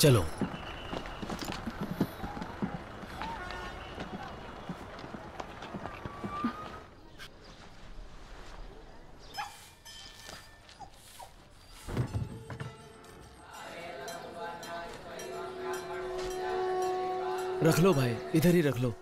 चलो। रख लो भाई, इधर ही रख लो।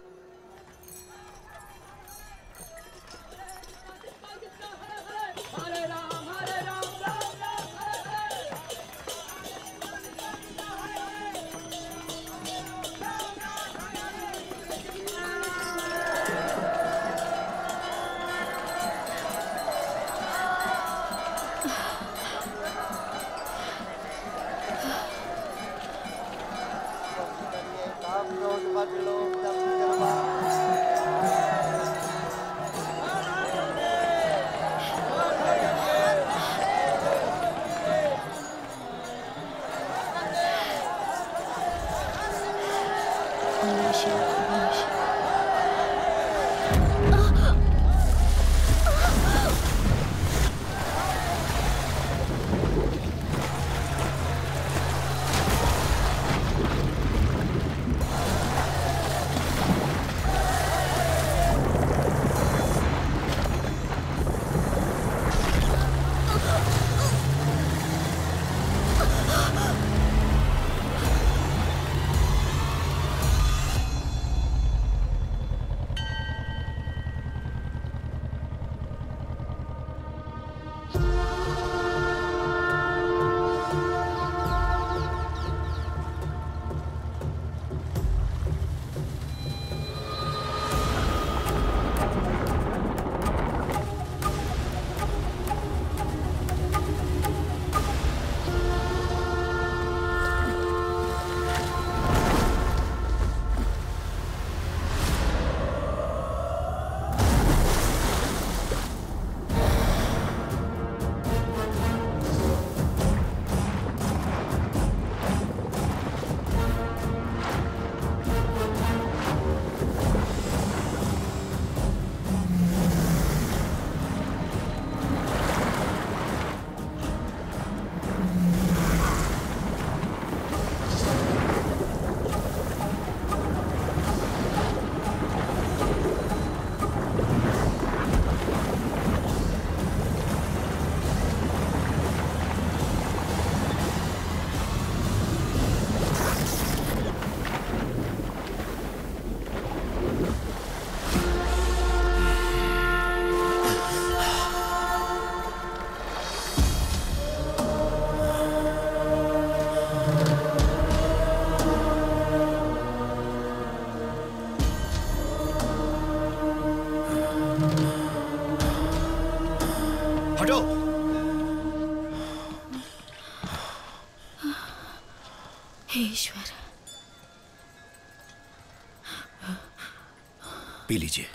पी लीजिए,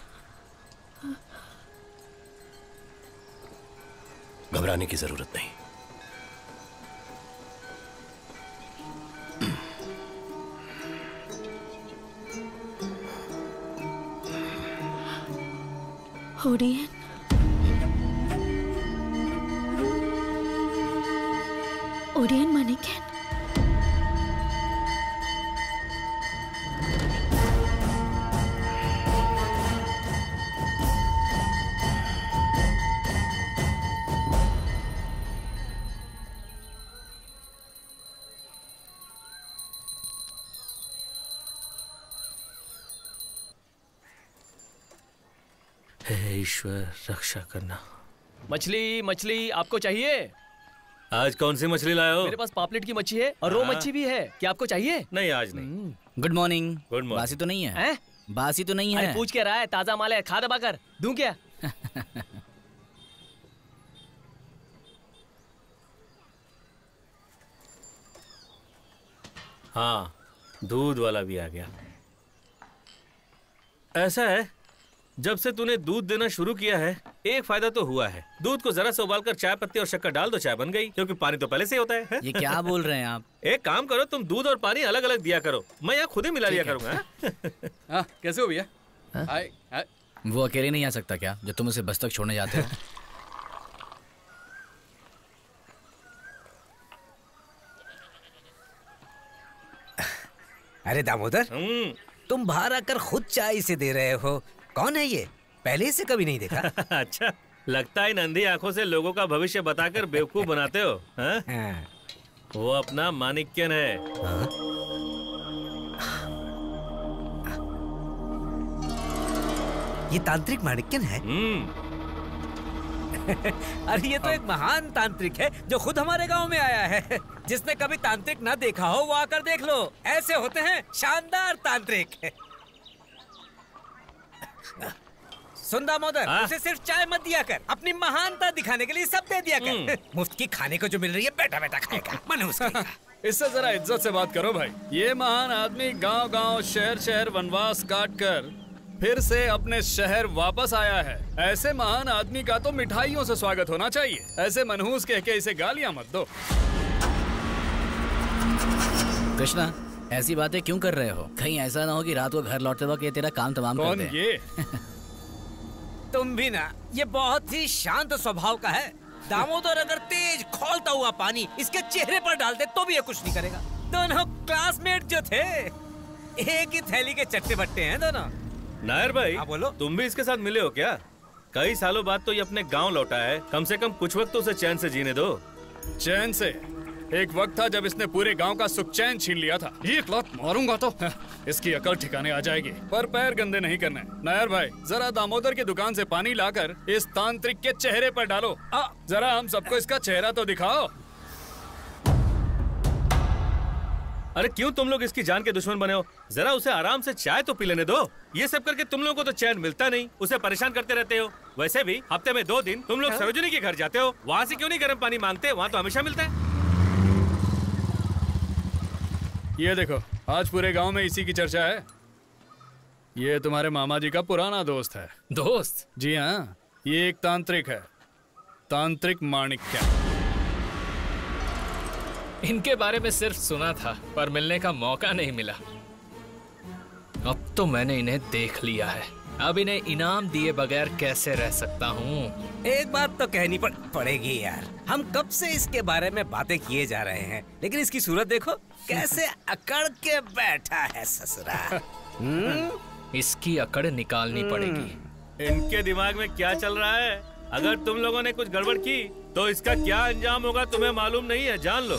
घबराने की जरूरत नहीं। ओडियन, ओडियन मानिक्यम, रक्षा करना। मछली मछली आपको चाहिए? आज कौन सी मछली लाए हो? मेरे पास पापलेट की मच्छी है और रो मच्छी भी है, क्या आपको चाहिए? नहीं आज नहीं। Good morning. Good morning. बासी तो नहीं है? है? बासी तो नहीं है? अरे पूछ के रहा है, ताजा माल है, खा दबा कर दूं क्या? हाँ, दूध वाला भी आ गया। ऐसा है, जब से तूने दूध देना शुरू किया है एक फायदा तो हुआ है। दूध को जरा सा उबाल कर चाय पत्ती और शक्कर डाल दो, चाय बन गई, क्योंकि पानी तो पहले से ही होता है। ये क्या बोल रहे हैं आप? एक काम करो, तुम दूध और पानी अलग अलग दिया करो, मैं यहाँ खुद ही मिला लिया करूंगा। कैसे हो भैया? वो अकेले नहीं आ सकता क्या, जब तुम उसे बस तक छोड़ने जाते हो? अरे दामोदर, तुम बाहर आकर खुद चाय इसे दे रहे हो। कौन है ये? पहले इसे कभी नहीं देखा। अच्छा, लगता है नंदी आंखों से लोगों का भविष्य बताकर बेवकूफ बनाते हो। हाँ? वो अपना माणिक्यन है। ये तांत्रिक माणिक्यन है? अरे ये तो एक महान तांत्रिक है जो खुद हमारे गांव में आया है। जिसने कभी तांत्रिक ना देखा हो वो आकर देख लो, ऐसे होते हैं शानदार तांत्रिक। सुन दामोदर, उसे सिर्फ चाय मत दिया कर, अपनी महानता दिखाने के लिए सब दे दिया कर। मुफ्त की खाने को जो मिल रही है बैठा बैठा खाएगा मन उसका। इससे जरा इज्जत से बात करो भाई। ये महान आदमी गाँव गाँव शहर शहर वनवास काट कर फिर से अपने शहर वापस आया है। ऐसे महान आदमी का तो मिठाइयों से स्वागत होना चाहिए। ऐसे मनहूस कह के इसे गालियां मत दो। कृष्णा, ऐसी बातें क्यों कर रहे हो? कहीं ऐसा ना हो कि रात को घर लौटते वक्त ये तेरा काम तमाम कर दे। ये तुम भी ना, ये बहुत ही शांत स्वभाव का है दामोदर। अगर तेज खौलता हुआ पानी इसके चेहरे पर डालते तो भी ये कुछ नहीं करेगा। दोनों क्लासमेट जो थे एक ही थैली के चट्टे बट्टे हैं दोनों। नायर भाई, बोलो, तुम भी इसके साथ मिले हो क्या? कई सालों बाद तो ये अपने गांव लौटा है, कम से कम कुछ वक्त तो उसे चैन से जीने दो। चैन से? एक वक्त था जब इसने पूरे गांव का सुख चैन छीन लिया था। एक लात मारूंगा तो इसकी अकल ठिकाने आ जाएगी। पर पैर गंदे नहीं करने। नायर भाई, जरा दामोदर की दुकान से पानी लाकर इस तांत्रिक के चेहरे पर डालो। जरा हम सबको इसका चेहरा तो दिखाओ। अरे क्यों तुम लोग इसकी जान के दुश्मन बने हो? जरा उसे आराम से चाय तो पी लेने दो। ये सब करके तुम लोगों को तो चैन मिलता नहीं, उसे परेशान करते रहते हो। वैसे भी हफ्ते में 2 दिन तुम लोग सरोजिनी के घर जाते हो, वहाँ से क्यों नहीं गर्म पानी मांगते? वहाँ तो हमेशा मिलता है। ये देखो, आज पूरे गाँव में इसी की चर्चा है। ये तुम्हारे मामा जी का पुराना दोस्त है। दोस्त? जी हाँ, ये एक तांत्रिक है, तांत्रिक माणिक्य। इनके बारे में सिर्फ सुना था पर मिलने का मौका नहीं मिला। अब तो मैंने इन्हें देख लिया है, अब इन्हें इनाम दिए बगैर कैसे रह सकता हूँ। एक बात तो कहनी पड़ेगी यार, हम कब से इसके बारे में बातें किए जा रहे हैं, लेकिन इसकी सूरत देखो कैसे अकड़ के बैठा है ससुरा। इसकी अकड़ निकालनी पड़ेगी। इनके दिमाग में क्या चल रहा है? अगर तुम लोगों ने कुछ गड़बड़ की तो इसका क्या अंजाम होगा तुम्हें मालूम नहीं है, जान लो।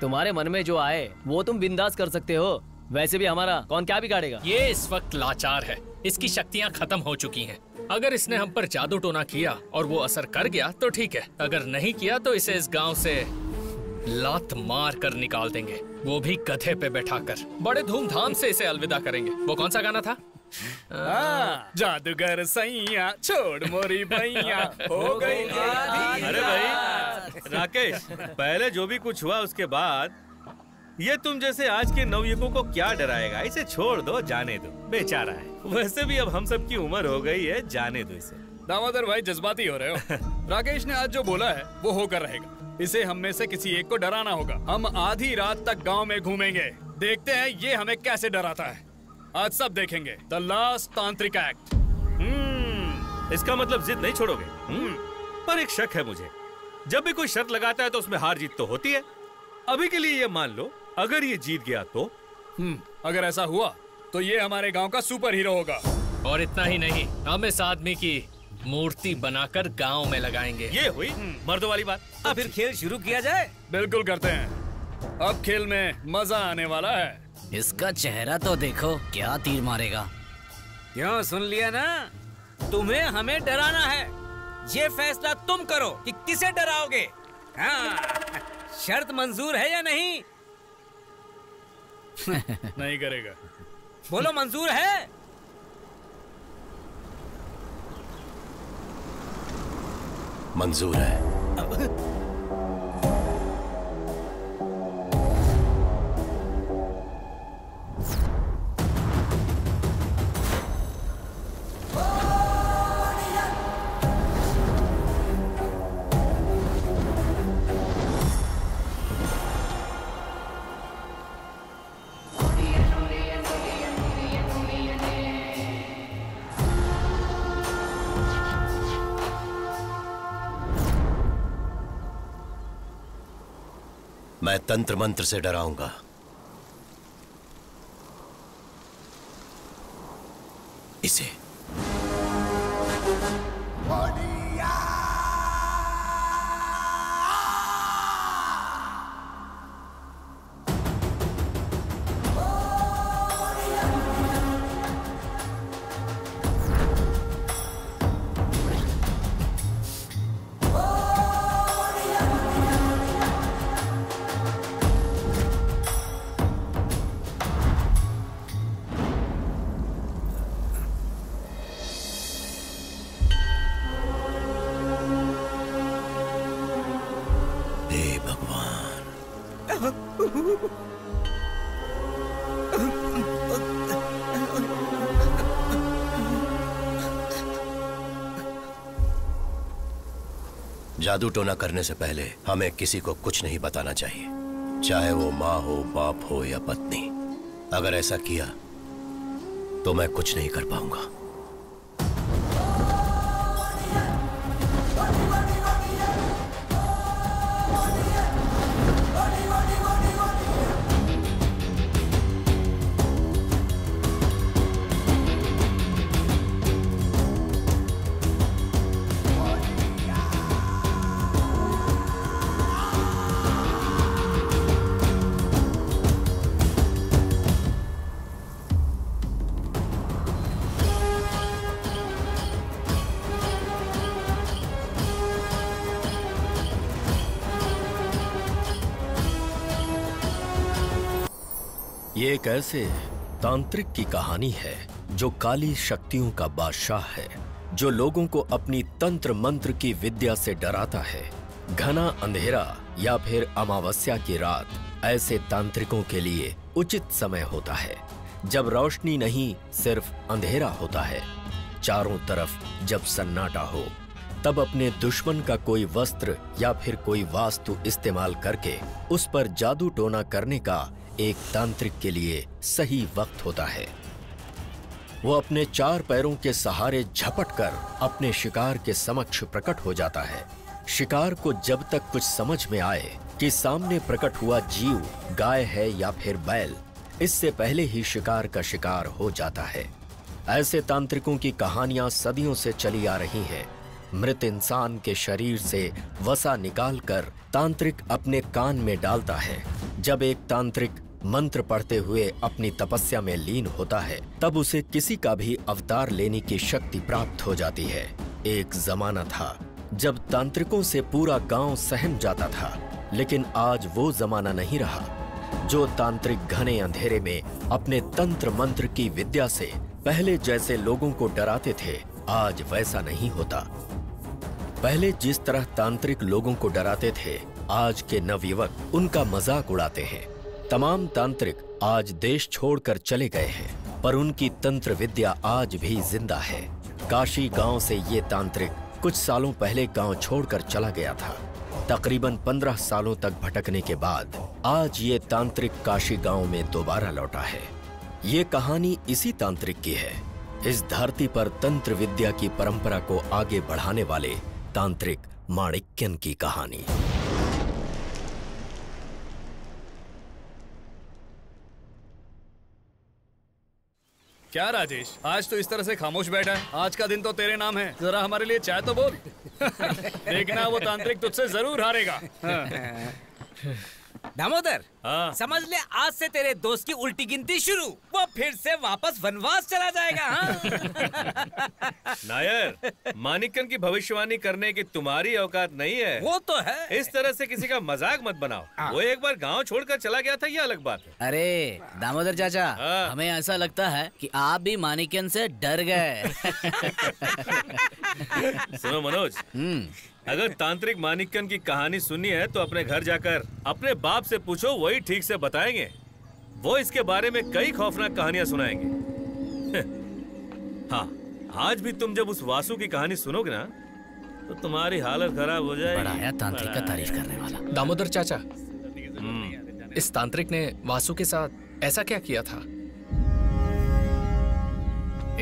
तुम्हारे मन में जो आए वो तुम बिंदास कर सकते हो। वैसे भी हमारा कौन क्या बिगाड़ेगा। ये इस वक्त लाचार है, इसकी शक्तियाँ खत्म हो चुकी हैं। अगर इसने हम पर जादू टोना किया और वो असर कर गया तो ठीक है, अगर नहीं किया तो इसे इस गाँव से लात मार कर निकाल देंगे, वो भी गधे पे बैठा कर। बड़े धूमधाम से इसे अलविदा करेंगे। वो कौन सा गाना था? जादूगर सैया छोड़ मोरी भैया हो गई आधी। अरे भाई राकेश, पहले जो भी कुछ हुआ उसके बाद ये तुम जैसे आज के नवयुवकों को क्या डराएगा। इसे छोड़ दो, जाने दो, बेचारा है। वैसे भी अब हम सब की उम्र हो गई है, जाने दो इसे। दामोदर भाई जज्बाती हो रहे हो। राकेश ने आज जो बोला है वो होकर रहेगा। इसे हम में से किसी एक को डराना होगा। हम आधी रात तक गांव में घूमेंगे, देखते हैं ये हमें कैसे डराता है। आज सब देखेंगे द लास्ट तांत्रिक एक्ट। इसका मतलब जिद नहीं छोड़ोगे। पर एक शक है मुझे, जब भी कोई शर्त लगाता है तो उसमें हार जीत तो होती है। अभी के लिए ये मान लो, अगर ये जीत गया तो अगर ऐसा हुआ तो ये हमारे गाँव का सुपर हीरो होगा। और इतना ही नहीं, हम इस आदमी की मूर्ति बनाकर गांव में लगाएंगे। ये हुई मर्दों वाली बात। अब फिर खेल शुरू किया जाए। बिल्कुल करते हैं, अब खेल में मजा आने वाला है। इसका चेहरा तो देखो, क्या तीर मारेगा। क्यों, सुन लिया ना, तुम्हें हमें डराना है। ये फैसला तुम करो कि किसे डराओगे। शर्त मंजूर है या नहीं? नहीं करेगा। बोलो मंजूर है? मंजूर है। मैं तंत्र मंत्र से डराऊंगा। इसे जादू टोना करने से पहले हमें किसी को कुछ नहीं बताना चाहिए, चाहे वो माँ हो, बाप हो या पत्नी। अगर ऐसा किया तो मैं कुछ नहीं कर पाऊंगा। एक ऐसे तांत्रिक की कहानी है जो काली शक्तियों का बादशाह है, जो लोगों को अपनी तंत्र मंत्र की विद्या से डराता है। घना अंधेरा या फिर अमावस्या की रात ऐसे तांत्रिकों के लिए उचित समय होता है, जब रोशनी नहीं सिर्फ अंधेरा होता है। चारों तरफ जब सन्नाटा हो, तब अपने दुश्मन का कोई वस्त्र या फिर कोई वास्तु इस्तेमाल करके उस पर जादू टोना करने का एक तांत्रिक के लिए सही वक्त होता है। वो अपने चार पैरों के सहारे झपटकर अपने शिकार के समक्ष प्रकट हो जाता है। शिकार को जब तक कुछ समझ में आए कि सामने प्रकट हुआ जीव गाय है या फिर बैल, इससे पहले ही शिकार का शिकार हो जाता है। ऐसे तांत्रिकों की कहानियां सदियों से चली आ रही हैं। मृत इंसान के शरीर से वसा निकालकर तांत्रिक अपने कान में डालता है। जब एक तांत्रिक मंत्र पढ़ते हुए अपनी तपस्या में लीन होता है, तब उसे किसी का भी अवतार लेने की शक्ति प्राप्त हो जाती है। एक जमाना था जब तांत्रिकों से पूरा गांव सहम जाता था, लेकिन आज वो जमाना नहीं रहा। जो तांत्रिक घने अंधेरे में अपने तंत्र मंत्र की विद्या से पहले जैसे लोगों को डराते थे, आज वैसा नहीं होता। पहले जिस तरह तांत्रिक लोगों को डराते थे, आज के नवयुवक उनका मजाक उड़ाते हैं। तमाम तांत्रिक आज देश छोड़कर चले गए हैं, पर उनकी तंत्र विद्या आज भी जिंदा है। काशी गांव से ये तांत्रिक कुछ सालों पहले गांव छोड़कर चला गया था। तकरीबन 15 सालों तक भटकने के बाद आज ये तांत्रिक काशी गांव में दोबारा लौटा है। ये कहानी इसी तांत्रिक की है। इस धरती पर तंत्र विद्या की परंपरा को आगे बढ़ाने वाले तांत्रिक माणिक्यन की कहानी। क्या राजेश, आज तो इस तरह से खामोश बैठा है? आज का दिन तो तेरे नाम है, जरा हमारे लिए चाय तो बोल। देखना वो तांत्रिक तुझसे जरूर हारेगा। दामोदर, समझ ले आज से तेरे दोस्त की उल्टी गिनती शुरू। वो फिर से वापस वनवास चला जाएगा। हाँ? नायर, माणिक्यन की भविष्यवाणी करने की तुम्हारी औकात नहीं है। वो तो है। इस तरह से किसी का मजाक मत बनाओ। वो एक बार गांव छोड़कर चला गया था, ये अलग बात है। अरे दामोदर चाचा, हमें ऐसा लगता है कि आप भी माणिक्यन से डर गए। सुनो मनोज, अगर तांत्रिक माणिक्यन की कहानी सुननी है तो अपने घर जाकर अपने बाप से पूछो, वही ठीक से बताएंगे। वो इसके बारे में कई खौफनाक कहानियां सुनाएंगे। हाँ, आज भी तुम जब उस वासु की कहानी सुनोगे ना, तो तुम्हारी हालत खराब हो जाएगी। बड़ा आया तांत्रिक का तारीफ करने वाला। दामोदर चाचा, इस तांत्रिक ने वासु के साथ ऐसा क्या किया था?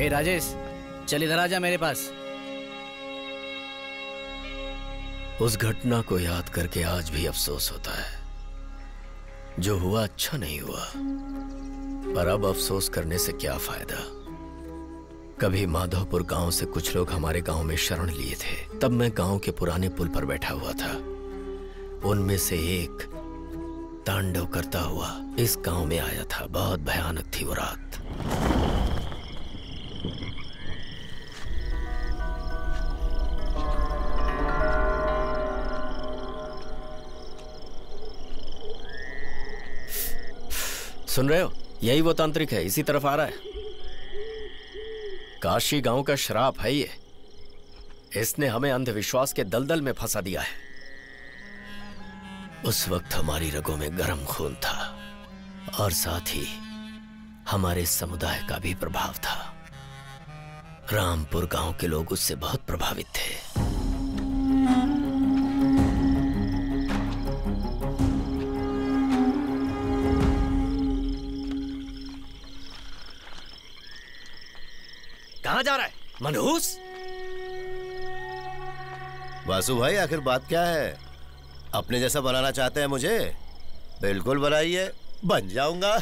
ए राजेश, चल इधर आ जा मेरे पास। उस घटना को याद करके आज भी अफसोस होता है। जो हुआ अच्छा नहीं हुआ, पर अब अफसोस करने से क्या फायदा। कभी माधवपुर गांव से कुछ लोग हमारे गांव में शरण लिए थे। तब मैं गांव के पुराने पुल पर बैठा हुआ था। उनमें से एक तांडव करता हुआ इस गांव में आया था। बहुत भयानक थी वो रात। सुन रहे हो? यही वो तांत्रिक है, इसी तरफ आ रहा है। काशी गांव का श्राप है ये। इसने हमें अंधविश्वास के दलदल में फंसा दिया है। उस वक्त हमारी रगों में गर्म खून था और साथ ही हमारे समुदाय का भी प्रभाव था। रामपुर गांव के लोग उससे बहुत प्रभावित थे। कहाँ जा रहा है मनहूस? वासु भाई, आखिर बात क्या है? अपने जैसा बनाना चाहते हैं मुझे? बिल्कुल बनाइए, बन जाऊंगा।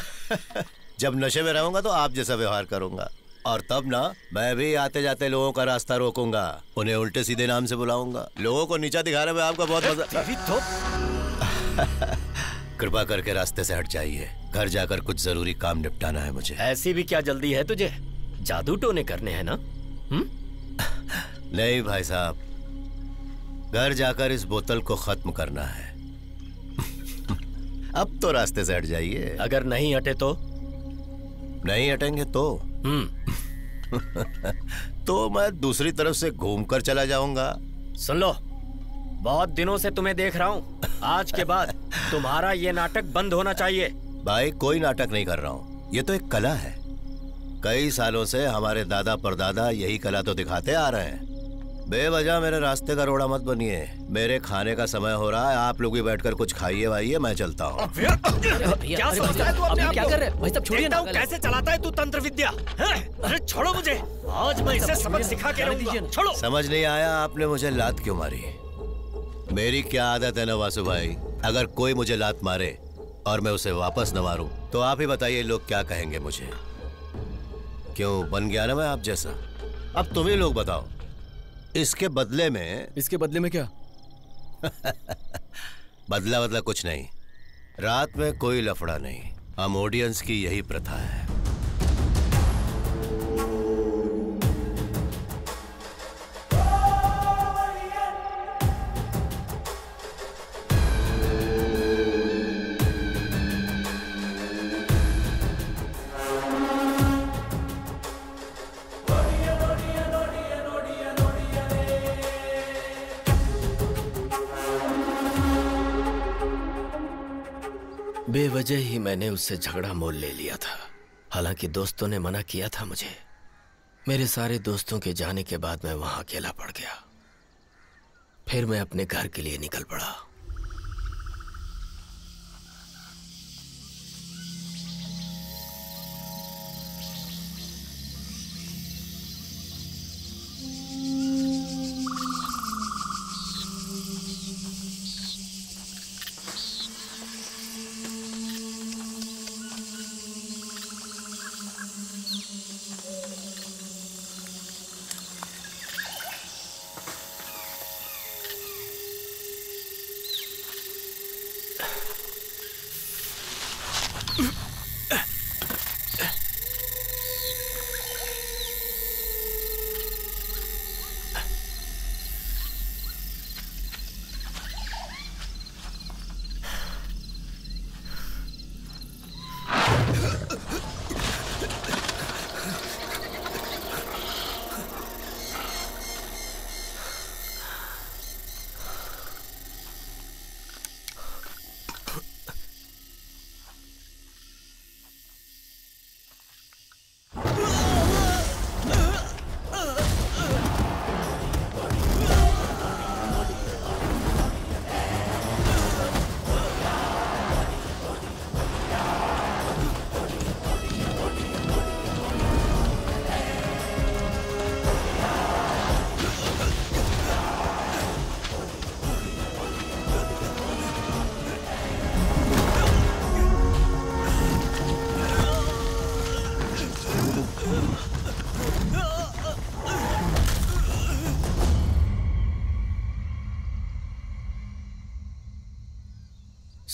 जब नशे में रहूंगा तो आप जैसा व्यवहार करूंगा, और तब ना मैं भी आते जाते लोगों का रास्ता रोकूंगा, उन्हें उल्टे सीधे नाम से बुलाऊंगा। लोगों को नीचा दिखाने में आपका बहुत मजा। कृपा करके रास्ते से हट जाइए। घर जाकर कुछ जरूरी काम निपटाना है मुझे। ऐसी भी क्या जल्दी है तुझे? जादू टोने करने हैं ना? नहीं भाई साहब, घर जाकर इस बोतल को खत्म करना है। अब तो रास्ते से हट जाइए। अगर नहीं हटे तो? नहीं हटेंगे तो तो मैं दूसरी तरफ से घूमकर चला जाऊंगा। सुन लो, बहुत दिनों से तुम्हें देख रहा हूँ। आज के बाद तुम्हारा ये नाटक बंद होना चाहिए। भाई, कोई नाटक नहीं कर रहा हूँ। ये तो एक कला है। कई सालों से हमारे दादा परदादा यही कला तो दिखाते आ रहे हैं। बेवजह मेरे रास्ते का रोड़ा मत बनिए। मेरे खाने का समय हो रहा है, आप लोग भी बैठकर कुछ खाइए वाइए, मैं चलता हूँ। क्या सोचता है तू अपने आप को? भाई सब छोड़िए ना, कैसे चलाता है तू तंत्र विद्या? अरे छोड़ो मुझे, आज मैं इसे समझ सिखा के रहूंगा। छोड़ो। समझ नहीं आया आपने मुझे लात क्यों मारी? मेरी क्या आदत है ना वासु भाई, अगर कोई मुझे लात मारे और मैं उसे वापस न मारूं तो आप ही बताइए लोग क्या कहेंगे मुझे। क्यों बन गया ना मैं आप जैसा? अब तुम ही लोग बताओ, इसके बदले में। इसके बदले में क्या? बदला बदला कुछ नहीं। रात में कोई लफड़ा नहीं। हम ओडियंस की यही प्रथा है। बेवजह ही मैंने उससे झगड़ा मोल ले लिया था। हालांकि दोस्तों ने मना किया था मुझे। मेरे सारे दोस्तों के जाने के बाद मैं वहां अकेला पड़ गया। फिर मैं अपने घर के लिए निकल पड़ा।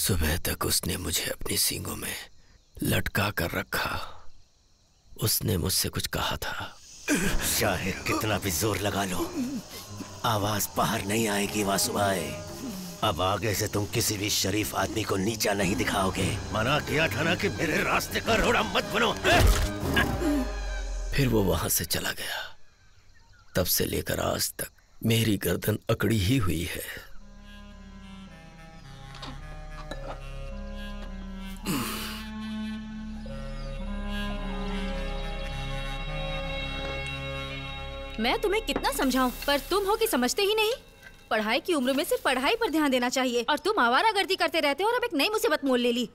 सुबह तक उसने मुझे अपनी सींगों में लटका कर रखा। उसने मुझसे कुछ कहा था, चाहे कितना भी जोर लगा लो आवाज बाहर नहीं आएगी वासुभाई। अब आगे से तुम किसी भी शरीफ आदमी को नीचा नहीं दिखाओगे। मना किया था ना कि मेरे रास्ते का रोड़ा मत बनो। फिर वो वहां से चला गया। तब से लेकर आज तक मेरी गर्दन अकड़ी ही हुई है। मैं तुम्हें कितना समझाऊं, पर तुम हो कि समझते ही नहीं। पढ़ाई की उम्र में सिर्फ पढ़ाई पर ध्यान देना चाहिए, और तुम आवारागर्दी करते रहते हो और अब एक नई मुसीबत मोल ले ली।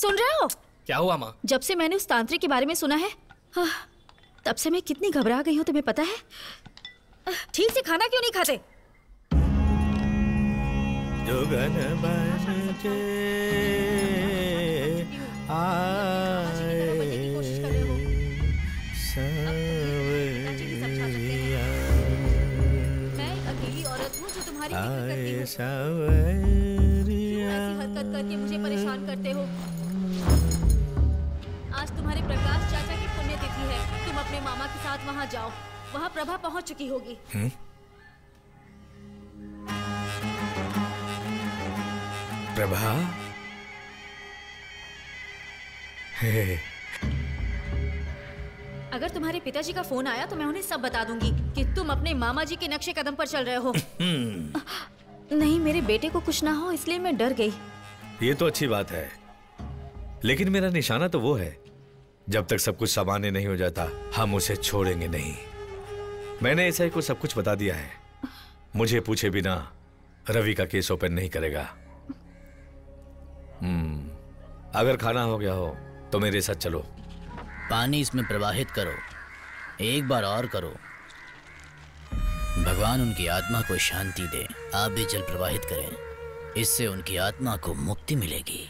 सुन रहे हो? क्या हुआ माँ? जब से मैंने उस तांत्रिक के बारे में सुना है, तब से मैं कितनी घबरा गई हूँ, तुम्हें पता है? ठीक से खाना क्यों नहीं खाते? जोगन बन के आए सवैया, मैं अकेली औरत हूँ जो तुम्हारी फिक्र करती हूँ। सवैया, ऐसी हरकत करके मुझे परेशान करते हो। आज तुम्हारे प्रकाश चाचा की पुण्यतिथि है। तुम अपने मामा के साथ वहाँ जाओ, वहाँ प्रभा पहुँच चुकी होगी। प्रभा, हे। अगर तुम्हारे पिताजी का फोन आया तो मैं उन्हें सब बता दूंगी कि तुम अपने मामा जी के नक्शे कदम पर चल रहे हो। नहीं, मेरे बेटे को कुछ ना हो इसलिए मैं डर गई। ये तो अच्छी बात है, लेकिन मेरा निशाना तो वो है। जब तक सब कुछ सामान्य नहीं हो जाता हम उसे छोड़ेंगे नहीं। मैंने एसआई को सब कुछ बता दिया है। मुझे पूछे बिना रवि का केस ओपन नहीं करेगा। अगर खाना हो गया हो तो मेरे साथ चलो। पानी इसमें प्रवाहित करो, एक बार और करो। भगवान उनकी आत्मा को शांति दे। आप भी जल प्रवाहित करें, इससे उनकी आत्मा को मुक्ति मिलेगी।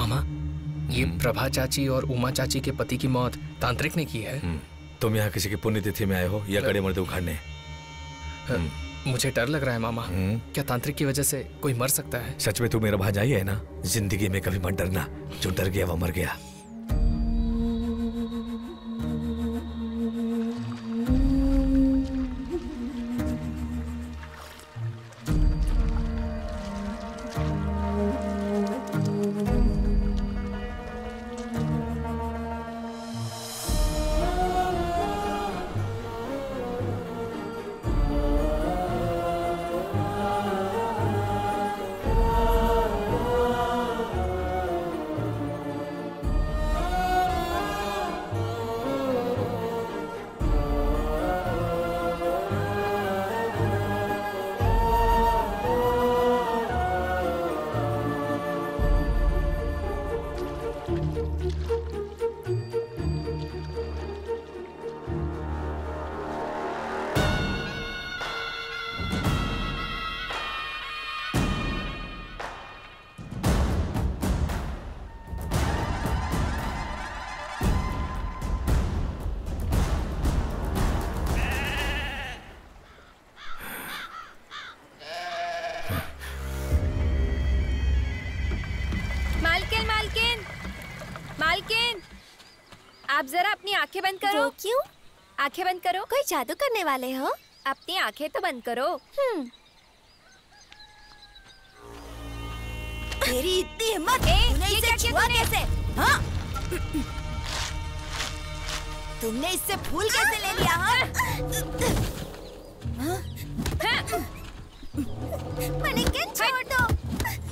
मामा, ये प्रभा चाची और उमा चाची के पति की मौत तांत्रिक ने की है। तुम यहाँ किसी की पुण्यतिथि में आए हो या कड़े मर्द उखाड़ने? मुझे डर लग रहा है मामा। क्या तांत्रिक की वजह से कोई मर सकता है? सच में तू मेरा भांजाई है ना? जिंदगी में कभी मत डरना, जो डर गया वो मर गया। आंखें बंद करो। क्यों? आंखें बंद करो। कोई जादू करने वाले हो? अपनी आंखें तो बंद करो। तेरी इतनी हिम्मत? ये क्या किया कैसे? हाँ? तुमने इससे फूल कैसे ले लिया? मनिक्यन छोड़ दो,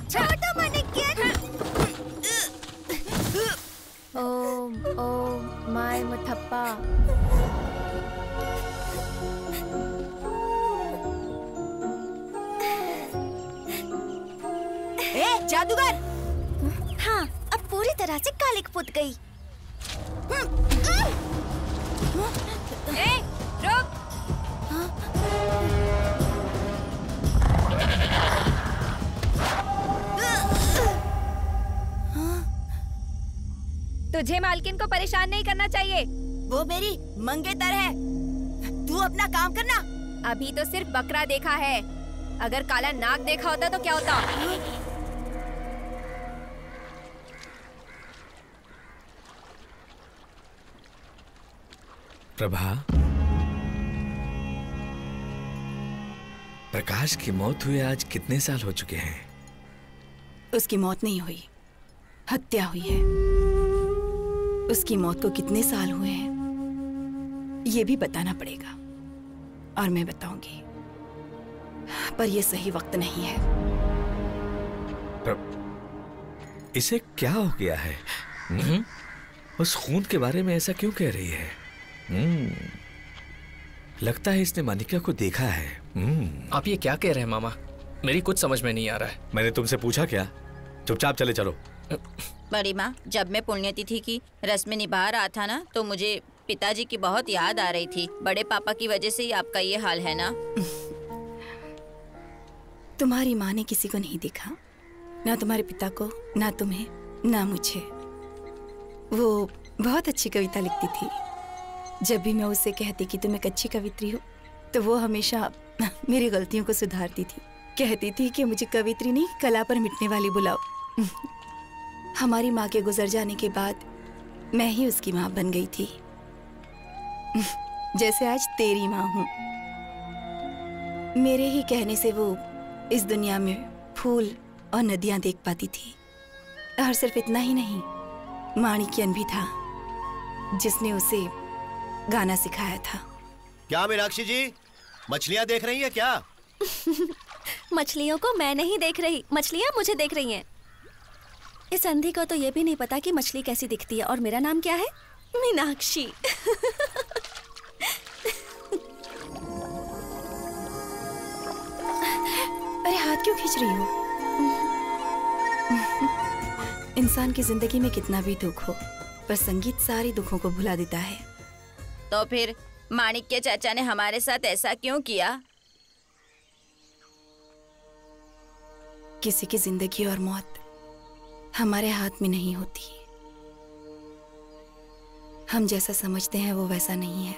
छोड़ दो मनिक्यन। ओम ओम माय मुथप्पा। ए जादूगर! हाँ, अब पूरी तरह से कालिक पुत गई। ए रुक! तुझे मालकिन को परेशान नहीं करना चाहिए। वो मेरी मंगेतर है, तू अपना काम करना। अभी तो सिर्फ बकरा देखा है, अगर काला नाग देखा होता तो क्या होता। प्रभा, प्रकाश की मौत हुए आज कितने साल हो चुके हैं? उसकी मौत नहीं हुई, हत्या हुई है। उसकी मौत को कितने साल हुए हैं ये भी बताना पड़ेगा, और मैं बताऊंगी, पर यह सही वक्त नहीं है। इसे क्या हो गया है? उस खून के बारे में ऐसा क्यों कह रही है? लगता है इसने मानिका को देखा है। आप ये क्या कह रहे हैं मामा, मेरी कुछ समझ में नहीं आ रहा है। मैंने तुमसे पूछा क्या? चुपचाप चले चलो। बड़ी माँ, जब मैं पुण्यतिथि की रस्म निभा रहा था ना, तो मुझे पिताजी की बहुत याद आ रही थी। बड़े पापा की वजह से ही आपका ये हाल है ना। तुम्हारी माँ ने किसी को नहीं देखा, ना तुम्हारे पिता को, ना तुम्हें, ना मुझे। वो बहुत अच्छी कविता लिखती थी। जब भी मैं उसे कहती कि तुम एक अच्छी कवित्री हो, तो वो हमेशा मेरी गलतियों को सुधारती थी। कहती थी कि मुझे कवित्री नहीं, कला पर मिटने वाली बुलाओ। हमारी माँ के गुजर जाने के बाद मैं ही उसकी माँ बन गई थी, जैसे आज तेरी माँ हूँ। मेरे ही कहने से वो इस दुनिया में फूल और नदियाँ देख पाती थी। और सिर्फ इतना ही नहीं, माणिक्यन भी था जिसने उसे गाना सिखाया था। क्या मीनाक्षी जी, मछलियाँ देख रही है क्या? मछलियों को मैं नहीं देख रही, मछलियाँ मुझे देख रही हैं। इस अंधी को तो ये भी नहीं पता कि मछली कैसी दिखती है। और मेरा नाम क्या है? मीनाक्षी। अरे हाथ क्यों खींच रही हो? इंसान की जिंदगी में कितना भी दुख हो, पर संगीत सारे दुखों को भुला देता है। तो फिर माणिक्य चाचा ने हमारे साथ ऐसा क्यों किया? किसी की जिंदगी और मौत हमारे हाथ में नहीं होती। हम जैसा समझते हैं वो वैसा नहीं है।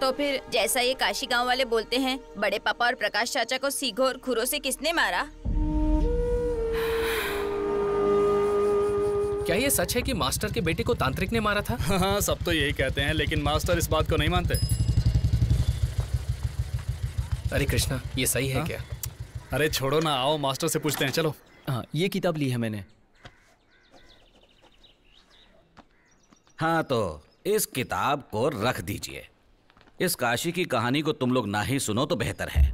तो फिर जैसा ये काशी गांव वाले बोलते हैं, बड़े पापा और प्रकाश चाचा को सीघों और खुरों से किसने मारा? क्या ये सच है कि मास्टर के बेटे को तांत्रिक ने मारा था? हाँ, सब तो यही कहते हैं, लेकिन मास्टर इस बात को नहीं मानते। अरे कृष्णा, ये सही है क्या? अरे छोड़ो ना, आओ मास्टर से पूछते हैं, चलो। हाँ, ये किताब ली है मैंने। हाँ, तो इस किताब को रख दीजिए। इस काशी की कहानी को तुम लोग ना ही सुनो तो बेहतर है।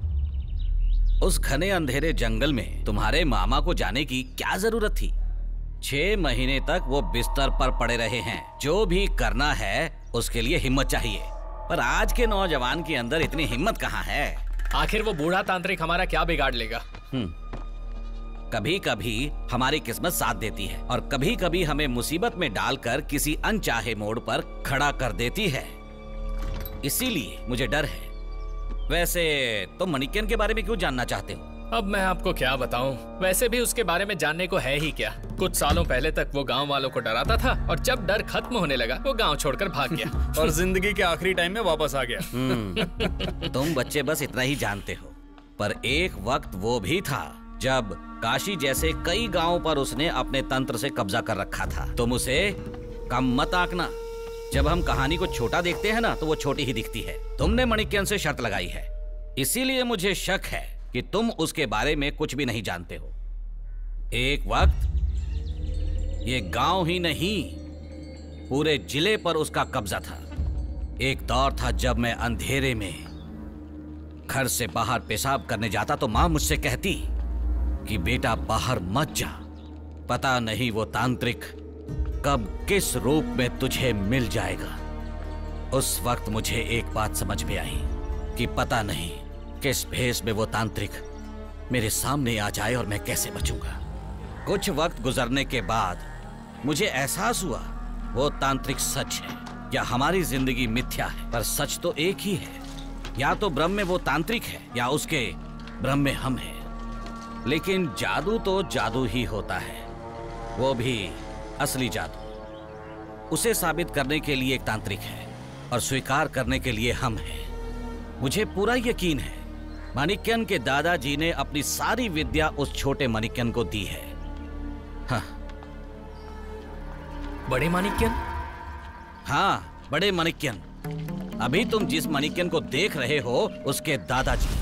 उस घने अंधेरे जंगल में तुम्हारे मामा को जाने की क्या जरूरत थी? 6 महीने तक वो बिस्तर पर पड़े रहे हैं। जो भी करना है उसके लिए हिम्मत चाहिए, पर आज के नौजवान के अंदर इतनी हिम्मत कहाँ है? आखिर वो बूढ़ा तांत्रिक हमारा क्या बिगाड़ लेगा? कभी कभी हमारी किस्मत साथ देती है, और कभी कभी हमें मुसीबत में डालकर किसी अनचाहे मोड़ पर खड़ा कर देती है। इसीलिए मुझे डर है। वैसे तुम तो माणिक्यन के बारे में क्यों जानना चाहते हो? अब मैं आपको क्या बताऊं? वैसे भी उसके बारे में जानने को है ही क्या। कुछ सालों पहले तक वो गांव वालों को डराता था, और जब डर खत्म होने लगा वो गांव छोड़कर भाग गया और जिंदगी के आखिरी टाइम में वापस आ गया। तुम बच्चे बस इतना ही जानते हो, पर एक वक्त वो भी था जब काशी जैसे कई गाँव पर उसने अपने तंत्र से कब्जा कर रखा था। तुम उसे कम मत आंकना। जब हम कहानी को छोटा देखते हैं ना, तो वो छोटी ही दिखती है। तुमने माणिक्यन से शर्त लगाई है, इसीलिए मुझे शक है कि तुम उसके बारे में कुछ भी नहीं जानते हो। एक वक्त ये गांव ही नहीं, पूरे जिले पर उसका कब्जा था। एक दौर था जब मैं अंधेरे में घर से बाहर पेशाब करने जाता, तो माँ मुझसे कहती कि बेटा बाहर मत जा, पता नहीं वो तांत्रिक कब किस रूप में तुझे मिल जाएगा। उस वक्त मुझे एक बात समझ में आई कि पता नहीं किस भेष में वो तांत्रिक मेरे सामने आ जाए और मैं कैसे बचूंगा। कुछ वक्त गुजरने के बाद मुझे एहसास हुआ वो तांत्रिक सच है या हमारी जिंदगी मिथ्या है, पर सच तो एक ही है। या तो ब्रह्म में वो तांत्रिक है या उसके ब्रह्म में हम हैं। लेकिन जादू तो जादू ही होता है। वो भी असली जादू। उसे साबित करने के लिए एक तांत्रिक है और स्वीकार करने के लिए हम हैं। मुझे पूरा यकीन है माणिक्यन के दादाजी ने अपनी सारी विद्या उस छोटे माणिक्यन को दी है। हाँ। बड़े माणिक्यन? हाँ, बड़े माणिक्यन। अभी तुम जिस माणिक्यन को देख रहे हो उसके दादाजी।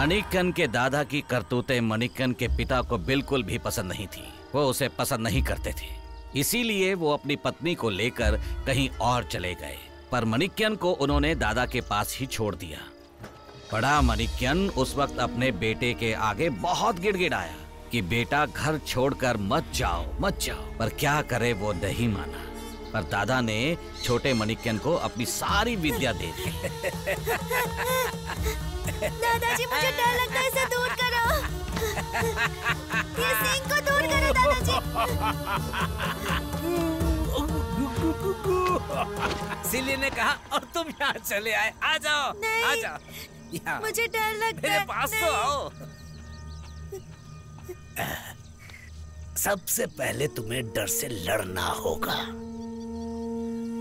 मणिकन के दादा की करतूतें मणिकन के पिता को बिल्कुल भी पसंद नहीं थी। वो उसे पसंद नहीं करते थे, इसीलिए वो अपनी पत्नी को लेकर कहीं और चले गए। पर मणिकन को उन्होंने दादा के पास ही छोड़ दिया। बड़ा मणिकन उस वक्त अपने बेटे के आगे बहुत गिड़गिड़ाया कि बेटा घर छोड़कर मत जाओ मत जाओ, पर क्या करे वो नहीं माना। पर दादा ने छोटे मणिकन को अपनी सारी विद्या दे दी। दादाजी मुझे डर लगता है, इसे दूर करो। ये सिंह को दूर करो दादाजी। सिली ने कहा और तुम यहाँ चले आए। आ जाओ आ जाओ, मुझे डर लगता है। मेरे पास तो आओ। सबसे पहले तुम्हें डर से लड़ना होगा।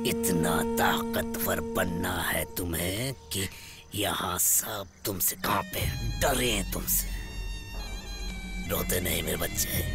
इतना ताकतवर बनना है तुम्हें कि यहाँ सब तुमसे कांपे, डरे तुमसे। रोते नहीं मेरे बच्चे।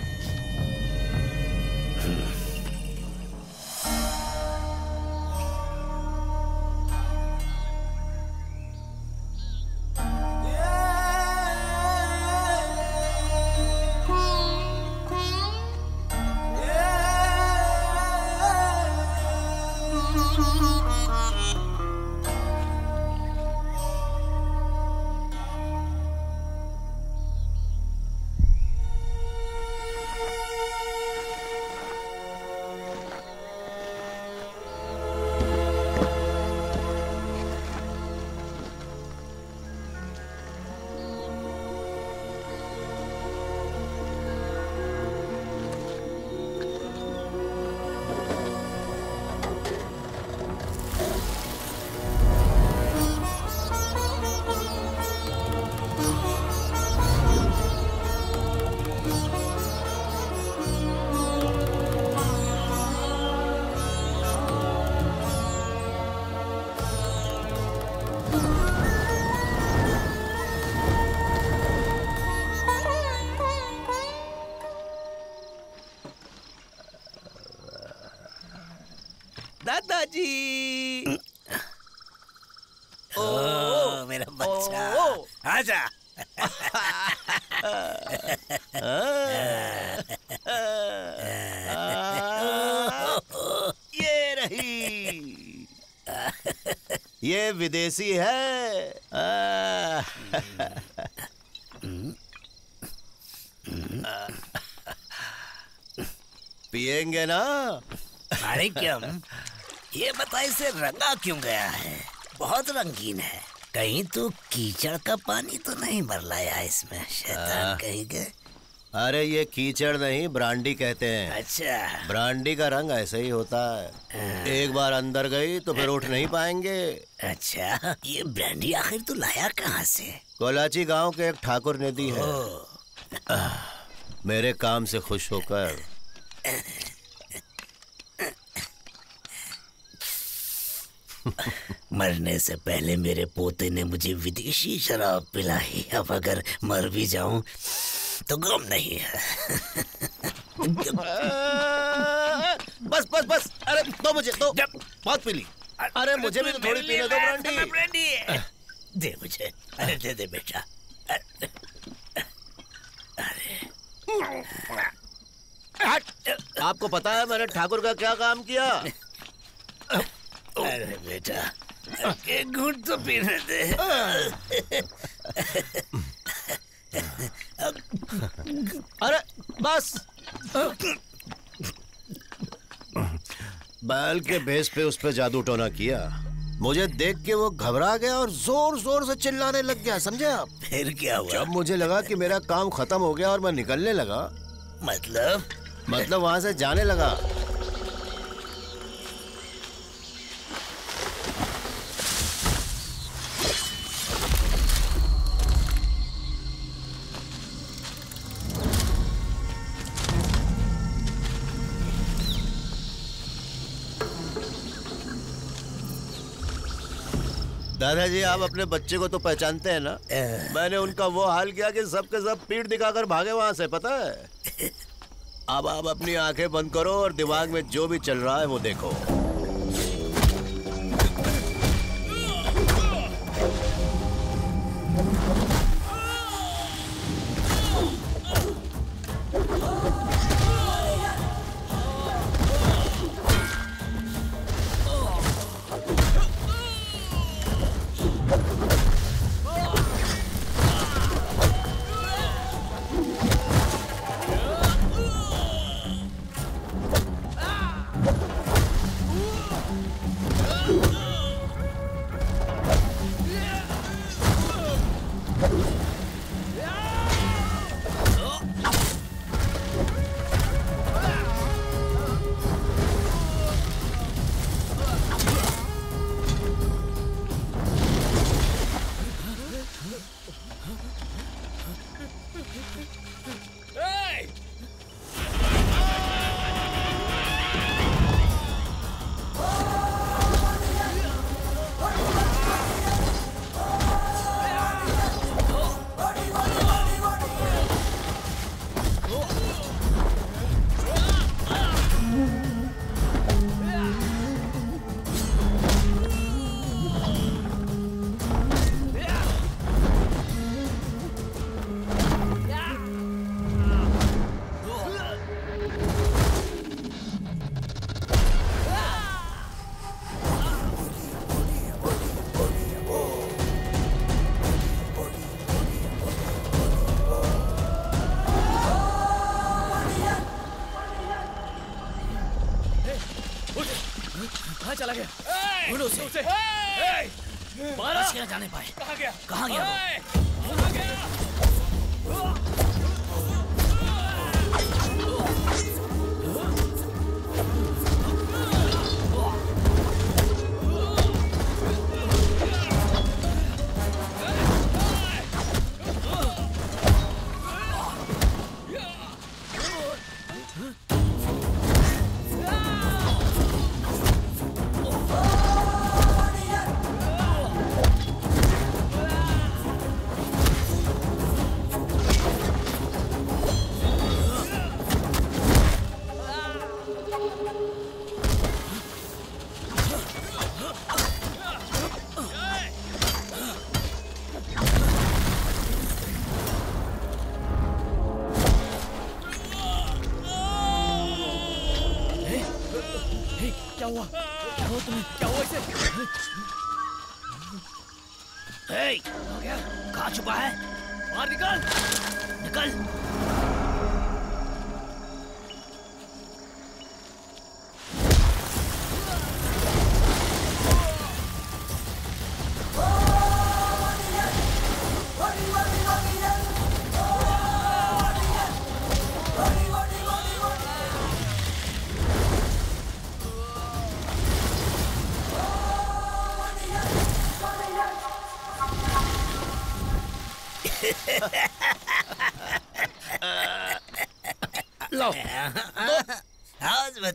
विदेशी है। पिएंगे ना? अरे क्या, ये बता इसे रंगा क्यों गया है? बहुत रंगीन है। कहीं तो कीचड़ का पानी तो नहीं भरलाया इसमें, शैतान कहेंगे। अरे ये कीचड़ नहीं, ब्रांडी कहते हैं। अच्छा। ब्रांडी का रंग ऐसे ही होता है, एक बार अंदर गई तो फिर उठ नहीं पाएंगे। अच्छा, ये ब्रांडी आखिर तू लाया कहाँ से? कोलाची गांव के एक ठाकुर ने दी है। मेरे काम से खुश होकर। मरने से पहले मेरे पोते ने मुझे विदेशी शराब पिलाई। अब अगर मर भी जाऊं तो गम नहीं है। बस बस बस। अरे तो मुझे तो बहुत पी ली। अरे मुझे भी तो थोड़ी पीने दो ब्रांडी। दे मुझे। अरे दे दे बेटा। अरे आपको पता है मैंने ठाकुर का क्या काम किया? अरे बेटा एक घूंट तो पीने दे। अरे बस। बैल के भेस पे उस पे जादू टोना किया मुझे देख के वो घबरा गया और जोर जोर से चिल्लाने लग गया, समझे आप? फिर क्या हुआ? जब मुझे लगा कि मेरा काम खत्म हो गया और मैं निकलने लगा, मतलब वहां से जाने लगा, दादाजी आप अपने बच्चे को तो पहचानते हैं ना? मैंने उनका वो हाल किया कि सबके सब पीठ दिखाकर भागे वहां से, पता है? अब आप अपनी आंखें बंद करो और दिमाग में जो भी चल रहा है वो देखो।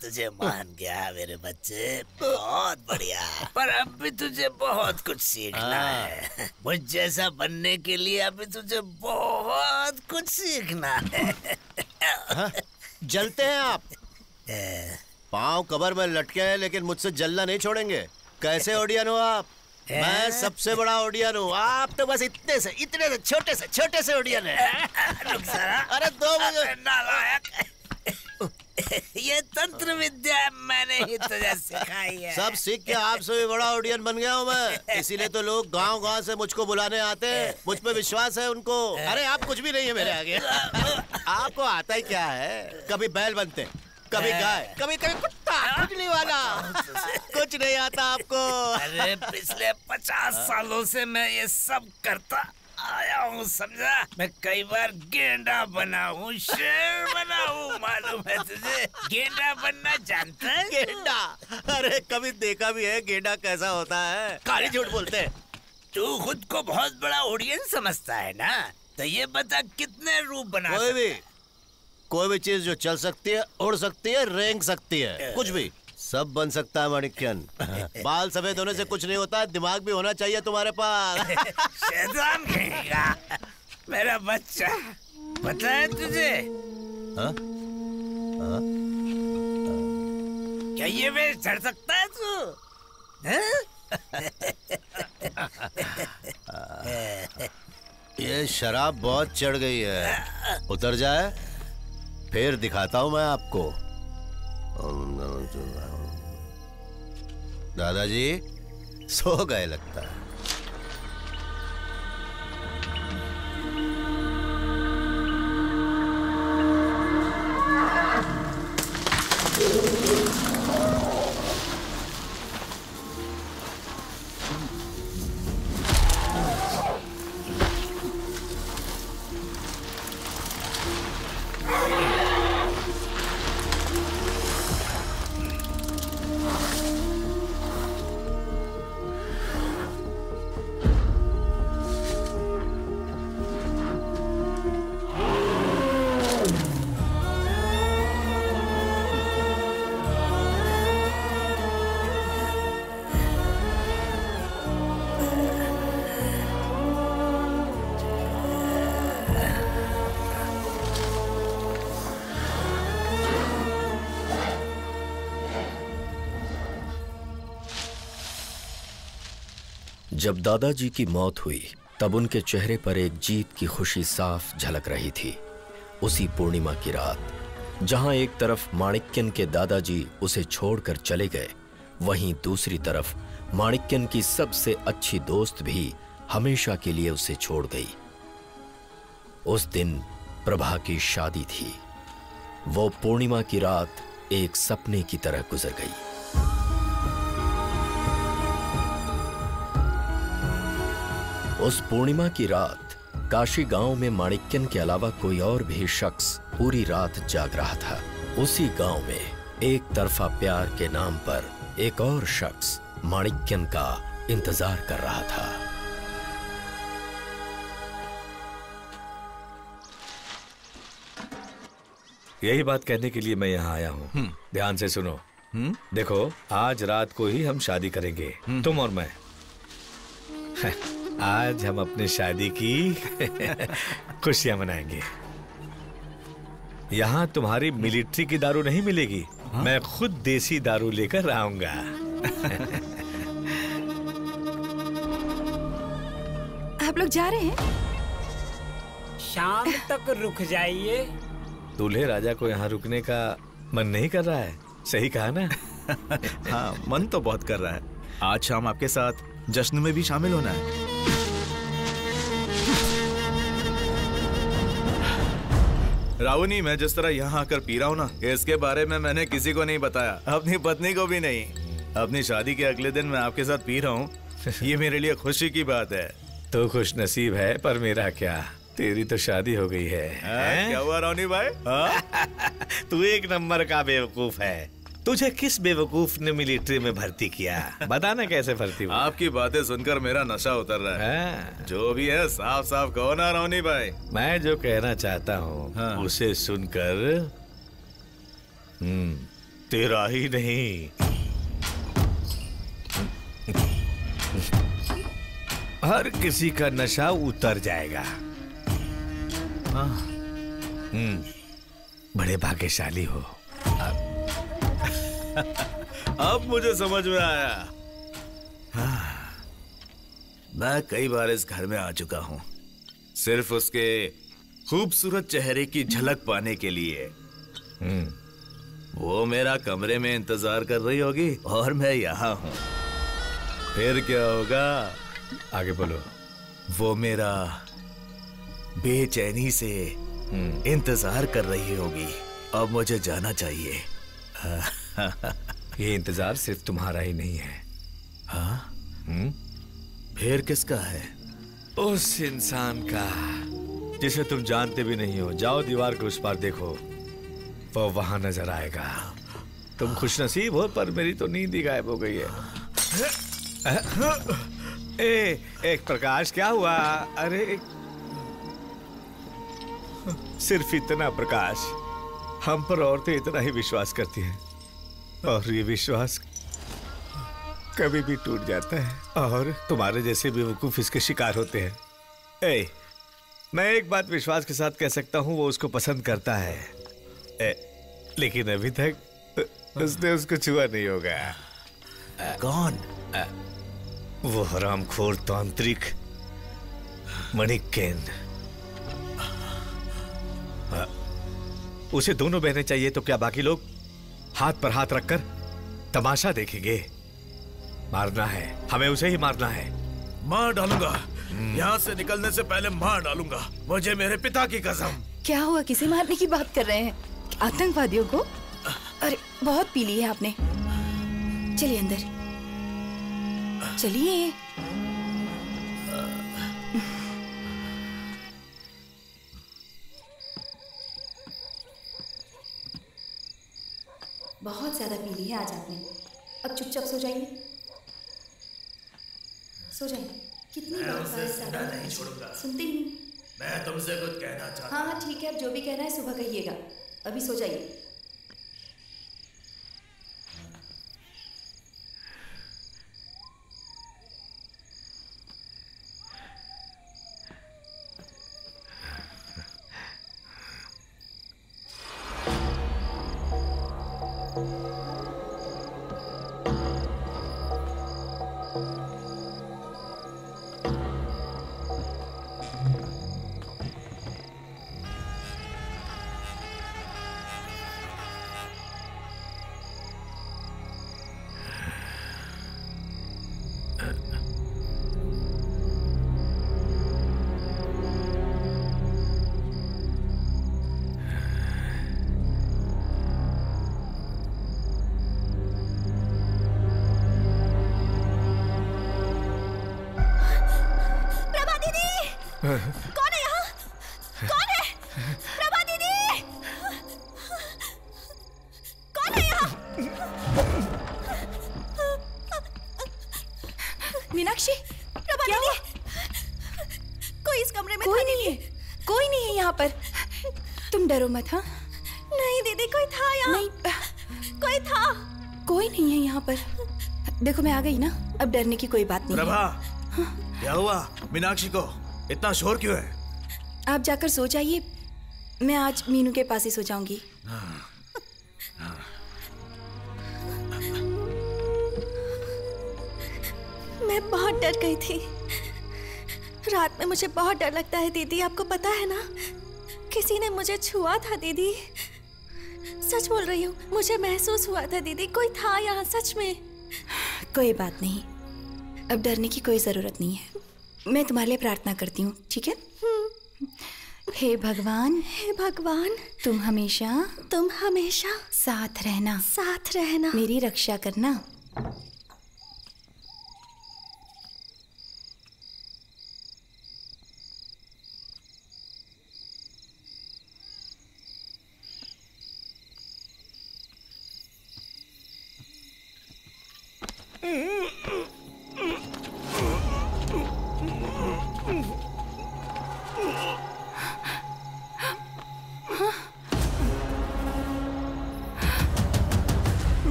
तुझे मान गया मेरे बच्चे, बहुत बढ़िया। पर अब भी तुझे बहुत कुछ सीखना है। मुझ जैसा बनने के लिए अभी तुझे बहुत कुछ सीखना है। जलते हैं आप, पाँव कबर में लटके हैं लेकिन मुझसे जलना नहीं छोड़ेंगे। कैसे ओडियन हो आप? मैं सबसे बड़ा ओडियन हूँ, आप तो बस इतने से छोटे से ओडियन है। अरे दो मुझे ये तंत्र विद्या मैंने ही तुझे सिखाई है। सब सीख के आपसे भी बड़ा ओडियन बन गया हूँ मैं, इसीलिए तो लोग गांव गांव से मुझको बुलाने आते हैं। मुझ पे विश्वास है उनको। अरे आप कुछ भी नहीं है मेरे आगे। आपको आता ही क्या है? कभी बैल बनते, कभी गाय, कभी कुत्ता, कुछ कुछ नहीं आता आपको। अरे पिछले 50 सालों से मैं ये सब करता आया हूँ, समझा। मैं कई बार गेंडा बना हूँ, शेर बना हूँ, मालूम है तुझे। गेंडा बनना जानता है? गेंडा, अरे कभी देखा भी है गेंडा कैसा होता है? काली झूठ बोलते हैं। तू खुद को बहुत बड़ा ओडियन समझता है ना, तो ये बता कितने रूप बना? कोई भी चीज जो चल सकती है, उड़ सकती है, रेंग सकती है, कुछ भी सब बन सकता है माणिक्यन। बाल सफेद होने से कुछ नहीं होता, दिमाग भी होना चाहिए तुम्हारे पास। शैतान कहेगा मेरा बच्चा, पता है तुझे? हा? हा? हा? क्या ये वे चढ़ सकता है तू? ये शराब बहुत चढ़ गई है, उतर जाए फिर दिखाता हूं मैं आपको। दादाजी सो गए लगता है। जब दादाजी की मौत हुई तब उनके चेहरे पर एक जीत की खुशी साफ झलक रही थी। उसी पूर्णिमा की रात जहां एक तरफ माणिक्यन के दादाजी उसे छोड़कर चले गए, वहीं दूसरी तरफ माणिक्यन की सबसे अच्छी दोस्त भी हमेशा के लिए उसे छोड़ गई। उस दिन प्रभा की शादी थी। वो पूर्णिमा की रात एक सपने की तरह गुजर गई। उस पूर्णिमा की रात काशी गांव में माणिक्यन के अलावा कोई और भी शख्स पूरी रात जाग रहा था। उसी गांव में एक तरफा प्यार के नाम पर एक और शख्स माणिक्यन का इंतजार कर रहा था। यही बात कहने के लिए मैं यहाँ आया हूँ। ध्यान से सुनो। देखो, आज रात को ही हम शादी करेंगे, तुम और मैं। आज हम अपनी शादी की खुशियां मनाएंगे। यहाँ तुम्हारी मिलिट्री की दारू नहीं मिलेगी। हाँ? मैं खुद देसी दारू लेकर आऊंगा। आप लोग जा रहे हैं? शाम तक रुक जाइए। दूल्हे राजा को यहाँ रुकने का मन नहीं कर रहा है, सही कहा ना? हाँ, मन तो बहुत कर रहा है। आज शाम आपके साथ जश्न में भी शामिल होना है। रावुनी, मैं जिस तरह यहाँ आकर पी रहा हूँ ना, इसके बारे में मैंने किसी को नहीं बताया, अपनी पत्नी को भी नहीं। अपनी शादी के अगले दिन मैं आपके साथ पी रहा हूँ, ये मेरे लिए खुशी की बात है। तो खुश नसीब है, पर मेरा क्या, तेरी तो शादी हो गई है। क्या हुआ रावुनी भाई? तू एक नंबर का बेवकूफ है। तुझे किस बेवकूफ ने मिलिट्री में भर्ती किया? बताना कैसे भर्ती हुआ? आपकी बातें सुनकर मेरा नशा उतर रहा है। हाँ। जो भी है साफ साफ कहो ना रावुनी भाई। मैं जो कहना चाहता हूँ, हाँ, उसे सुनकर तेरा ही नहीं। हर किसी का नशा उतर जाएगा। हाँ। बड़े भाग्यशाली हो। अब मुझे समझ में आया। हाँ, मैं कई बार इस घर में आ चुका हूँ, सिर्फ उसके खूबसूरत चेहरे की झलक पाने के लिए। वो मेरा कमरे में इंतजार कर रही होगी और मैं यहाँ हूँ। फिर क्या होगा? आगे बोलो। वो मेरा बेचैनी से इंतजार कर रही होगी। अब मुझे जाना चाहिए। ये इंतजार सिर्फ तुम्हारा ही नहीं है। हाँ? फिर किसका है? उस इंसान का जिसे तुम जानते भी नहीं हो। जाओ दीवार के उस पार देखो, वो वहां नजर आएगा। तुम खुशनसीब हो, पर मेरी तो नींद ही गायब हो गई है। ए, एक प्रकाश क्या हुआ? अरे सिर्फ इतना प्रकाश, हम पर औरतें इतना ही विश्वास करती हैं और ये विश्वास कभी भी टूट जाता है और तुम्हारे जैसे बेवकूफ इसके शिकार होते हैं। ए, मैं एक बात विश्वास के साथ कह सकता हूँ, वो उसको पसंद करता है। लेकिन अभी तक उसने उसको छुआ नहीं होगा। कौन? वो हरामखोर तांत्रिक मणिक्यन। उसे दोनों बहनें चाहिए तो क्या बाकी लोग हाथ पर हाथ रखकर तमाशा देखेंगे? मारना है हमें, उसे ही मारना है। मार डालूंगा, यहाँ से निकलने से पहले मार डालूंगा, मुझे मेरे पिता की कसम। क्या हुआ? किसे मारने की बात कर रहे हैं? आतंकवादियों को? अरे बहुत पी ली है आपने, चलिए अंदर चलिए। बहुत ज्यादा पी ली है आज आपने, अब चुपचाप सो जाइए, सो जाइए। कितनी बार नहीं छोड़ूंगा, सुनते ही नहीं। मैं तुमसे कुछ कहना चाहता हूँ। हाँ ठीक है, आप जो भी कहना है सुबह कहिएगा, अभी सो जाइए। मत हाँ? नहीं दीदी, कोई था यहाँ। नहीं, कोई था। कोई नहीं है यहाँ पर। देखो मैं आ गई ना, अब डरने की कोई बात नहीं। प्रभा, क्या हुआ मीनाक्षी को? इतना शोर क्यों है? आप जाकर सो जाइए, मैं आज मीनू के पास ही सो जाऊंगी। मैं बहुत डर गई थी, रात में मुझे बहुत डर लगता है दीदी, आपको पता है ना। किसी ने मुझे छुआ था दीदी, सच बोल रही हूँ, मुझे महसूस हुआ था दीदी, कोई था यहाँ सच में। कोई बात नहीं, अब डरने की कोई ज़रूरत नहीं है। मैं तुम्हारे लिए प्रार्थना करती हूँ, ठीक है? हे भगवान, हे भगवान, तुम हमेशा साथ रहना, मेरी रक्षा करना।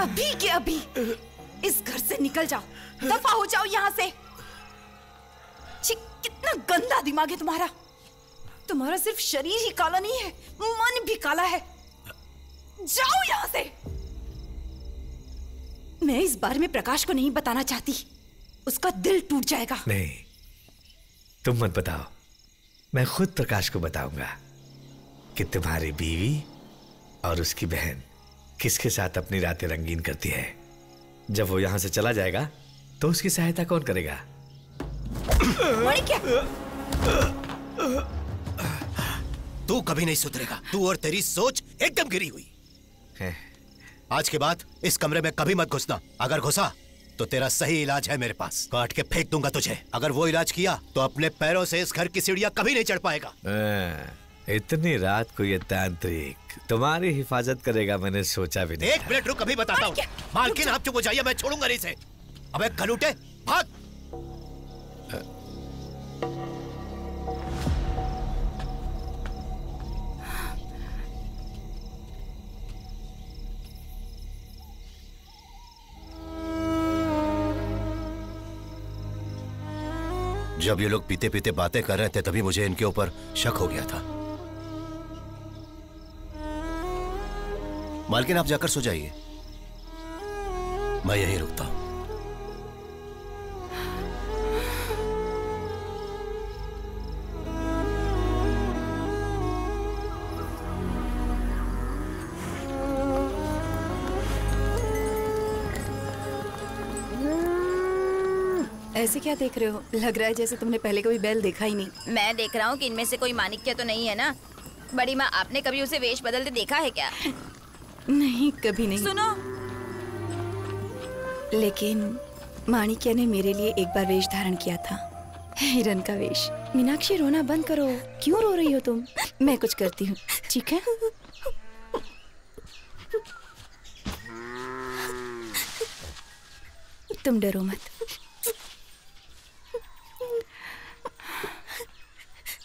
अभी के अभी इस घर से निकल जाओ, दफा हो जाओ यहाँ से। छी, कितना गंदा दिमाग है तुम्हारा। तुम्हारा सिर्फ शरीर ही काला नहीं है, मन भी काला है। जाओ यहाँ से। मैं इस बारे में प्रकाश को नहीं बताना चाहती, उसका दिल टूट जाएगा। नहीं, तुम मत बताओ, मैं खुद प्रकाश को बताऊंगा कि तुम्हारी बीवी और उसकी बहन किसके साथ अपनी रातें रंगीन करती है। जब वो यहाँ से चला जाएगा तो उसकी सहायता कौन करेगा? क्या? तू कभी नहीं सुधरेगा। तू और तेरी सोच एकदम गिरी हुई। आज के बाद इस कमरे में कभी मत घुसना। अगर घुसा तो तेरा सही इलाज है मेरे पास, काट के फेंक दूंगा तुझे। अगर वो इलाज किया तो अपने पैरों से इस घर की सीढ़ियां कभी नहीं चढ़ पाएगा। इतनी रात को ये तांत्रिक तुम्हारी हिफाजत करेगा, मैंने सोचा भी नहीं। एक मिनट रुक, कभी बताता हूँ। मालकिन आप चुप हो जाइए, मैं छोड़ूंगा नहीं इसे। अब एक घलूटे भाग। जब ये लोग पीते पीते बातें कर रहे थे तभी मुझे इनके ऊपर शक हो गया था। मालकिन आप जाकर सो जाइए, मैं यहीं रुकता हूं। ऐसे क्या देख रहे हो? लग रहा है जैसे तुमने पहले कभी बैल देखा ही नहीं। मैं देख रहा हूँ कि इनमें से कोई मानिक्य तो नहीं है ना? बड़ी माँ, आपने कभी उसे वेश बदलते देखा है क्या? नहीं, कभी नहीं। सुनो, लेकिन मानिक्य ने मेरे लिए एक बार वेश धारण किया था, हिरण का वेश। मीनाक्षी रोना बंद करो, क्यों रो रही हो तुम? मैं कुछ करती हूँ, ठीक है? तुम डरो मत।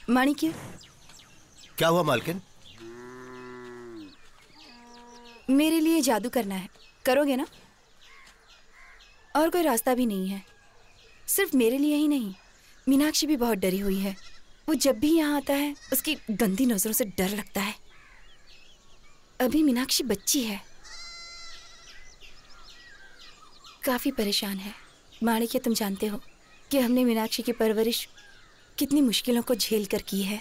माणिक्य, क्या हुआ मालकिन? मेरे लिए जादू करना है, करोगे ना? और कोई रास्ता भी नहीं है। सिर्फ मेरे लिए ही नहीं, मीनाक्षी भी बहुत डरी हुई है। वो जब भी यहाँ आता है उसकी गंदी नजरों से डर लगता है। अभी मीनाक्षी बच्ची है, काफी परेशान है। माणिक्य, तुम जानते हो कि हमने मीनाक्षी की परवरिश कितनी मुश्किलों को झेल कर की है।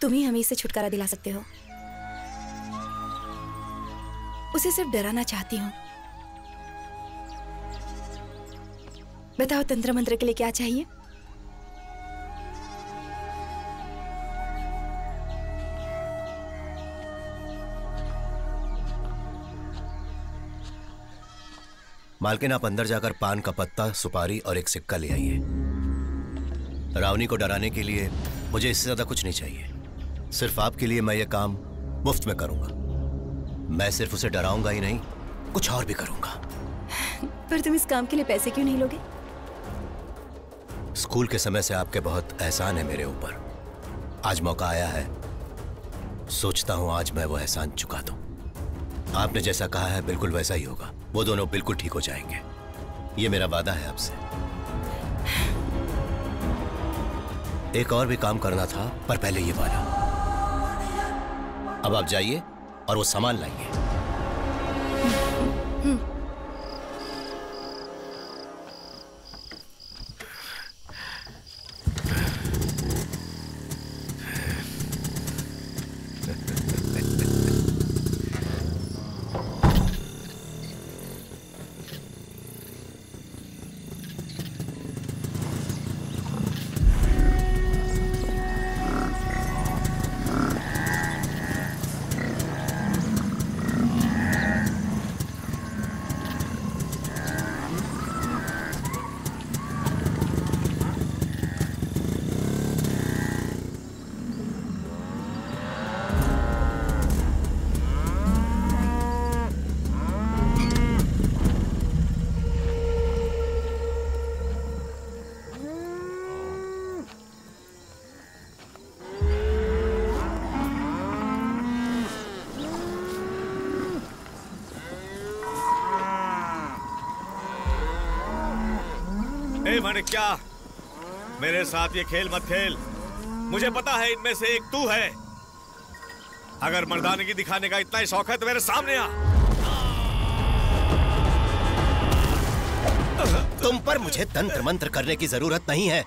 तुम ही हमें इससे छुटकारा दिला सकते हो। उसे सिर्फ डराना चाहती हूँ। बताओ, तंत्र मंत्र के लिए क्या चाहिए? मालकिन, आप अंदर जाकर पान का पत्ता, सुपारी और एक सिक्का ले आइए। रावणी को डराने के लिए मुझे इससे ज्यादा कुछ नहीं चाहिए। सिर्फ आपके लिए मैं ये काम मुफ्त में करूंगा। मैं सिर्फ उसे डराऊंगा ही नहीं, कुछ और भी करूंगा। पर तुम इस काम के लिए पैसे क्यों नहीं लोगे? स्कूल के समय से आपके बहुत एहसान है मेरे ऊपर। आज मौका आया है, सोचता हूँ आज मैं वो एहसान चुका दूं। आपने जैसा कहा है बिल्कुल वैसा ही होगा। वो दोनों बिल्कुल ठीक हो जाएंगे, ये मेरा वादा है आपसे। एक और भी काम करना था, पर पहले ये वाला। अब आप जाइए और वो सामान लाइए। क्या मेरे साथ ये खेल मत खेल। मुझे पता है इनमें से एक तू है। अगर मर्दानगी दिखाने का इतना ही शौक है तो मेरे सामने आ। तुम पर मुझे तंत्र मंत्र करने की जरूरत नहीं है।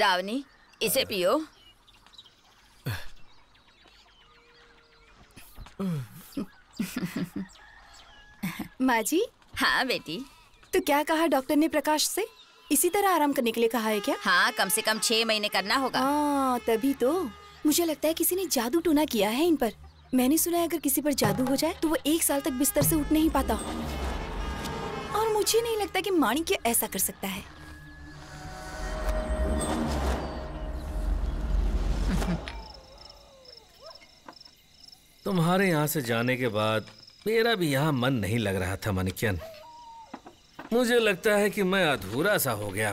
रावनी, इसे पियो। माँ जी। हाँ बेटी। तो क्या कहा डॉक्टर ने प्रकाश से? इसी तरह आराम करने के लिए कहा है क्या? हाँ, कम से कम 6 महीने करना होगा। हाँ, तभी तो। मुझे लगता है किसी ने जादू टोना किया है इन पर। मैंने सुना है अगर किसी पर जादू हो जाए तो वो 1 साल तक बिस्तर से उठ नहीं पाता। और मुझे नहीं लगता कि माणिक्य ऐसा कर सकता है। तुम्हारे यहाँ से जाने के बाद मेरा भी यहाँ मन नहीं लग रहा था माणिक्यन। मुझे लगता है कि मैं अधूरा सा हो गया।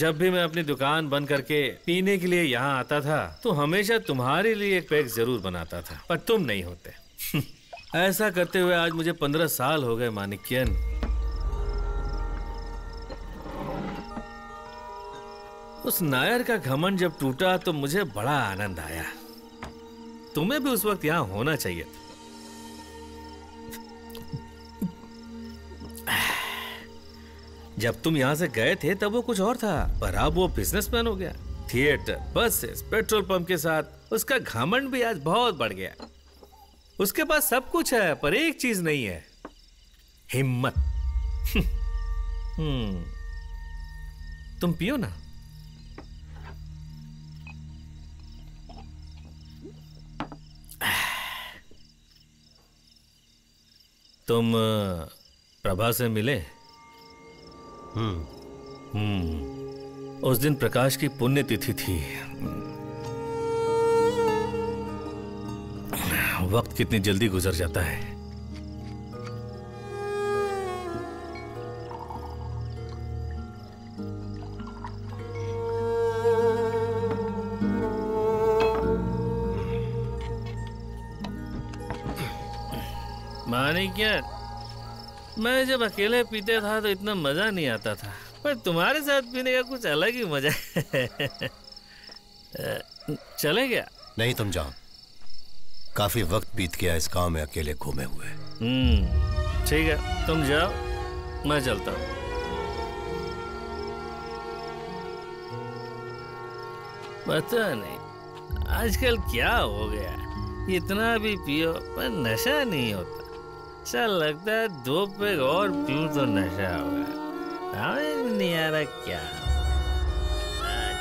जब भी मैं अपनी दुकान बंद करके पीने के लिए यहाँ आता था तो हमेशा तुम्हारे लिए एक पैक जरूर बनाता था, पर तुम नहीं होते। ऐसा करते हुए आज मुझे 15 साल हो गए माणिक्यन। उस नायर का घमंड जब टूटा तो मुझे बड़ा आनंद आया। तुम्हें भी उस वक्त यहाँ होना चाहिए था। जब तुम यहाँ से गए थे तब वो कुछ और था, पर अब वो बिजनेसमैन हो गया। थिएटर, बसेस, पेट्रोल पंप के साथ उसका घमंड भी आज बहुत बढ़ गया। उसके पास सब कुछ है पर एक चीज नहीं है, हिम्मत। तुम पियो ना। तुम प्रभा से मिले? उस दिन प्रकाश की पुण्यतिथि थी। वक्त कितनी जल्दी गुजर जाता है। मानिक्यन, मैं जब अकेले पीते था तो इतना मजा नहीं आता था, पर तुम्हारे साथ पीने का कुछ अलग ही मजा है। चले गया? नहीं, तुम जाओ। काफी वक्त बीत गया इस गांव में अकेले घूमे हुए। ठीक है, तुम जाओ, मैं चलता हूँ। पता नहीं आजकल क्या हो गया, इतना भी पियो पर नशा नहीं होता। अच्छा लगता है 2 पेग और पीऊं तो नशा होगा। आवाज नहीं आ रहा क्या?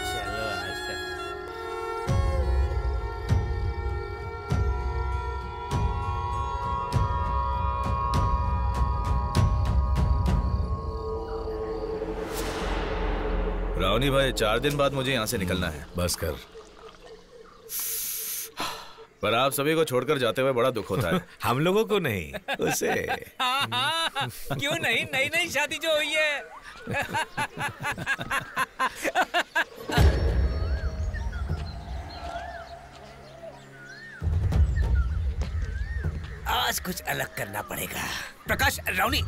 चलो आज का रावनी भाई, 4 दिन बाद मुझे यहाँ से निकलना है। बस कर। पर आप सभी को छोड़कर जाते हुए बड़ा दुख होता है। हम लोगों को नहीं, उसे। क्यों नहीं? नई नई शादी जो हुई है। आज कुछ अलग करना पड़ेगा। प्रकाश, रावनी,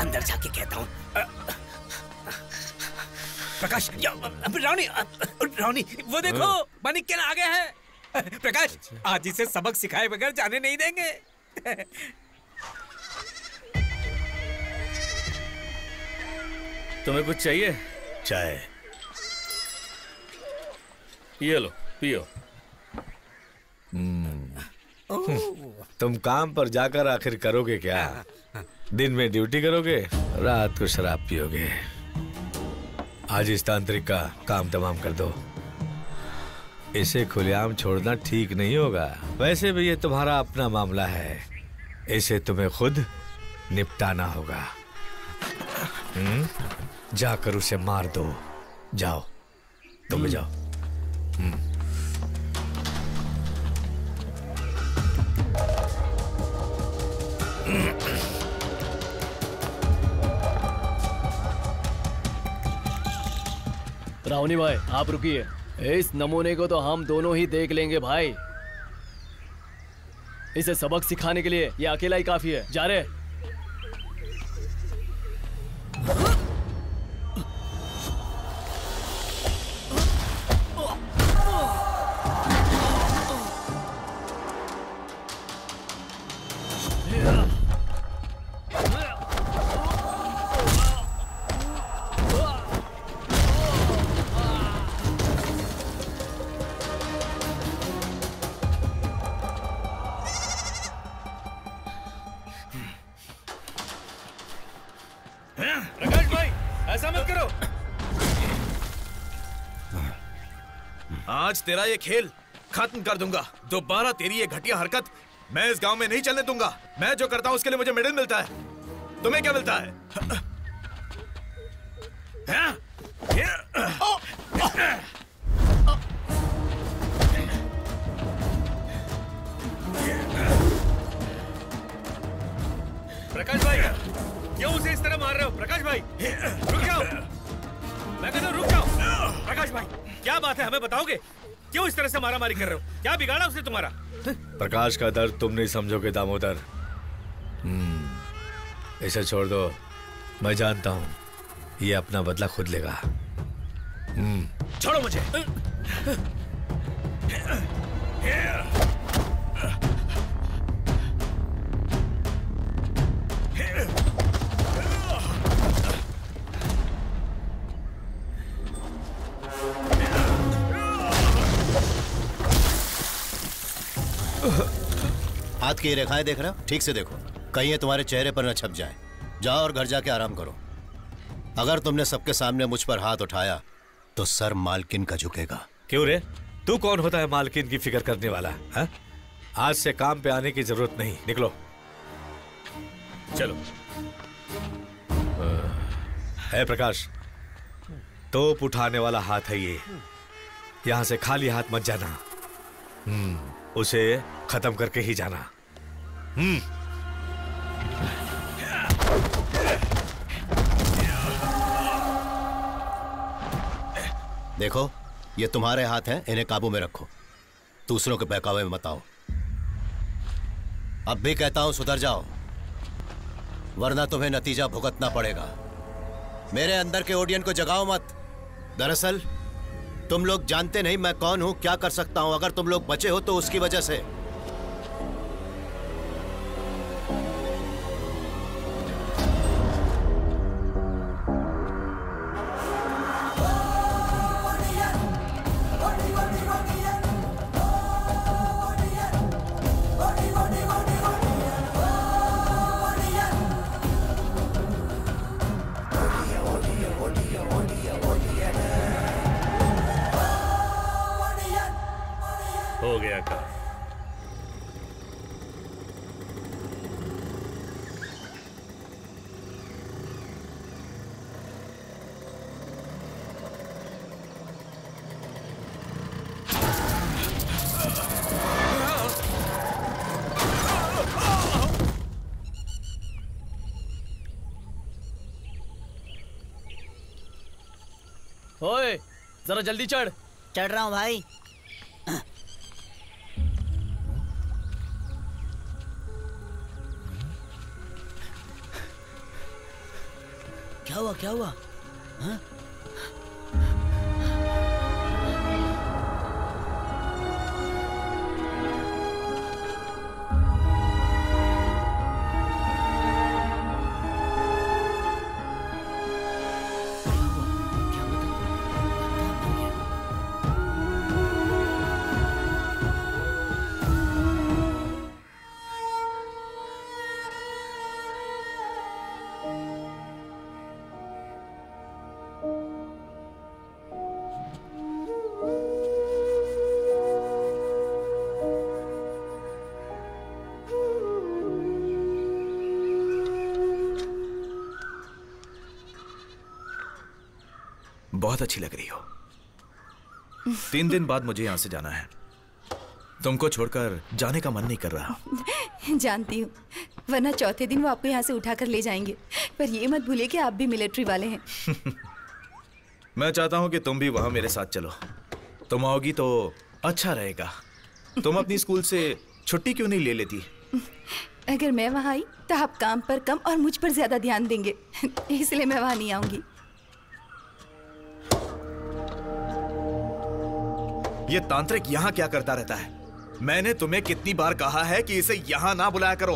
अंदर जाके कहता हूँ। प्रकाश, रावनी, रावनी, वो देखो माणिक्यन आ गया है। प्रकाश, आज इसे सबक सिखाए बगैर जाने नहीं देंगे। तुम्हें कुछ चाहिए? चाय ये लो, पियो। तुम काम पर जाकर आखिर करोगे क्या? दिन में ड्यूटी करोगे, रात को शराब पियोगे। आज इस तांत्रिक का काम तमाम कर दो। इसे खुलेआम छोड़ना ठीक नहीं होगा। वैसे भी ये तुम्हारा अपना मामला है, इसे तुम्हें खुद निपटाना होगा। जाकर उसे मार दो। जाओ, तुम भी जाओ। रावनी भाई, आप रुकिए। इस नमूने को तो हम दोनों ही देख लेंगे भाई। इसे सबक सिखाने के लिए ये अकेला ही काफी है। जा रहे। आज तेरा ये खेल खत्म कर दूंगा। दोबारा तेरी ये घटिया हरकत मैं इस गांव में नहीं चलने दूंगा। मैं जो करता हूँ उसके लिए मुझे मेडल मिलता है, तुम्हें क्या मिलता है? प्रकाश भाई क्यों उसे इस तरह मार रहे हो? प्रकाश भाई रुक जाओ, मैं कहता हूँ रुक जाओ। प्रकाश भाई क्या बात है, हमें बताओगे क्यों इस तरह से मारा मारी कर रहे हो? क्या बिगाड़ा उसने तुम्हारा? प्रकाश का दर्द तुम नहीं समझोगे दामोदर। इसे छोड़ दो, मैं जानता हूँ ये अपना बदला खुद लेगा। छोड़ो मुझे। हाथ की रेखाएं देख रहे हो? ठीक से देखो, कहीं ये तुम्हारे चेहरे पर न छप जाए। जाओ और घर जाके आराम करो। अगर तुमने सबके सामने मुझ पर हाथ उठाया तो सर मालकिन का झुकेगा। क्यों रे, तू कौन होता है मालकिन की फिक्र करने वाला? हा? आज से काम पे आने की जरूरत नहीं, निकलो। चलो। है प्रकाश, तोप उठाने वाला हाथ है ये, यहां से खाली हाथ मत जाना। उसे खत्म करके ही जाना। देखो ये तुम्हारे हाथ हैं, इन्हें काबू में रखो, दूसरों के बहकावे में मत आओ। अब भी कहता हूं सुधर जाओ, वरना तुम्हें नतीजा भुगतना पड़ेगा। मेरे अंदर के ओडियन को जगाओ मत। दरअसल तुम लोग जानते नहीं मैं कौन हूं, क्या कर सकता हूं। अगर तुम लोग बचे हो तो उसकी वजह से। ओए, जरा जल्दी चढ़। चढ़ रहा हूँ भाई। क्या हुआ, क्या हुआ? हा? बहुत अच्छी लग रही हो। 3 दिन बाद मुझे यहाँ से जाना है, तुमको छोड़कर जाने का मन नहीं कर रहा। जानती हूँ, वरना चौथे दिन वो आपको यहाँ से उठाकर ले जाएंगे। पर ये मत भूलिए कि आप भी मिलिट्री वाले हैं। मैं चाहता हूँ कि तुम भी वहाँ मेरे साथ चलो। तुम आओगी तो अच्छा रहेगा। तुम अपनी स्कूल से छुट्टी क्यों नहीं ले लेती? अगर मैं वहाँ आई तो आप काम पर कम और मुझ पर ज्यादा ध्यान देंगे, इसलिए मैं वहाँ नहीं आऊँगी। ये तांत्रिक यहाँ क्या करता रहता है? मैंने तुम्हें कितनी बार कहा है कि इसे यहाँ ना बुलाया करो।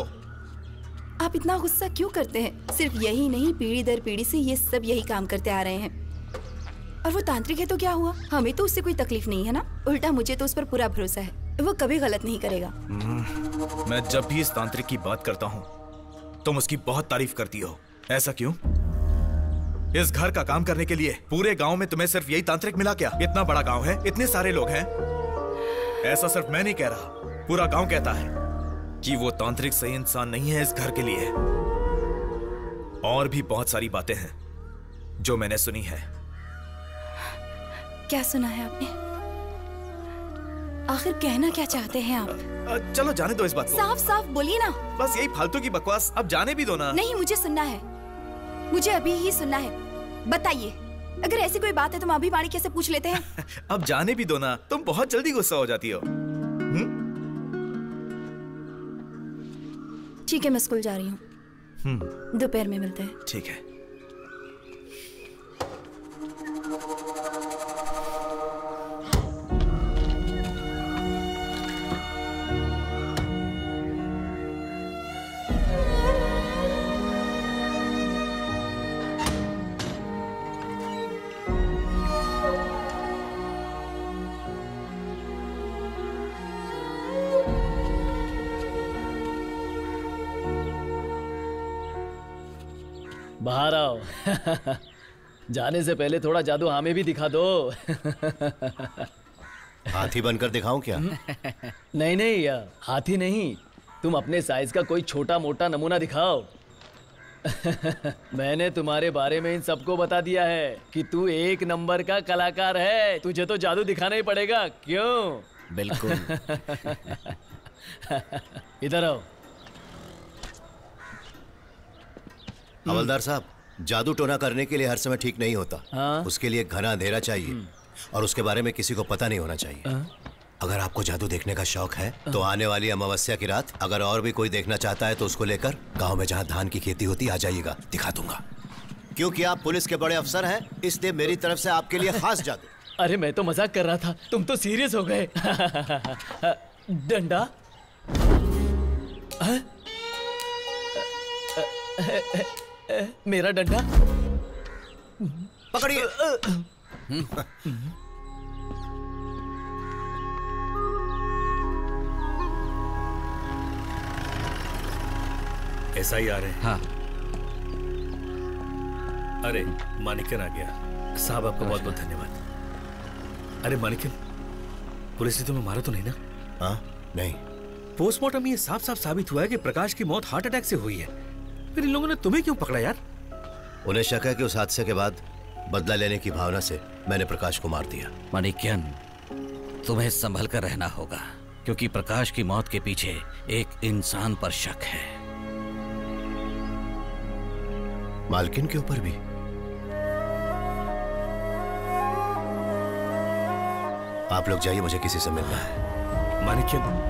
आप इतना गुस्सा क्यों करते हैं? सिर्फ यही नहीं, पीढ़ी दर पीढ़ी से ये सब यही काम करते आ रहे हैं। और वो तांत्रिक है तो क्या हुआ, हमें तो उससे कोई तकलीफ नहीं है ना। उल्टा मुझे तो उस पर पूरा भरोसा है, वो कभी गलत नहीं करेगा। मैं जब भी इस तांत्रिक की बात करता हूँ तुम उसकी बहुत तारीफ करती हो, ऐसा क्यों? इस घर का काम करने के लिए पूरे गांव में तुम्हें सिर्फ यही तांत्रिक मिला क्या? इतना बड़ा गांव है, इतने सारे लोग हैं। ऐसा सिर्फ मैं नहीं कह रहा, पूरा गांव कहता है कि वो तांत्रिक सही इंसान नहीं है इस घर के लिए। और भी बहुत सारी बातें हैं जो मैंने सुनी है। क्या सुना है आपने? आखिर कहना क्या चाहते हैं आप? चलो जाने दो इस बात को। साफ साफ बोलिए ना। बस यही फालतू की बकवास, अब जाने भी दो ना। नहीं, मुझे सुनना है, मुझे अभी ही सुनना है। बताइए, अगर ऐसी कोई बात है तो हम अभी माणिक्य से पूछ लेते हैं। अब जाने भी दो ना, तुम बहुत जल्दी गुस्सा हो जाती हो। ठीक है, मैं स्कूल जा रही हूँ, दोपहर में मिलते हैं। ठीक है। बाहर आओ। जाने से पहले थोड़ा जादू हमें भी दिखा दो। हाथी बनकर दिखाऊं क्या? नहीं नहीं, हाथी नहीं, तुम अपने साइज का कोई छोटा मोटा नमूना दिखाओ। मैंने तुम्हारे बारे में इन सबको बता दिया है कि तू एक नंबर का कलाकार है, तुझे तो जादू दिखाना ही पड़ेगा। क्यों? बिल्कुल। इधर आओ। हवलदार साहब, जादू टोना करने के लिए हर समय ठीक नहीं होता। हाँ? उसके लिए घना अंधेरा चाहिए और उसके बारे में किसी को पता नहीं होना चाहिए। अगर आपको जादू देखने का शौक है तो आने वाली अमावस्या की रात अगर और भी कोई देखना चाहता है तो उसको लेकर गांव में जहां धान की खेती होती आ जाइएगा, दिखा दूंगा। क्योंकि आप पुलिस के बड़े अफसर हैं, इसलिए मेरी तरफ से आपके लिए खास जादू। अरे मैं तो मजाक कर रहा था, तुम तो सीरियस हो गए। डंडा? मेरा डंडा पकड़िए। ऐसा ही आ रहे? हाँ। अरे माणिक्यन आ गया। साहब आपका बहुत बहुत धन्यवाद। अरे माणिक्यन, पुलिस ने तुम्हें मारा तो नहीं ना? हाँ, नहीं। पोस्टमार्टम में साफ साफ साबित हुआ है कि प्रकाश की मौत हार्ट अटैक से हुई है। फिर इन लोगों ने तुम्हें क्यों पकड़ा यार? उन्हें शक है कि उस हादसे के बाद बदला लेने की भावना से मैंने प्रकाश को मार दिया। माणिक्यन, तुम्हें संभल कर रहना होगा क्योंकि प्रकाश की मौत के पीछे एक इंसान पर शक है। मालकिन के ऊपर भी? आप लोग जाइए, मुझे किसी से मिलना है। माणिक्यन,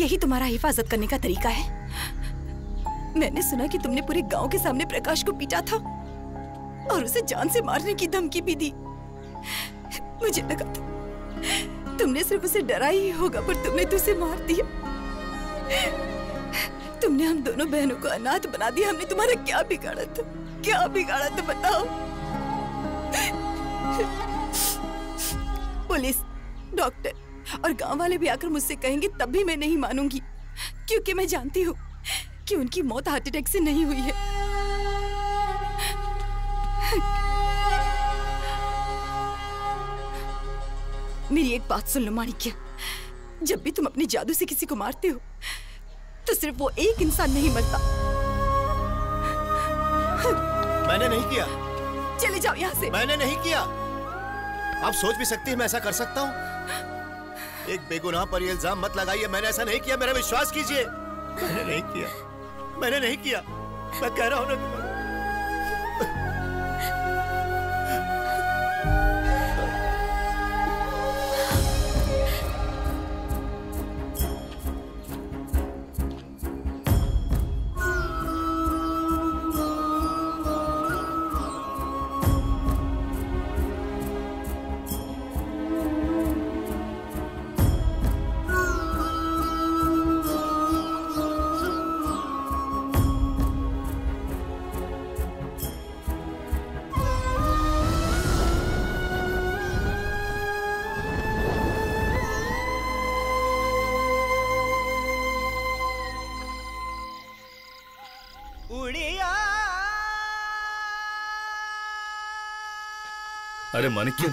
यही तुम्हारा हिफाजत करने का तरीका है? मैंने सुना कि तुमने पूरे गांव के सामने प्रकाश को पीटा था और उसे जान से मारने की धमकी भी दी। मुझे लगा तुमने सिर्फ उसे डरा ही होगा, पर तुमने तो उसे मार दिया। तुमने हम दोनों बहनों को अनाथ बना दिया। हमने तुम्हारा क्या बिगाड़ा था? क्या बिगाड़ा था बताओ? पुलिस, डॉक्टर और गांव वाले भी आकर मुझसे कहेंगे तब भी मैं नहीं मानूंगी, क्योंकि मैं जानती हूँ कि उनकी मौत हार्ट अटैक से नहीं हुई है। मेरी एक बात सुन लो माणिक्य, जब भी तुम अपने जादू से किसी को मारते हो तो सिर्फ वो एक इंसान नहीं मरता। मैंने नहीं किया। चले जाओ यहाँ से। मैंने नहीं किया। आप सोच भी सकती हैं मैं ऐसा कर सकता हूँ? एक बेगुनाह पर ये इल्जाम मत लगाइए। मैंने ऐसा नहीं किया, मेरा विश्वास कीजिए। मैंने नहीं किया, मैंने नहीं किया, मैं कह रहा हूं ना। अरे मानिक्यम,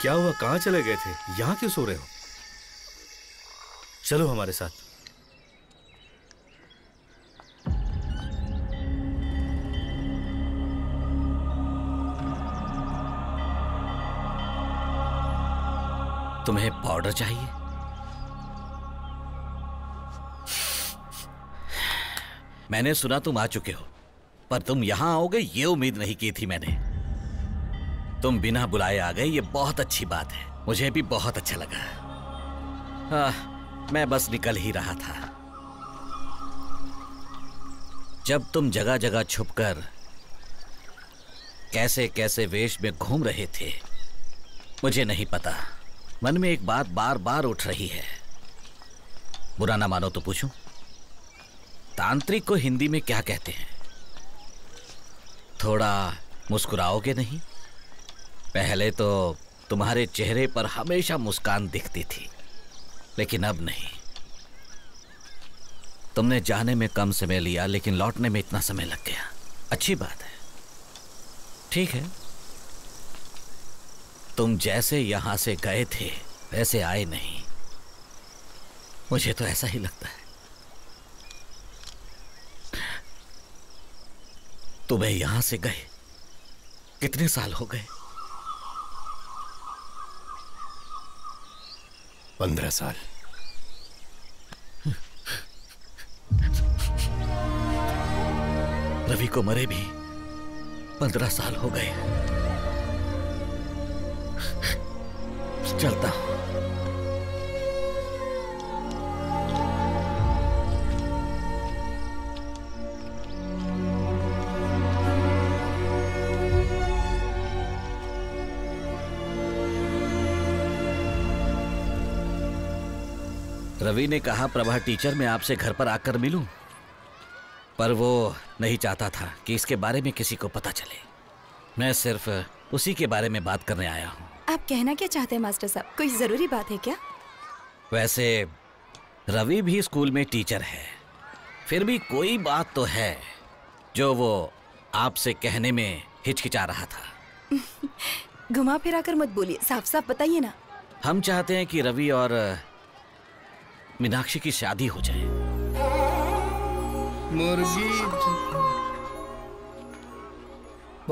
क्या हुआ? कहाँ चले गए थे? यहाँ क्यों सो रहे हो? चलो हमारे साथ। तुम्हें पाउडर चाहिए? मैंने सुना तुम आ चुके हो, पर तुम यहां आओगे ये उम्मीद नहीं की थी मैंने। तुम बिना बुलाए आ गए, ये बहुत अच्छी बात है। मुझे भी बहुत अच्छा लगा। मैं बस निकल ही रहा था जब तुम जगह जगह छुपकर कैसे कैसे वेश में घूम रहे थे। मुझे नहीं पता, मन में एक बात बार बार उठ रही है। बुरा ना मानो तो पूछूं, तांत्रिक को हिंदी में क्या कहते हैं? थोड़ा मुस्कुराओगे नहीं? पहले तो तुम्हारे चेहरे पर हमेशा मुस्कान दिखती थी, लेकिन अब नहीं। तुमने जाने में कम समय लिया, लेकिन लौटने में इतना समय लग गया। अच्छी बात है, ठीक है। तुम जैसे यहां से गए थे वैसे आए नहीं, मुझे तो ऐसा ही लगता है। तुम्हें यहां से गए कितने साल हो गए? 15 साल। रवि को मरे भी 15 साल हो गए। चलता हूं। रवि ने कहा प्रभात टीचर मैं आपसे घर पर आकर मिलूं, पर वो नहीं चाहता था कि इसके बारे में किसी को पता चले। मैं सिर्फ उसी के बारे में बात करने आया हूं। आप कहना क्या चाहते हैं मास्टर साहब? कोई जरूरी बात है क्या? वैसे रवि भी स्कूल में टीचर है, फिर भी कोई बात तो है जो वो आपसे कहने में हिचकिचा रहा था। घुमा फिरा कर मत बोलिए, साफ साफ बताइए ना। हम चाहते हैं कि रवि और मीनाक्षी की शादी हो जाए। मुर्गी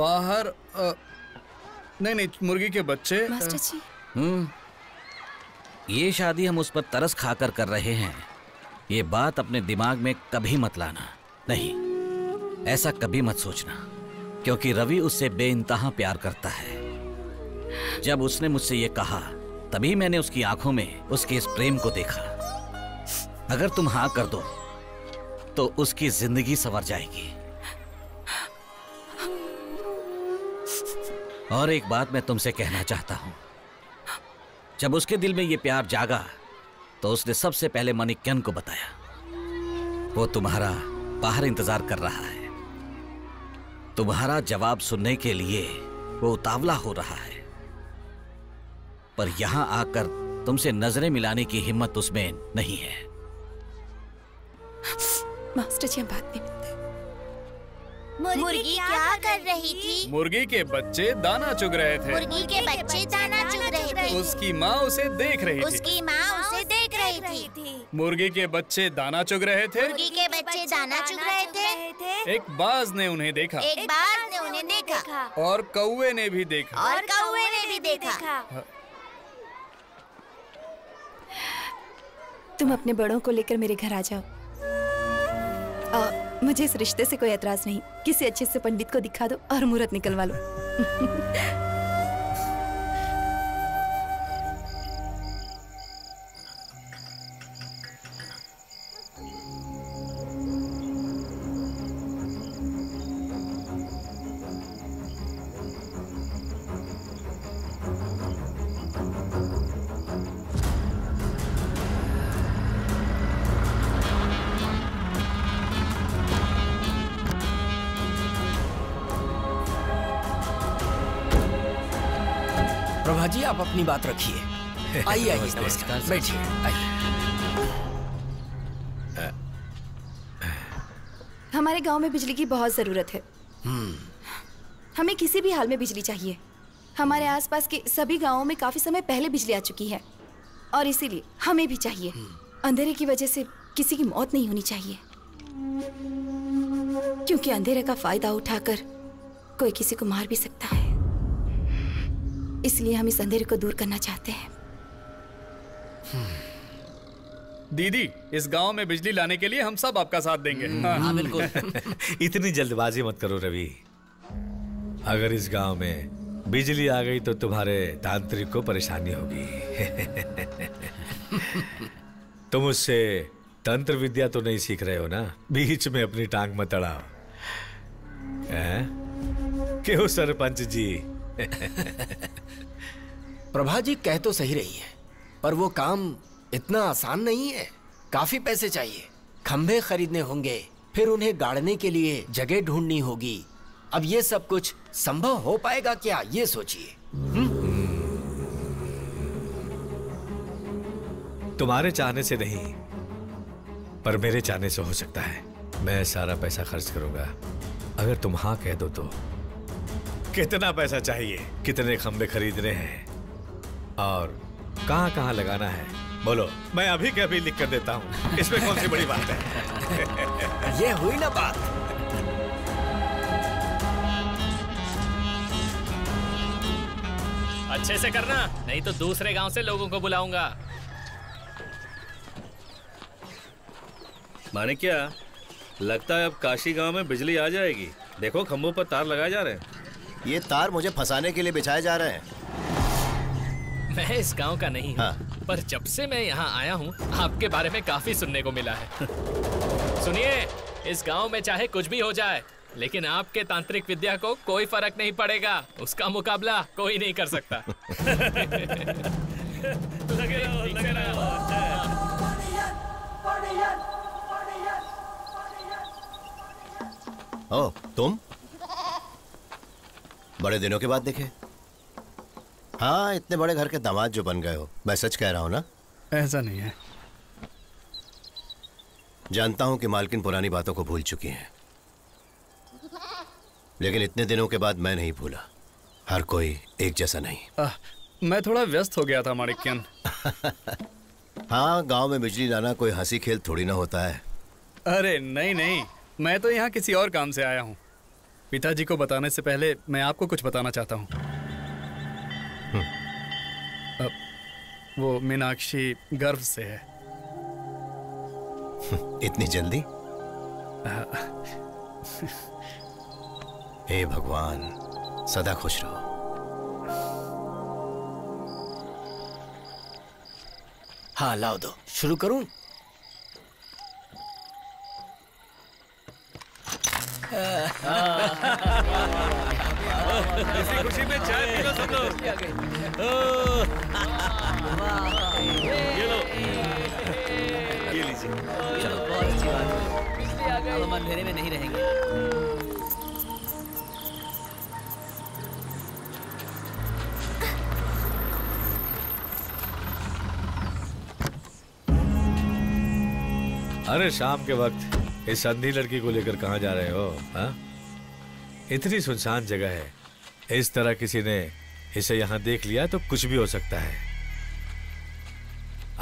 बाहर नहीं, मुर्गी के बच्चे। मास्टर जी, ये शादी हम उस पर तरस खाकर कर रहे हैं। ये बात अपने दिमाग में कभी मत लाना, नहीं, ऐसा कभी मत सोचना, क्योंकि रवि उससे बेइंतहा प्यार करता है। जब उसने मुझसे ये कहा तभी मैंने उसकी आंखों में उसके इस प्रेम को देखा। अगर तुम हाँ कर दो तो उसकी जिंदगी संवर जाएगी। और एक बात मैं तुमसे कहना चाहता हूं, जब उसके दिल में ये प्यार जागा तो उसने सबसे पहले मानिक्यन को बताया। वो तुम्हारा बाहर इंतजार कर रहा है, तुम्हारा जवाब सुनने के लिए वो उतावला हो रहा है, पर यहां आकर तुमसे नजरें मिलाने की हिम्मत उसमें नहीं है। मास्टर जी, बात नहीं। मुर्गी क्या कर रही थी? मुर्गी के बच्चे दाना चुग रहे थे। मुर्गी के बच्चे दाना चुग रहे थे। उसकी माँ उसे देख रही थी। उसकी माँ उसे देख रही थी। मुर्गी के बच्चे दाना चुग रहे थे। मुर्गी के बच्चे दाना चुग रहे थे। एक बाज ने उन्हें देखा। एक बाज ने उन्हें देखा। और कौवे ने भी देखा। और कौवे ने भी देखा। तुम अपने बड़ों को लेकर मेरे घर आ जाओ। मुझे इस रिश्ते से कोई एतराज नहीं। किसी अच्छे से पंडित को दिखा दो और मुहूर्त निकलवा लो। आप अपनी बात रखिए। आइए आइए, नमस्कार, बैठिए। आइए। हमारे गांव में बिजली की बहुत जरूरत है। हमें किसी भी हाल में बिजली चाहिए। हमारे आसपास के सभी गांवों में काफी समय पहले बिजली आ चुकी है और इसीलिए हमें भी चाहिए। अंधेरे की वजह से किसी की मौत नहीं होनी चाहिए, क्योंकि अंधेरे का फायदा उठाकर कोई किसी को मार भी सकता है। इसलिए हम इस अंधेरे को दूर करना चाहते हैं। दीदी, इस गांव में बिजली लाने के लिए हम सब आपका साथ देंगे। हाँ बिल्कुल। इतनी जल्दबाजी मत करो रवि। अगर इस गांव में बिजली आ गई तो तुम्हारे तांत्रिक को परेशानी होगी। तुम उससे तंत्र विद्या तो नहीं सीख रहे हो ना? बीच में अपनी टांग मत अड़ाओ। क्यों सरपंच जी? प्रभा जी कह तो सही रही है, पर वो काम इतना आसान नहीं है। काफी पैसे चाहिए, खंभे खरीदने होंगे, फिर उन्हें गाड़ने के लिए जगह ढूंढनी होगी। अब ये सब कुछ संभव हो पाएगा क्या, ये सोचिए। तुम्हारे चाहने से नहीं, पर मेरे चाहने से हो सकता है। मैं सारा पैसा खर्च करूंगा, अगर तुम हाँ कह दो तो। कितना पैसा चाहिए, कितने खंबे खरीदने हैं और कहाँ कहाँ लगाना है, बोलो। मैं अभी के अभी लिख कर देता हूँ, इसमें कौन सी बड़ी बात है। ये हुई ना बात। अच्छे से करना, नहीं तो दूसरे गांव से लोगों को बुलाऊंगा। मानिक्या, लगता है अब काशी गांव में बिजली आ जाएगी। देखो खंभों पर तार लगाए जा रहे हैं। ये तार मुझे फंसाने के लिए बिछाए जा रहे हैं। मैं इस गांव का नहीं हूँ, हाँ। पर जब से मैं यहाँ आया हूँ आपके बारे में काफी सुनने को मिला है। सुनिए, इस गांव में चाहे कुछ भी हो जाए, लेकिन आपके तांत्रिक विद्या को कोई फर्क नहीं पड़ेगा। उसका मुकाबला कोई नहीं कर सकता। ओ, तुम बड़े दिनों के बाद देखे। हाँ, इतने बड़े घर के दामाद जो बन गए हो। मैं सच कह रहा हूँ ना? ऐसा नहीं है। जानता हूँ कि मालकिन पुरानी बातों को भूल चुकी हैं, लेकिन इतने दिनों के बाद मैं नहीं भूला। हर कोई एक जैसा नहीं। मैं थोड़ा व्यस्त हो गया था माणिक्यन। हाँ, गांव में बिजली लाना कोई हंसी खेल थोड़ी ना होता है। अरे नहीं नहीं, मैं तो यहाँ किसी और काम से आया हूँ। पिताजी को बताने से पहले मैं आपको कुछ बताना चाहता हूँ। वो मीनाक्षी गर्व से है। इतनी जल्दी? हे भगवान, सदा खुश रहो। हाँ लाओ दो, शुरू करूँ? इसी खुशी में चाय पी लो सब लोग। ये लो, ये लीजिए। चलो, बहुत अच्छी बात है। अब हम अंधेरे में नहीं रहेंगे। अरे शाम के वक्त इस अंधी लड़की को लेकर कहाँ जा रहे हो? हा? इतनी सुनसान जगह है, इस तरह किसी ने इसे यहाँ देख लिया तो कुछ भी हो सकता है।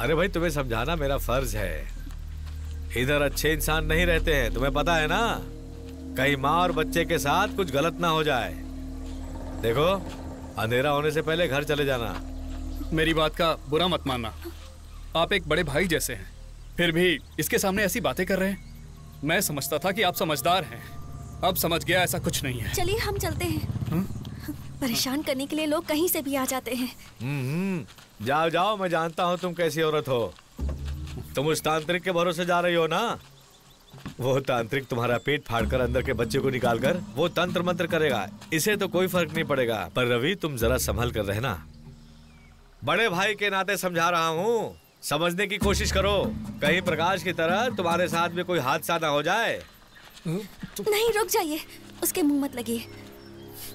अरे भाई, तुम्हें समझाना मेरा फर्ज है। इधर अच्छे इंसान नहीं रहते हैं, तुम्हें पता है ना। कहीं माँ और बच्चे के साथ कुछ गलत ना हो जाए। देखो, अंधेरा होने से पहले घर चले जाना। मेरी बात का बुरा मत मानना, आप एक बड़े भाई जैसे हैं, फिर भी इसके सामने ऐसी बातें कर रहे हैं। मैं समझता था कि आप समझदार हैं, अब समझ गया ऐसा कुछ नहीं है। चलिए हम चलते हैं। परेशान करने के लिए लोग कहीं से भी आ जाते हैं। जाओ जाओ, मैं जानता हूँ तुम कैसी औरत हो। तुम उस तांत्रिक के भरोसे जा रही हो ना? वो तांत्रिक तुम्हारा पेट फाड़कर अंदर के बच्चे को निकालकर वो तंत्र मंत्र करेगा, इसे तो कोई फर्क नहीं पड़ेगा। पर रवि, तुम जरा संभल कर रहना। बड़े भाई के नाते समझा रहा हूँ, समझने की कोशिश करो। कहीं प्रकाश की तरह तुम्हारे साथ भी कोई हादसा ना हो जाए। नहीं, रुक जाइए, उसके मुंह मत लगिए।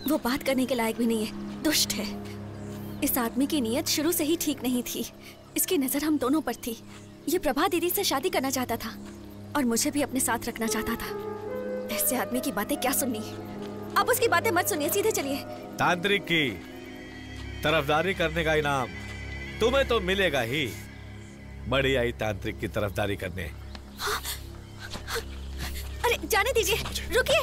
वो बात करने के लायक भी नहीं है, दुष्ट है। इस आदमी की नीयत शुरू से ही ठीक नहीं थी। इसकी नजर हम दोनों पर थी। ये प्रभा दीदी से शादी करना चाहता था और मुझे भी अपने साथ रखना चाहता था। ऐसे आदमी की बातें क्या सुननी। आप उसकी बातें मत सुनिए, सीधे चलिए। तांत्रिक की तरफदारी करने का इनाम तुम्हें तो मिलेगा ही। बड़ी आई तांत्रिक की तरफदारी करने। अरे जाने दीजिए, रुकिए।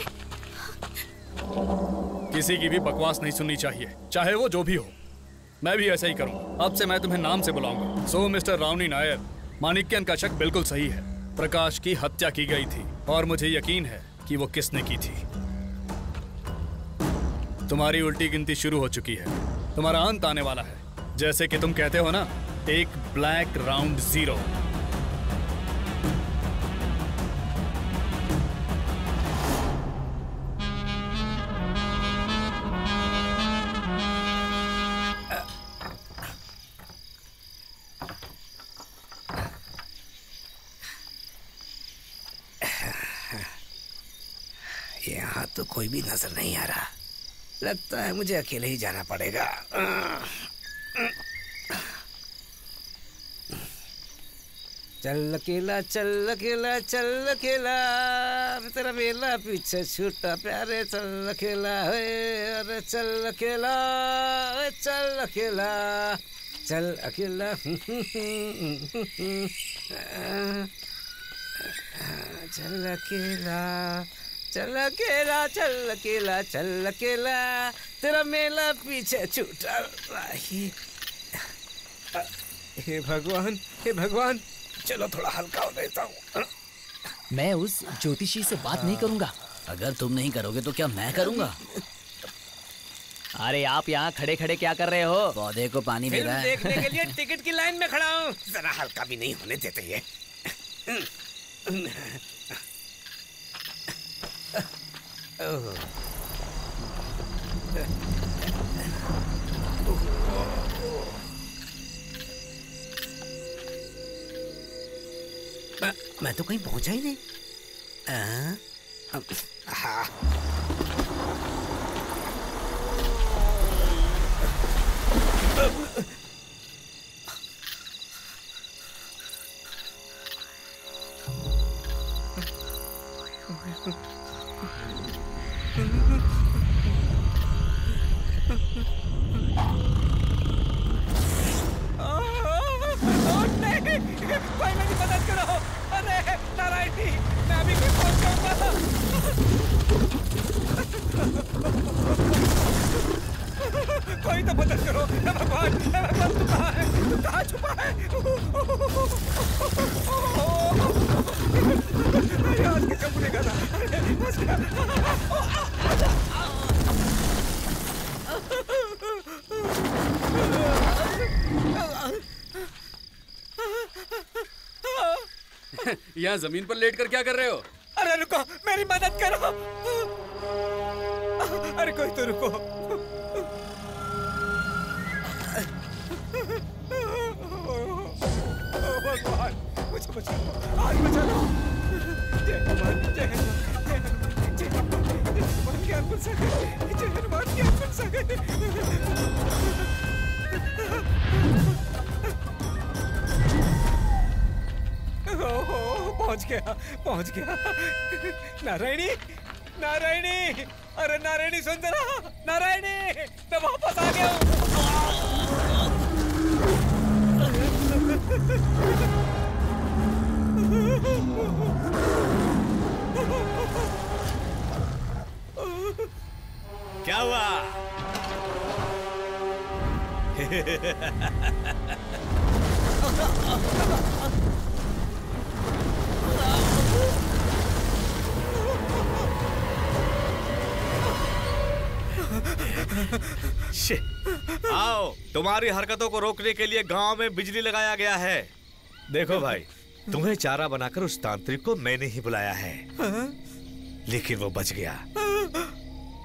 किसी की भी बकवास नहीं सुननी चाहिए, चाहे वो जो भी हो। मैं भी ऐसा ही करूँगा। अब से मैं तुम्हें नाम से बुलाऊंगा। सो मिस्टर रावुन्नी नायर, माणिक्यन का शक बिल्कुल सही है। प्रकाश की हत्या की गई थी और मुझे यकीन है कि वो किसने की थी। तुम्हारी उल्टी गिनती शुरू हो चुकी है, तुम्हारा अंत आने वाला है। जैसे कि तुम कहते हो ना, एक ब्लैक राउंड जीरो। यहाँ तो कोई भी नजर नहीं आ रहा। लगता है मुझे अकेले ही जाना पड़ेगा। चल अकेला चल अकेला चल अकेला, तेरा मेला पीछे छूटा प्यारे। चल अकेला है, अरे चल अकेला, चल अकेला, चल अकेला, चल अकेला, चल अकेला, चल अकेला, चल अकेला, तेरा मेला पीछे छूटा। हे भगवान, हे भगवान, चलो थोड़ा हल्का हो देता हूँ। मैं उस ज्योतिषी से बात नहीं करूँगा। अगर तुम नहीं करोगे तो क्या मैं करूँगा? अरे आप यहाँ खड़े खड़े क्या कर रहे हो? पौधे को पानी दे रहा है। देखने के लिए टिकट की लाइन में खड़ा हूँ। जरा हल्का भी नहीं होने देते ये। मैं तो कहीं पहुंचा ही नहीं। यहाँ जमीन पर लेट कर क्या कर रहे हो? अरे रुको, मेरी मदद करो। अरे कोई तो रुको। भगवान मुझे बचा लो, आज बचा लो। जय हनुमान, जय हनुमान, जय हनुमान की अर्पण सागर, जय हनुमान की अर्पण सागर। पहुंच गया, पहुंच गया। नारायणी, नारायणी, अरे नारायणी सुन जरा। नारायणी, मैं वापस आ गया हूं। क्या हुआ? आओ, तुम्हारी हरकतों को रोकने के लिए गांव में बिजली लगाया गया है। देखो भाई, तुम्हें चारा बनाकर उस तांत्रिक को मैंने ही बुलाया है, लेकिन वो बच गया।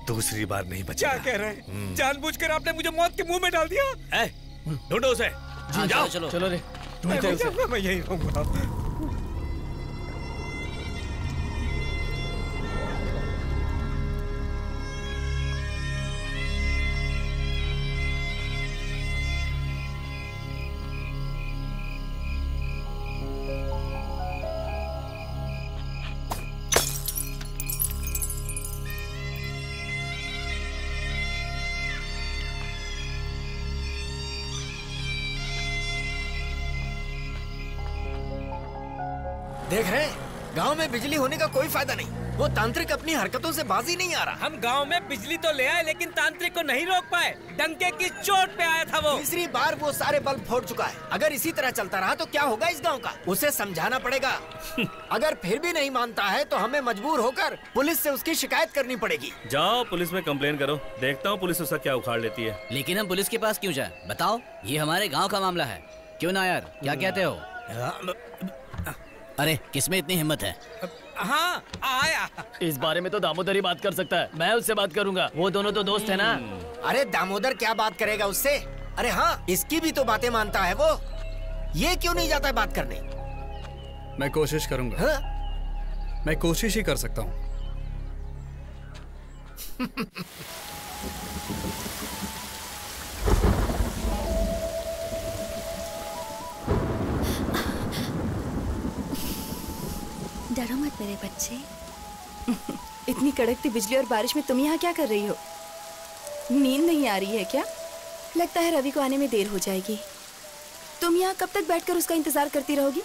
दूसरी बार नहीं बचा। क्या कह रहे? जानबूझकर आपने मुझे मौत के मुंह में डाल दिया। ढूंढो उसे। जाओ, चलो चलो रे, ढूंढो। मैं यही रहूंगा। देख रहे हैं, गांव में बिजली होने का कोई फायदा नहीं। वो तांत्रिक अपनी हरकतों से बाजी नहीं आ रहा। हम गांव में बिजली तो ले आए लेकिन तांत्रिक को नहीं रोक पाए। डंके की चोट पे आया था वो। तीसरी बार वो सारे बल्ब फोड़ चुका है। अगर इसी तरह चलता रहा तो क्या होगा इस गांव का, उसे समझाना पड़ेगा। अगर फिर भी नहीं मानता है तो हमें मजबूर होकर पुलिस से उसकी शिकायत करनी पड़ेगी। जाओ पुलिस में कम्प्लेन करो, देखता हूँ पुलिस उसका क्या उखाड़ लेती है। लेकिन हम पुलिस के पास क्यों जाए, बताओ? ये हमारे गाँव का मामला है। क्यों नायर, क्या कहते हो? अरे किसमें इतनी हिम्मत है? हाँ आया। इस बारे में तो दामोदर ही बात कर सकता है, मैं उससे बात करूंगा। वो दोनों तो दोस्त है ना। अरे दामोदर क्या बात करेगा उससे? अरे हाँ, इसकी भी तो बातें मानता है वो। ये क्यों नहीं जाता है बात करने? मैं कोशिश करूंगा। हाँ? मैं कोशिश ही कर सकता हूँ। डरो मत मेरे बच्चे। इतनी कड़कती बिजली और बारिश में तुम यहाँ क्या कर रही हो? नींद नहीं आ रही है क्या? लगता है रवि को आने में देर हो जाएगी। तुम यहाँ कब तक बैठकर उसका इंतजार करती रहोगी?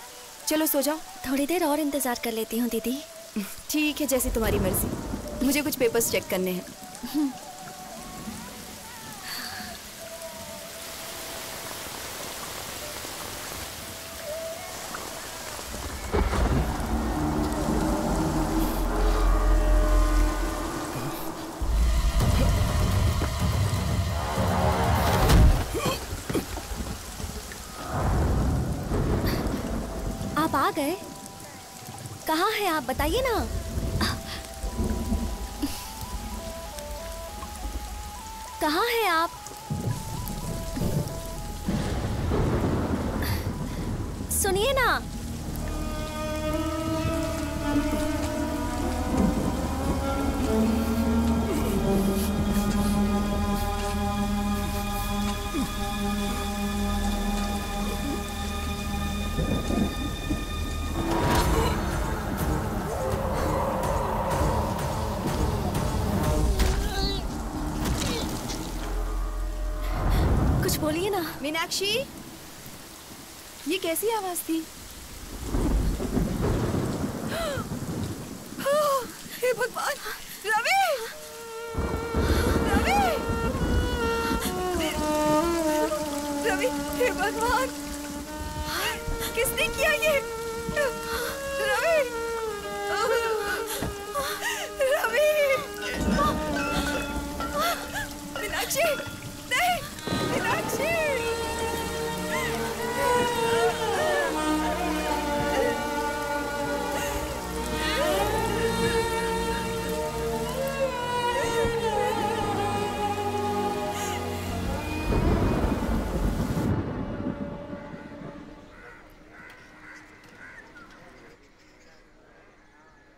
चलो सो जाओ। थोड़ी देर और इंतजार कर लेती हूँ दीदी। ठीक है, जैसी तुम्हारी मर्जी। मुझे कुछ पेपर्स चेक करने हैं। कहाँ है आप, बताइए ना। कहाँ है आप? सुनिए ना। बोलिए ना मीनाक्षी, ये कैसी आवाज थी? हे भगवान, रवि! रवि! रवि! हे भगवान, किसने किया ये? रवि! रवि! मीनाक्षी नहीं, मीनाक्षी!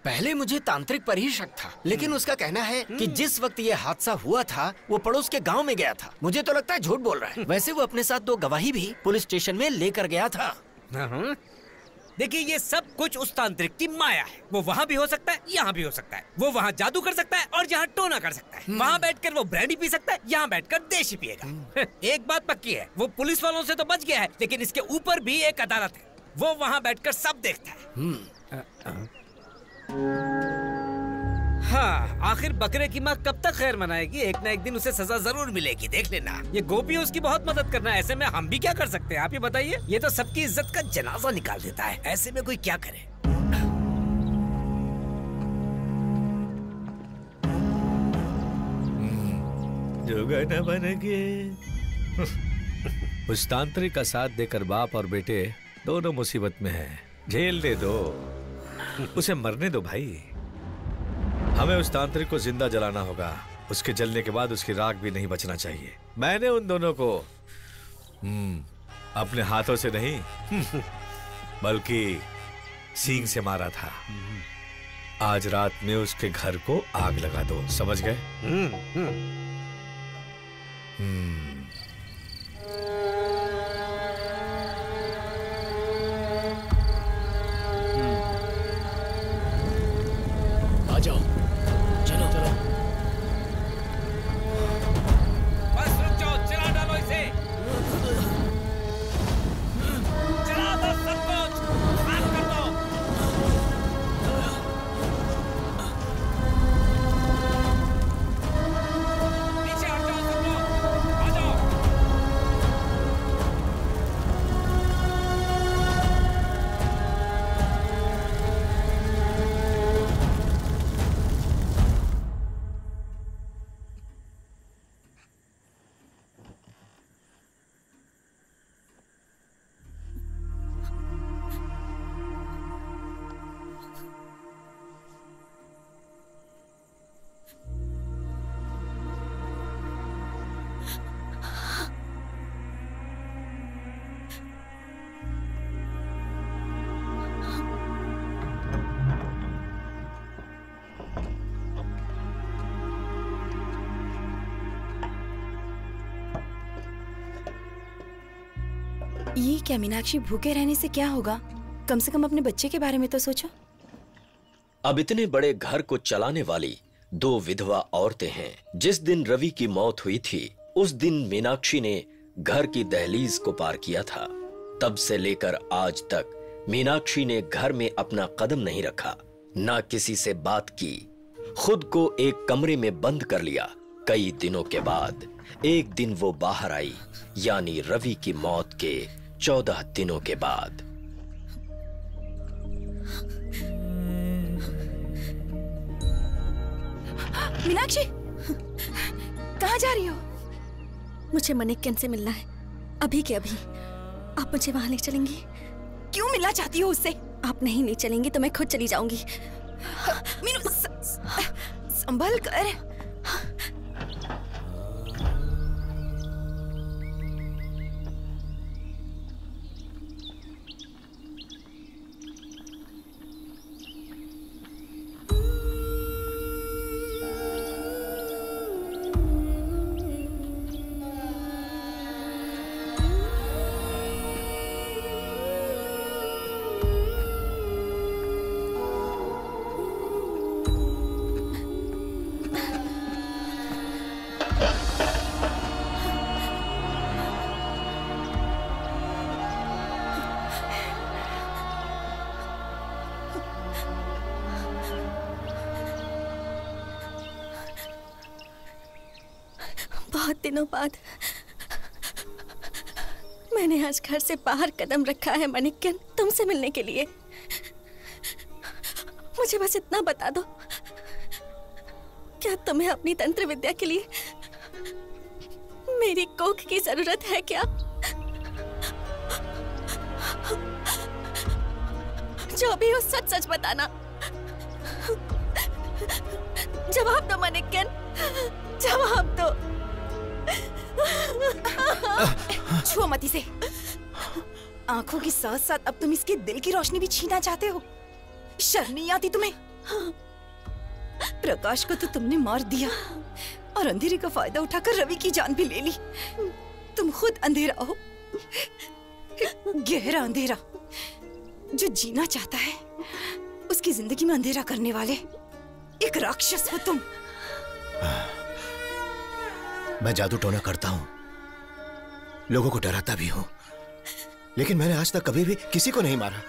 पहले मुझे तांत्रिक पर ही शक था, लेकिन उसका कहना है कि जिस वक्त ये हादसा हुआ था वो पड़ोस के गांव में गया था। मुझे तो लगता है झूठ बोल रहा है। वैसे वो अपने साथ 2 गवाही भी पुलिस स्टेशन में लेकर गया था। देखिए, ये सब कुछ उस तांत्रिक की माया है। वो वहाँ भी हो सकता है, यहाँ भी हो सकता है। वो वहाँ जादू कर सकता है और यहाँ टोना कर सकता है। वहाँ बैठकर वो ब्रांडी पी सकता है, यहाँ बैठकर देशी पिएगा। एक बात पक्की है, वो पुलिस वालों से तो बच गया है, लेकिन इसके ऊपर भी एक अदालत है। वो वहाँ बैठकर सब देखता है। हाँ, आखिर बकरे की माँ कब तक खैर मनाएगी? एक ना एक दिन उसे सजा जरूर मिलेगी, देख लेना। ये गोपी उसकी बहुत मदद करना है, ऐसे में हम भी क्या कर सकते हैं? आप ही बताइए। ये तो सबकी इज्जत का जनाजा निकाल देता है, ऐसे में कोई क्या करे? जोगा न बनेंगे। उस तांत्रिक का साथ देकर बाप और बेटे दोनों मुसीबत में हैं। झेलने दो, उसे मरने दो भाई। हमें उस तांत्रिक को जिंदा जलाना होगा। उसके जलने के बाद उसकी राख भी नहीं बचना चाहिए। मैंने उन दोनों को अपने हाथों से नहीं बल्कि सींग से मारा था। आज रात में उसके घर को आग लगा दो, समझ गए? ये क्या मीनाक्षी, भूखे रहने से क्या होगा? कम से कम अपने बच्चे के बारे में तो सोचो। अब इतने बड़े घर को चलाने वाली दो विधवा औरतें हैं। जिस दिन रवि की मौत हुई थी उस दिन मीनाक्षी ने घर की दहलीज को पार किया था। तब से लेकर आज तक मीनाक्षी ने घर में अपना कदम नहीं रखा, ना किसी से बात की। खुद को एक कमरे में बंद कर लिया। कई दिनों के बाद एक दिन वो बाहर आई, यानी रवि की मौत के 14 दिनों के बाद। मीनाक्षी, कहाँ जा रही हो? मुझे मनिक्यम से मिलना है, अभी के अभी। आप मुझे वहां ले चलेंगी? क्यों मिलना चाहती हो उससे? आप नहीं ले चलेंगी तो मैं खुद चली जाऊंगी। मीनू, संभल कर। दिनों बाद मैंने आज घर से बाहर कदम रखा है मनिक्यम, तुमसे मिलने के लिए। मुझे बस इतना बता दो, क्या तुम्हें अपनी तंत्र विद्या के लिए मेरी कोख की जरूरत है क्या, जो भी हो सच सच बताना। जवाब दो मनिक्यम, जवाब दो। छुओ मत इसे। आंखों के साथ साथ अब तुम इसके दिल की रोशनी भी छीनना चाहते हो? शर्म नहीं आती तुम्हें? प्रकाश को तो तुमने मार दिया और अंधेरे का फायदा उठाकर रवि की जान भी ले ली। तुम खुद अंधेरा हो, गहरा अंधेरा। जो जीना चाहता है उसकी जिंदगी में अंधेरा करने वाले एक राक्षस हो तुम। मैं जादू टोना करता हूँ, लोगों को डराता भी हूँ, लेकिन मैंने आज तक कभी भी किसी को नहीं मारा।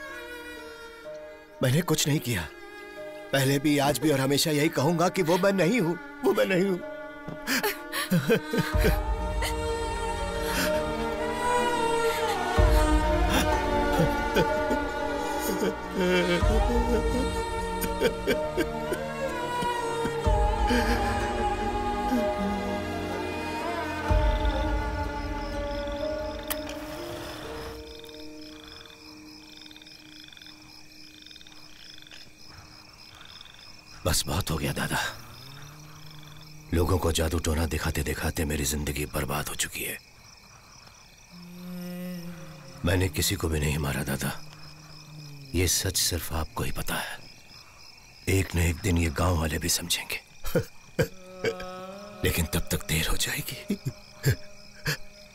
मैंने कुछ नहीं किया, पहले भी, आज भी, और हमेशा यही कहूंगा कि वो मैं नहीं हूँ, वो मैं नहीं हूँ। बस बहुत हो गया दादा, लोगों को जादू टोना दिखाते दिखाते मेरी जिंदगी बर्बाद हो चुकी है। मैंने किसी को भी नहीं मारा दादा, ये सच सिर्फ आपको ही पता है। एक न एक दिन ये गांव वाले भी समझेंगे, लेकिन तब तक देर हो जाएगी।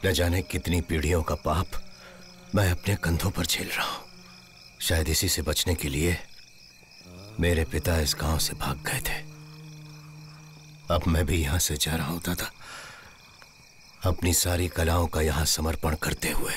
न जाने कितनी पीढ़ियों का पाप मैं अपने कंधों पर झेल रहा हूं। शायद इसी से बचने के लिए मेरे पिता इस गांव से भाग गए थे। अब मैं भी यहां से जा रहा हूं दादा, अपनी सारी कलाओं का यहां समर्पण करते हुए।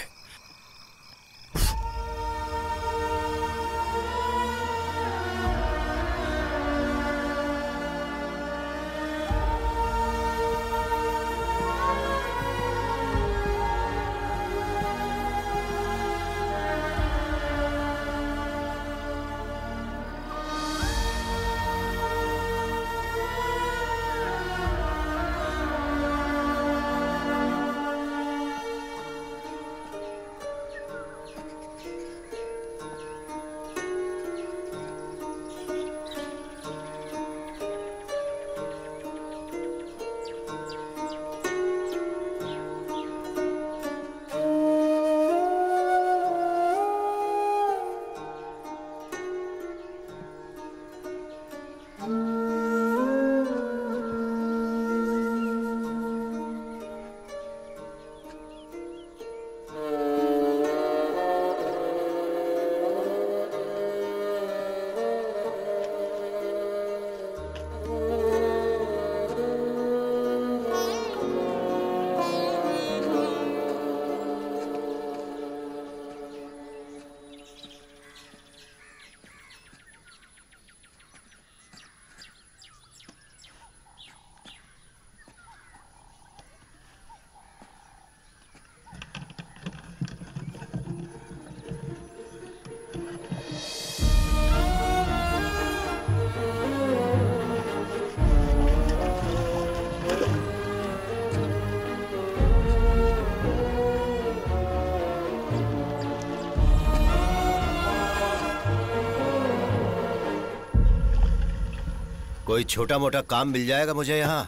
कोई छोटा मोटा काम मिल जाएगा मुझे यहाँ?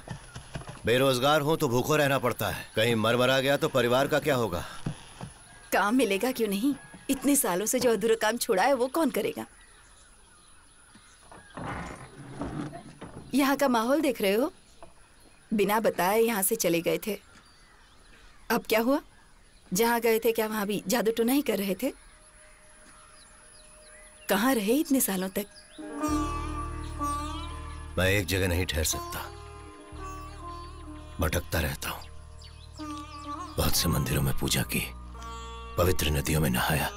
बेरोजगार हूँ तो भूखों रहना पड़ता है। कहीं मर मरा गया तो परिवार का क्या होगा? काम मिलेगा क्यों नहीं? इतने सालों से जो अधूरा काम छोड़ा है वो कौन करेगा? यहाँ का माहौल देख रहे हो, बिना बताए यहाँ से चले गए थे। अब क्या हुआ? जहाँ गए थे क्या वहाँ भी जादू टोना ही कर रहे थे? कहाँ रहे इतने सालों तक? मैं एक जगह नहीं ठहर सकता, भटकता रहता हूँ। बहुत से मंदिरों में पूजा की, पवित्र नदियों में नहाया,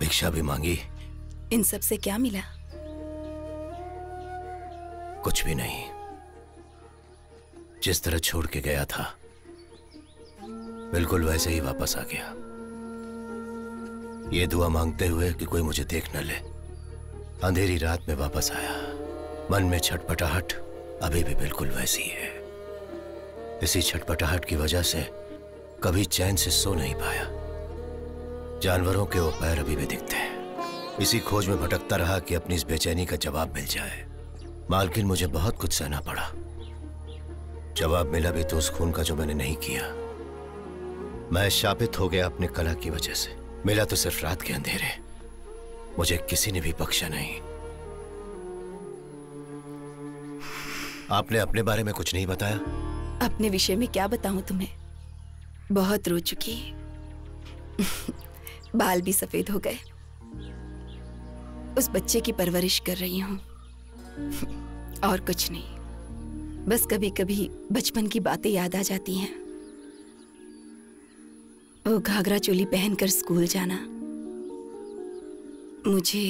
भिक्षा भी मांगी। इन सब से क्या मिला? कुछ भी नहीं। जिस तरह छोड़ के गया था बिल्कुल वैसे ही वापस आ गया। ये दुआ मांगते हुए कि कोई मुझे देख न ले, अंधेरी रात में वापस आया। मन में छटपटाहट अभी भी बिल्कुल वैसी है। इसी छटपटाहट की वजह से कभी चैन से सो नहीं पाया। जानवरों के वो पैर अभी भी दिखते हैं। इसी खोज में भटकता रहा कि अपनी इस बेचैनी का जवाब मिल जाए। मालकिन, मुझे बहुत कुछ सहना पड़ा। जवाब मिला भी तो उस खून का जो मैंने नहीं किया। मैं शापित हो गया अपने कला की वजह से। मिला तो सिर्फ रात के अंधेरे। मुझे किसी ने भी बख्शा नहीं। आपने अपने बारे में कुछ नहीं बताया? अपने विषय में क्या बताऊं तुम्हें? बहुत रो चुकी। बाल भी सफेद हो गए। उस बच्चे की परवरिश कर रही हूं और कुछ नहीं। बस कभी कभी बचपन की बातें याद आ जाती हैं। वो घाघरा चोली पहनकर स्कूल जाना। मुझे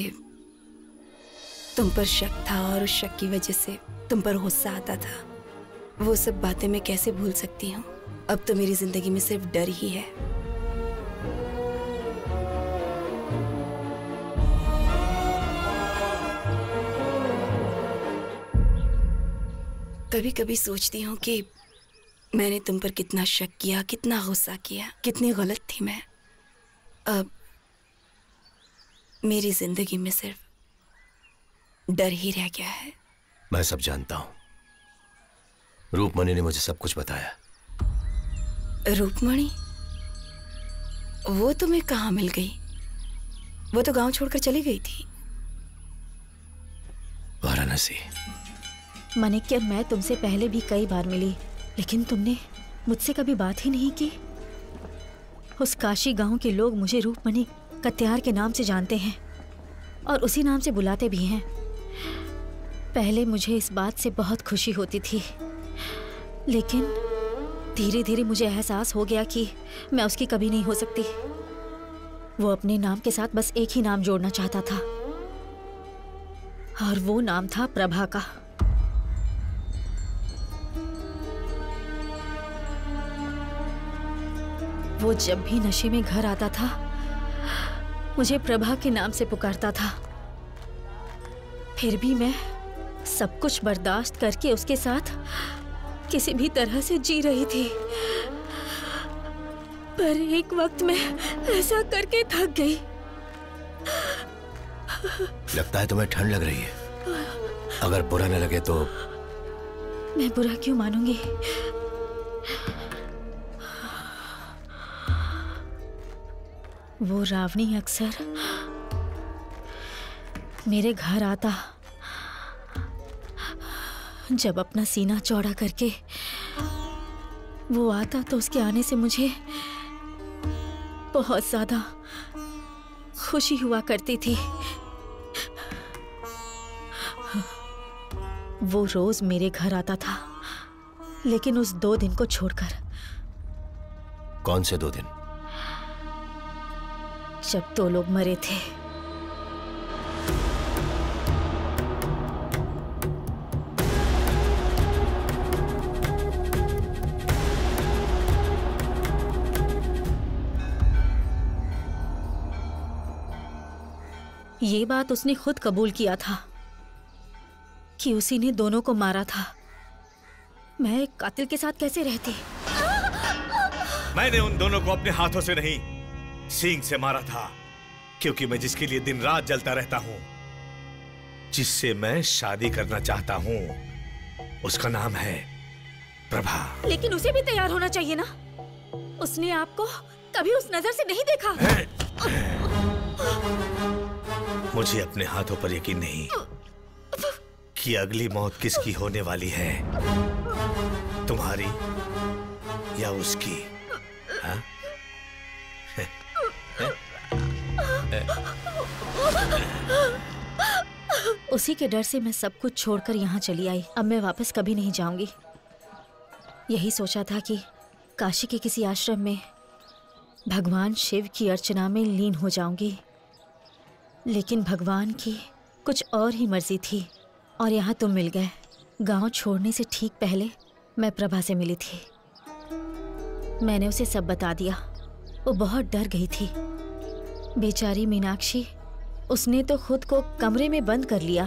तुम पर शक था और उस शक की वजह से तुम पर गुस्सा आता था। वो सब बातें मैं कैसे भूल सकती हूँ? अब तो मेरी जिंदगी में सिर्फ डर ही है। कभी कभी सोचती हूँ कि मैंने तुम पर कितना शक किया, कितना गुस्सा किया, कितनी गलत थी मैं। अब मेरी जिंदगी में सिर्फ डर ही रह गया है। मैं सब जानता हूँ। रूपमणि ने मुझे सब कुछ बताया। रूपमणि? वो तुम्हें कहाँ मिल गई? वो तो गांव छोड़कर चली गई थी। वाराणसी। मानिक्यम, मैं तुमसे पहले भी कई बार मिली, लेकिन तुमने मुझसे कभी बात ही नहीं की। उस काशी गांव के लोग मुझे रूपमणि कत्यार के नाम से जानते हैं और उसी नाम से बुलाते भी हैं। पहले मुझे इस बात से बहुत खुशी होती थी, लेकिन धीरे धीरे मुझे एहसास हो गया कि मैं उसकी कभी नहीं हो सकती। वो अपने नाम के साथ बस एक ही नाम जोड़ना चाहता था और वो नाम था प्रभा का। वो जब भी नशे में घर आता था मुझे प्रभा के नाम से पुकारता था। फिर भी मैं सब कुछ बर्दाश्त करके उसके साथ किसी भी तरह से जी रही थी, पर एक वक्त मैं ऐसा करके थक गई। लगता है तुम्हें ठंड लग रही है। अगर बुरा न लगे तो। मैं बुरा क्यों मानूंगी? वो रावणी अक्सर मेरे घर आता। जब अपना सीना चौड़ा करके वो आता तो उसके आने से मुझे बहुत ज्यादा खुशी हुआ करती थी। वो रोज मेरे घर आता था, लेकिन उस 2 दिन को छोड़कर। कौन से 2 दिन? जब 2 लोग मरे थे। ये बात उसने खुद कबूल किया था कि उसी ने दोनों को मारा था। मैं एक कातिल के साथ कैसे रहती? मैंने उन दोनों को अपने हाथों से नहीं, सींग से मारा था, क्योंकि मैं जिसके लिए दिन रात जलता रहता हूं जिससे मैं शादी करना चाहता हूँ, उसका नाम है प्रभा। लेकिन उसे भी तैयार होना चाहिए ना, उसने आपको कभी उस नजर से नहीं देखा। मुझे अपने हाथों पर यकीन नहीं कि अगली मौत किसकी होने वाली है, तुम्हारी या उसकी। हाँ? उसी के डर से मैं सब कुछ छोड़कर यहाँ चली आई। अब मैं वापस कभी नहीं जाऊंगी। यही सोचा था कि काशी के किसी आश्रम में भगवान शिव की अर्चना में लीन हो जाऊंगी, लेकिन भगवान की कुछ और ही मर्जी थी और यहाँ तुम मिल गए। गांव छोड़ने से ठीक पहले मैं प्रभा से मिली थी। मैंने उसे सब बता दिया। वो बहुत डर गई थी, बेचारी मीनाक्षी। उसने तो खुद को कमरे में बंद कर लिया।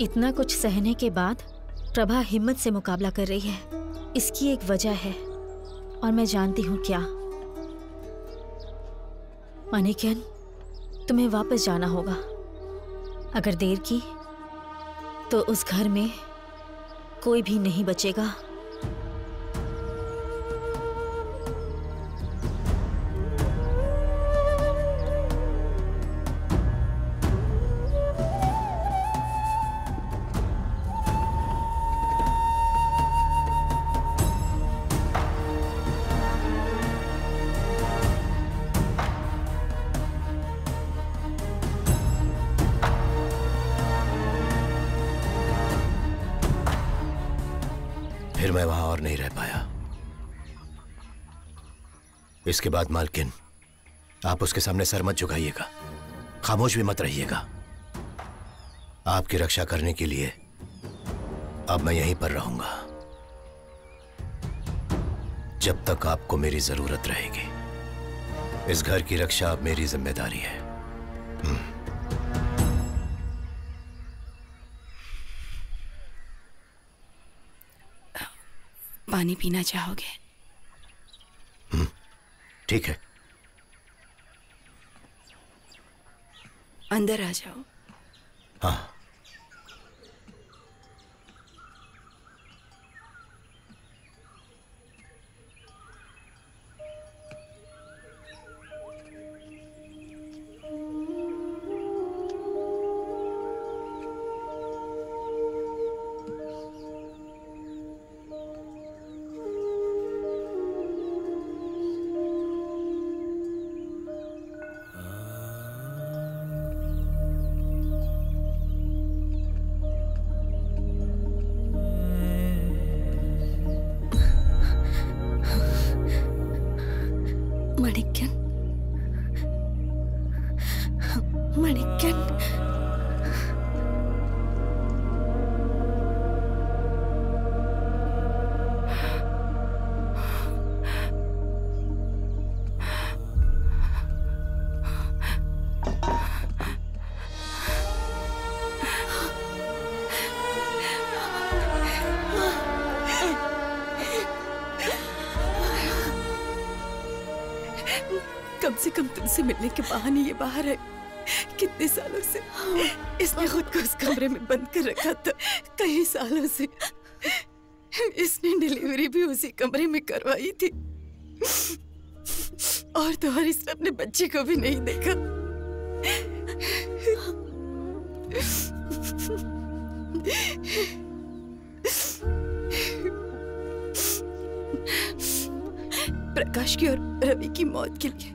इतना कुछ सहने के बाद प्रभा हिम्मत से मुकाबला कर रही है, इसकी एक वजह है और मैं जानती हूँ क्या। मानिक्यन, तुम्हें वापस जाना होगा। अगर देर की तो उस घर में कोई भी नहीं बचेगा। मैं वहां और नहीं रह पाया। इसके बाद मालकिन, आप उसके सामने सर मत झुकाइएगा, खामोश भी मत रहिएगा। आपकी रक्षा करने के लिए अब मैं यहीं पर रहूंगा जब तक आपको मेरी जरूरत रहेगी। इस घर की रक्षा अब मेरी जिम्मेदारी है। पानी पीना चाहोगे? ठीक है, अंदर आ जाओ। हाँ। तुमसे मिलने के बहाने ये बाहर है। कितने सालों से इसने खुद को उस कमरे में बंद कर रखा था। कई सालों से इसने डिलीवरी भी उसी कमरे में करवाई थी, और तो और इसने अपने बच्चे को भी नहीं देखा। प्रकाश की और रवि की मौत के लिए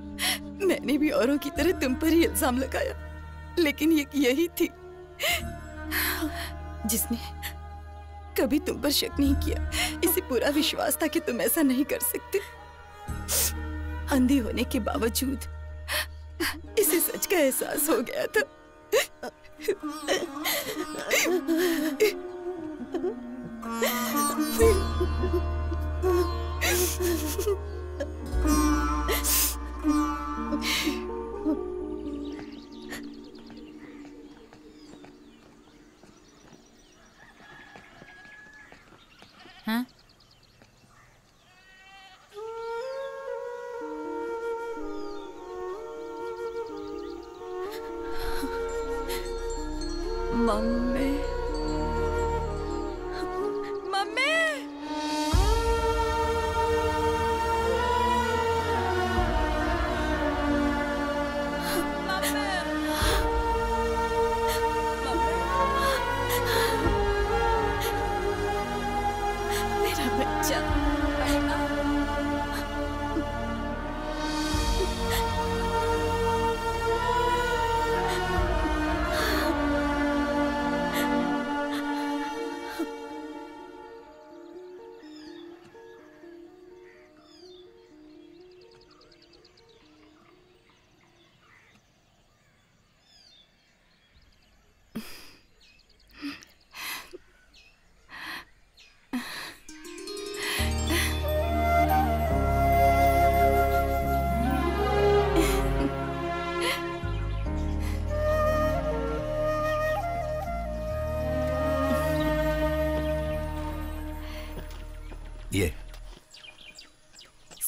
मैंने भी औरों की तरह तुम पर ही इल्जाम लगाया, लेकिन ये यही थी जिसने कभी तुम पर शक नहीं किया। इसे पूरा विश्वास था कि तुम ऐसा नहीं कर सकते। अंधी होने के बावजूद इसे सच का एहसास हो गया था। हाँ?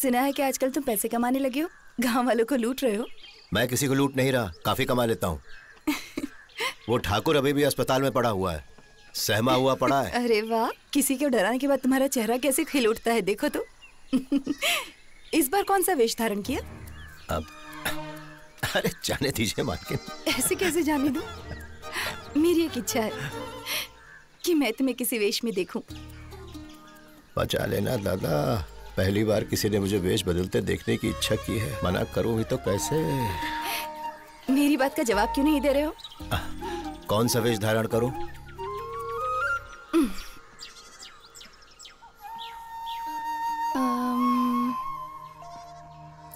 सुना है कि आजकल तुम पैसे कमाने लगे हो, गांव वालों को लूट रहे हो। मैं किसी को लूट नहीं रहा, काफी कमा लेता हूँ। वो ठाकुर अभी भी अस्पताल में पड़ा हुआ है, सहमा हुआ पड़ा है। अरे वाह, किसी को डराने के बाद तुम्हारा चेहरा कैसे खिल उठता है, देखो तो। इस बार कौन सा वेश धारण किया? अब अरे जाने दीजिए मालकिन। ऐसे कैसे जाने दूं? मेरी एक इच्छा है कि मैं तुम्हें किसी वेश में देखूं। बचा लेना दादा, पहली बार किसी ने मुझे वेश बदलते देखने की इच्छा की है। मना करूंगी तो कैसे? मेरी बात का जवाब क्यों नहीं दे रहे हो? कौन सा वेश धारण करूं?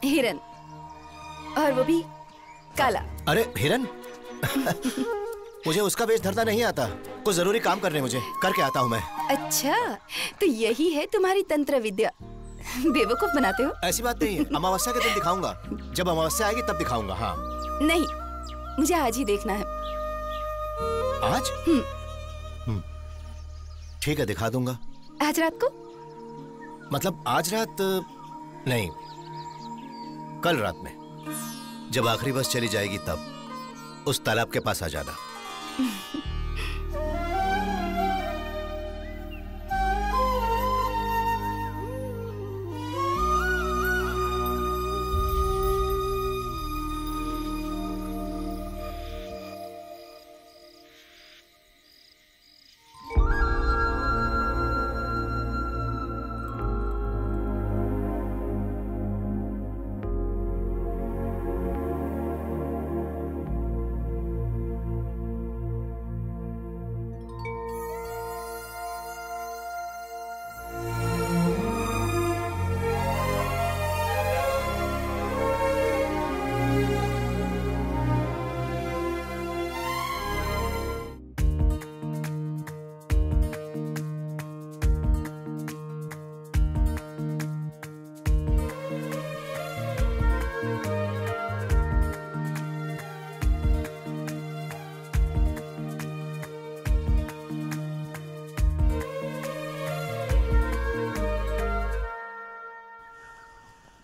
हिरन, और वो भी काला। अरे हिरन? मुझे उसका वेश धरना नहीं आता, कुछ जरूरी काम करने मुझे करके आता हूँ मैं। अच्छा, तो यही है तुम्हारी तंत्र विद्या, बेवकूफ बनाते हो। ऐसी बात नहीं है, अमावस्या के दिन दिखाऊंगा, जब अमावस्या आएगी तब दिखाऊंगा। हाँ नहीं, मुझे आज ही देखना है। आज? ठीक है, दिखा दूंगा। आज रात को? मतलब आज रात नहीं, कल रात में, जब आखिरी बस चली जाएगी तब उस तालाब के पास आ जाना।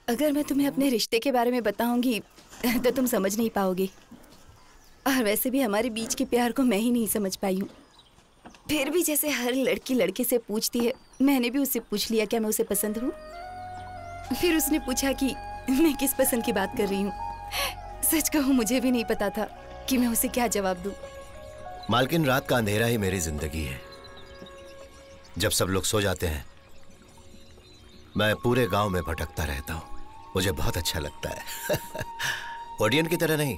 अगर मैं तुम्हें अपने रिश्ते के बारे में बताऊंगी तो तुम समझ नहीं पाओगे, और वैसे भी हमारे बीच के प्यार को मैं ही नहीं समझ पाई हूँ। फिर भी जैसे हर लड़की लड़के से पूछती है, मैंने भी उससे पूछ लिया क्या मैं उसे पसंद हूँ। फिर उसने पूछा कि मैं किस पसंद की बात कर रही हूँ। सच कहूँ, मुझे भी नहीं पता था कि मैं उसे क्या जवाब दूँ। मालकिन, रात का अंधेरा ही मेरी जिंदगी है। जब सब लोग सो जाते हैं मैं पूरे गाँव में भटकता रहता हूँ, मुझे बहुत अच्छा लगता है। ओडियन की तरह नहीं,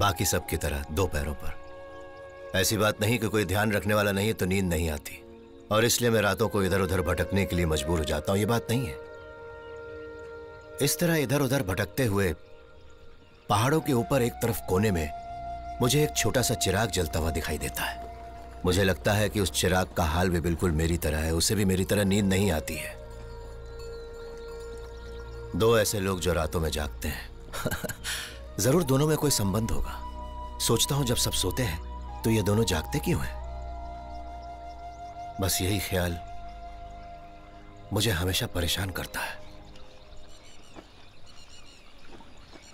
बाकी सब की तरह दो पैरों पर। ऐसी बात नहीं कि कोई ध्यान रखने वाला नहीं है तो नींद नहीं आती और इसलिए मैं रातों को इधर उधर भटकने के लिए मजबूर हो जाता हूं, ये बात नहीं है। इस तरह इधर उधर भटकते हुए पहाड़ों के ऊपर एक तरफ कोने में मुझे एक छोटा सा चिराग जलता हुआ दिखाई देता है। मुझे लगता है कि उस चिराग का हाल भी बिल्कुल मेरी तरह है, उसे भी मेरी तरह नींद नहीं आती है। दो ऐसे लोग जो रातों में जागते हैं। जरूर दोनों में कोई संबंध होगा, सोचता हूं। जब सब सोते हैं तो ये दोनों जागते क्यों हैं? बस यही ख्याल मुझे हमेशा परेशान करता है।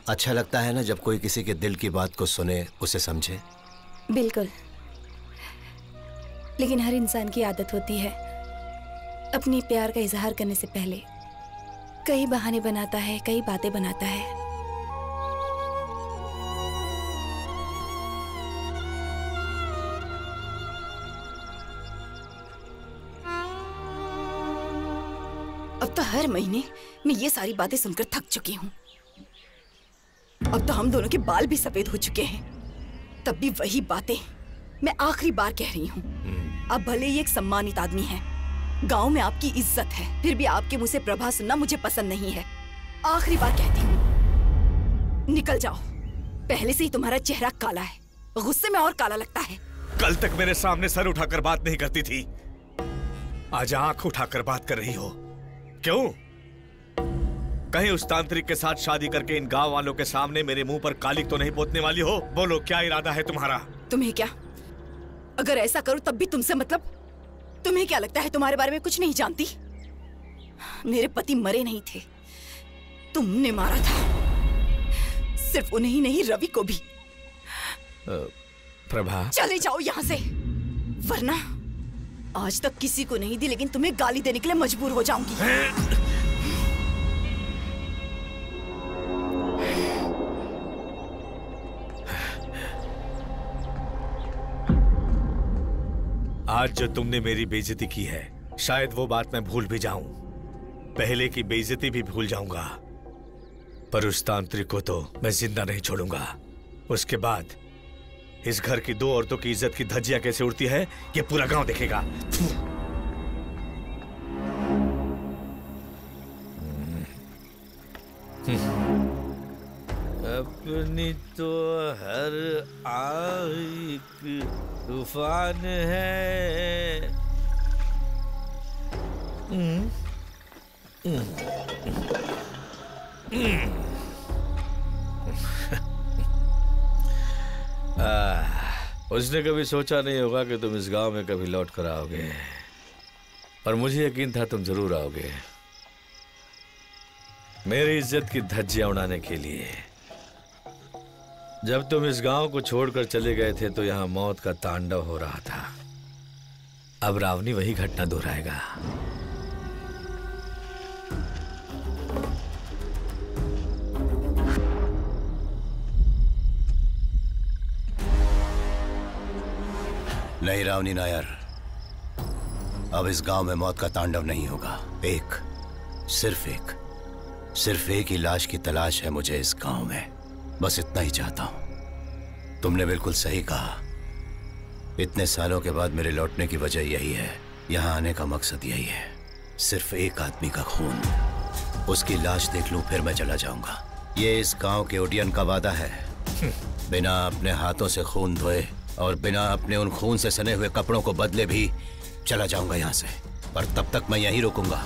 अच्छा लगता है ना जब कोई किसी के दिल की बात को सुने, उसे समझे। बिल्कुल, लेकिन हर इंसान की आदत होती है, अपने प्यार का इजहार करने से पहले कई बहाने बनाता है, कई बातें बनाता है। अब तो हर महीने मैं ये सारी बातें सुनकर थक चुकी हूँ। अब तो हम दोनों के बाल भी सफेद हो चुके हैं, तब भी वही बातें। मैं आखिरी बार कह रही हूँ, अब भले ही एक सम्मानित आदमी है, गांव में आपकी इज्जत है, फिर भी आपके मुंह से प्रभा सुनना मुझे पसंद नहीं है। आखिरी बार कहती हूँ, निकल जाओ। पहले से ही तुम्हारा चेहरा काला है, गुस्से में और काला लगता है। कल तक मेरे सामने सर उठाकर बात नहीं करती थी, आज आंख उठाकर बात कर रही हो, क्यों? कहीं उस तांत्रिक के साथ शादी करके इन गाँव वालों के सामने मेरे मुँह पर कालिक तो नहीं पोतने वाली हो? बोलो, क्या इरादा है तुम्हारा? तुम्हें क्या? अगर ऐसा करो तब भी तुमसे मतलब? तुम्हें क्या लगता है तुम्हारे बारे में कुछ नहीं जानती? मेरे पति मरे नहीं थे, तुमने मारा था। सिर्फ उन्हें ही नहीं, रवि को भी। प्रभा, चले जाओ यहाँ से, वरना आज तक किसी को नहीं दी लेकिन तुम्हें गाली देने के लिए मजबूर हो जाऊंगी। आज जो तुमने मेरी बेइज्जती की है, शायद वो बात मैं भूल भी जाऊं, पहले की बेइज्जती भी भूल जाऊंगा, पर उस तांत्रिक को तो मैं जिंदा नहीं छोड़ूंगा। उसके बाद इस घर की दो औरतों की इज्जत की धज्जियां कैसे उड़ती है ये पूरा गांव देखेगा। अपनी तो हर आग तूफान है। उसने कभी सोचा नहीं होगा कि तुम इस गांव में कभी लौट कर आओगे, पर मुझे यकीन था तुम जरूर आओगे मेरी इज्जत की धज्जियां उड़ाने के लिए। जब तुम इस गांव को छोड़कर चले गए थे तो यहां मौत का तांडव हो रहा था। अब रावणी वही घटना दोहराएगा। नहीं रावणी नायर, अब इस गांव में मौत का तांडव नहीं होगा। सिर्फ एक ही लाश की तलाश है मुझे इस गांव में, बस इतना ही चाहता हूं। तुमने बिल्कुल सही कहा, इतने सालों के बाद मेरे लौटने की वजह यही है, यहां आने का मकसद यही है। सिर्फ एक आदमी का खून, उसकी लाश देख लूं फिर मैं चला जाऊंगा। ये इस गांव के ओडियन का वादा है। बिना अपने हाथों से खून धोए और बिना अपने उन खून से सने हुए कपड़ों को बदले भी चला जाऊंगा यहाँ से, पर तब तक मैं यहीं रुकूंगा।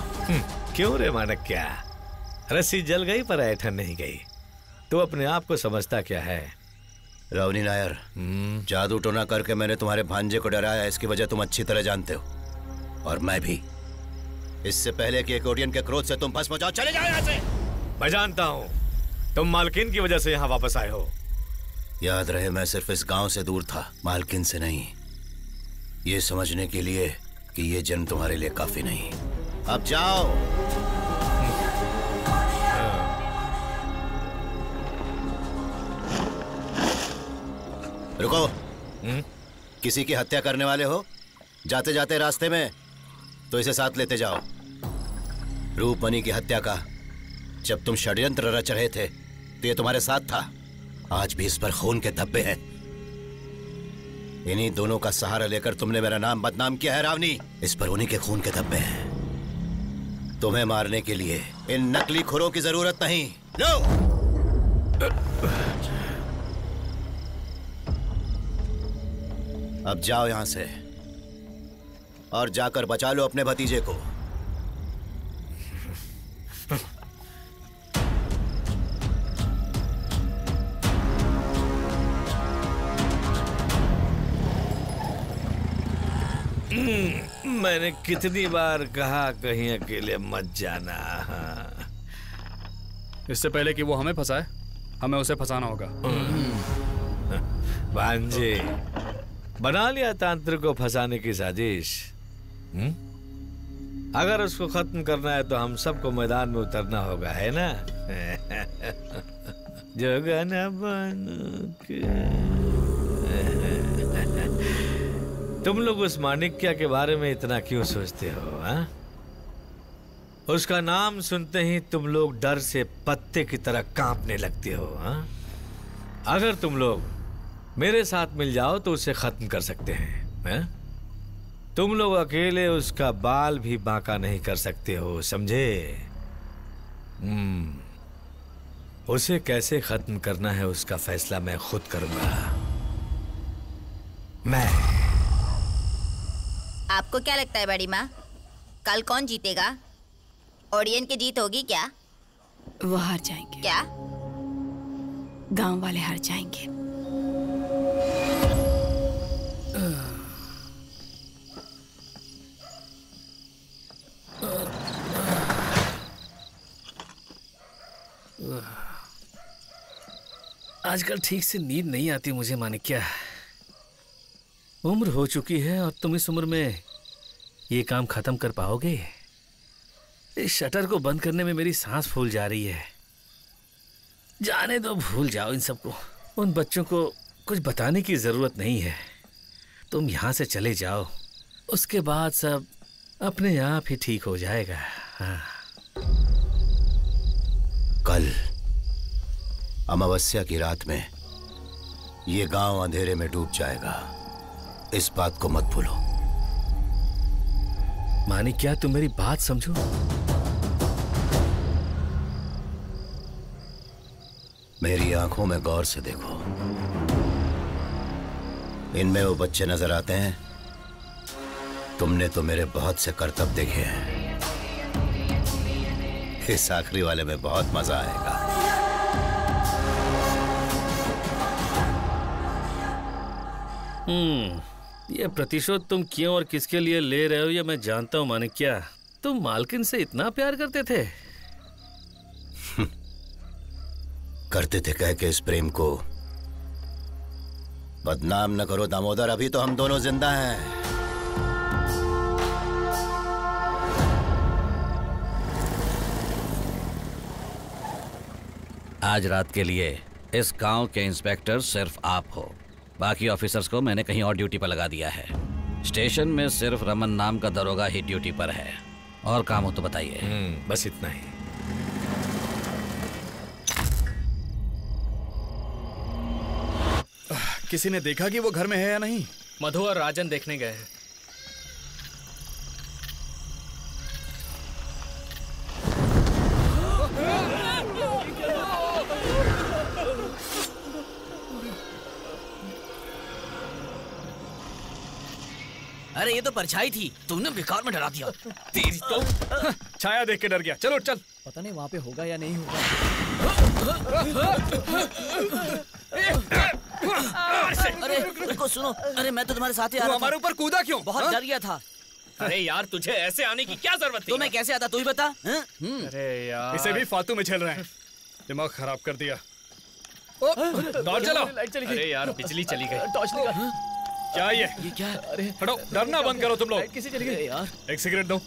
क्यों रे मानक, क्या रस्सी जल गई पर ऐठन नहीं गई? तू अपने आप को समझता क्या है? रावणी नायर, जादू टोना करके मैंने तुम्हारे भांजे को डराया, इसकी वजह तुम अच्छी तरह जानते हो, और मैं भी। इससे पहले कि एक ओडियन के क्रोध से तुम भस्म हो जाओ, चले जाओ यहाँ से। मैं जानता हूँ तुम मालकिन की वजह से यहाँ वापस आए हो। याद रहे, मैं सिर्फ इस गांव से दूर था, मालकिन से नहीं। ये समझने के लिए कि ये जन्म तुम्हारे लिए काफी नहीं। अब जाओ। रुको, किसी की हत्या करने वाले हो जाते जाते रास्ते में तो इसे साथ लेते जाओ। रूपमणि की हत्या का जब तुम षड्यंत्र रच रहे थे तो ये तुम्हारे साथ था। आज भी इस पर खून के धब्बे हैं। इन्हीं दोनों का सहारा लेकर तुमने मेरा नाम बदनाम किया है रावणी, इस पर उन्हीं के खून के धब्बे हैं। तुम्हें मारने के लिए इन नकली खुरों की जरूरत नहीं। लो। अब जाओ यहां से और जाकर बचा लो अपने भतीजे को। मैंने कितनी बार कहा कहीं अकेले मत जाना। इससे पहले कि वो हमें फंसाए, हमें उसे फंसाना होगा। भांजे, बना लिया तांत्रिक को फंसाने की साजिश। अगर उसको खत्म करना है तो हम सबको मैदान में उतरना होगा, है ना? जोगन बन के तुम लोग उस माणिक्य के बारे में इतना क्यों सोचते हो? उसका नाम सुनते ही तुम लोग डर से पत्ते की तरह कांपने लगते हो। अगर तुम लोग मेरे साथ मिल जाओ तो उसे खत्म कर सकते हैं। तुम लोग अकेले उसका बाल भी बांका नहीं कर सकते हो, समझे? उसे कैसे खत्म करना है उसका फैसला मैं खुद करूंगा। मैं। आपको क्या लगता है बड़ी माँ, कल कौन जीतेगा? ओडियन की जीत होगी क्या? वो हार जाएंगे। क्या? गांव वाले हार जाएंगे। आजकल ठीक से नींद नहीं आती मुझे मानिक्या। उम्र हो चुकी है और तुम इस उम्र में ये काम खत्म कर पाओगे? इस शटर को बंद करने में मेरी सांस फूल जा रही है। जाने दो, भूल जाओ इन सबको। उन बच्चों को कुछ बताने की ज़रूरत नहीं है। तुम यहाँ से चले जाओ, उसके बाद सब अपने आप ही ठीक हो जाएगा। हाँ। कल अमावस्या की रात में ये गांव अंधेरे में डूब जाएगा, इस बात को मत भूलो। मानिक, क्या तुम मेरी बात समझो? मेरी आंखों में गौर से देखो, इनमें वो बच्चे नजर आते हैं। तुमने तो मेरे बहुत से करतब देखे हैं, इस आखिरी वाले में बहुत मजा आएगा। ये प्रतिशोध तुम क्यों और किसके लिए ले रहे हो ये मैं जानता हूँ मानिक्या। तुम मालकिन से इतना प्यार करते थे। करते थे कह के इस प्रेम को बदनाम न करो दामोदर, अभी तो हम दोनों जिंदा हैं। आज रात के लिए इस गांव के इंस्पेक्टर सिर्फ आप हो, बाकी ऑफिसर्स को मैंने कहीं और ड्यूटी पर लगा दिया है। स्टेशन में सिर्फ रमन नाम का दरोगा ही ड्यूटी पर है। और काम हो तो बताइए। बस इतना ही। किसी ने देखा कि वो घर में है या नहीं? मधु और राजन देखने गए हैं। अरे ये तो परछाई थी, तुमने बेकार में डरा दिया। तेरी तो छाया देख के डर गया। चलो चल। पता नहीं वहाँ पे होगा या नहीं होगा। अरे उनको सुनो। अरे मैं तो तुम्हारे साथ ही आ रहा था। हमारे ऊपर कूदा क्यों? बहुत डर गया था। अरे यार तुझे ऐसे आने की क्या जरूरत थी? तो मैं कैसे आता, तू ही बता। अरे यार इसे भी फालतू में झेल रहे हैं, दिमाग खराब कर दिया। टॉर्च चलाओ। अरे यार बिजली चली गई। टॉर्च निकाल। क्या ये क्या? अरे हटो, डरना बंद करो तुम लोग। किसी चली गई यार। एक सिगरेट दो,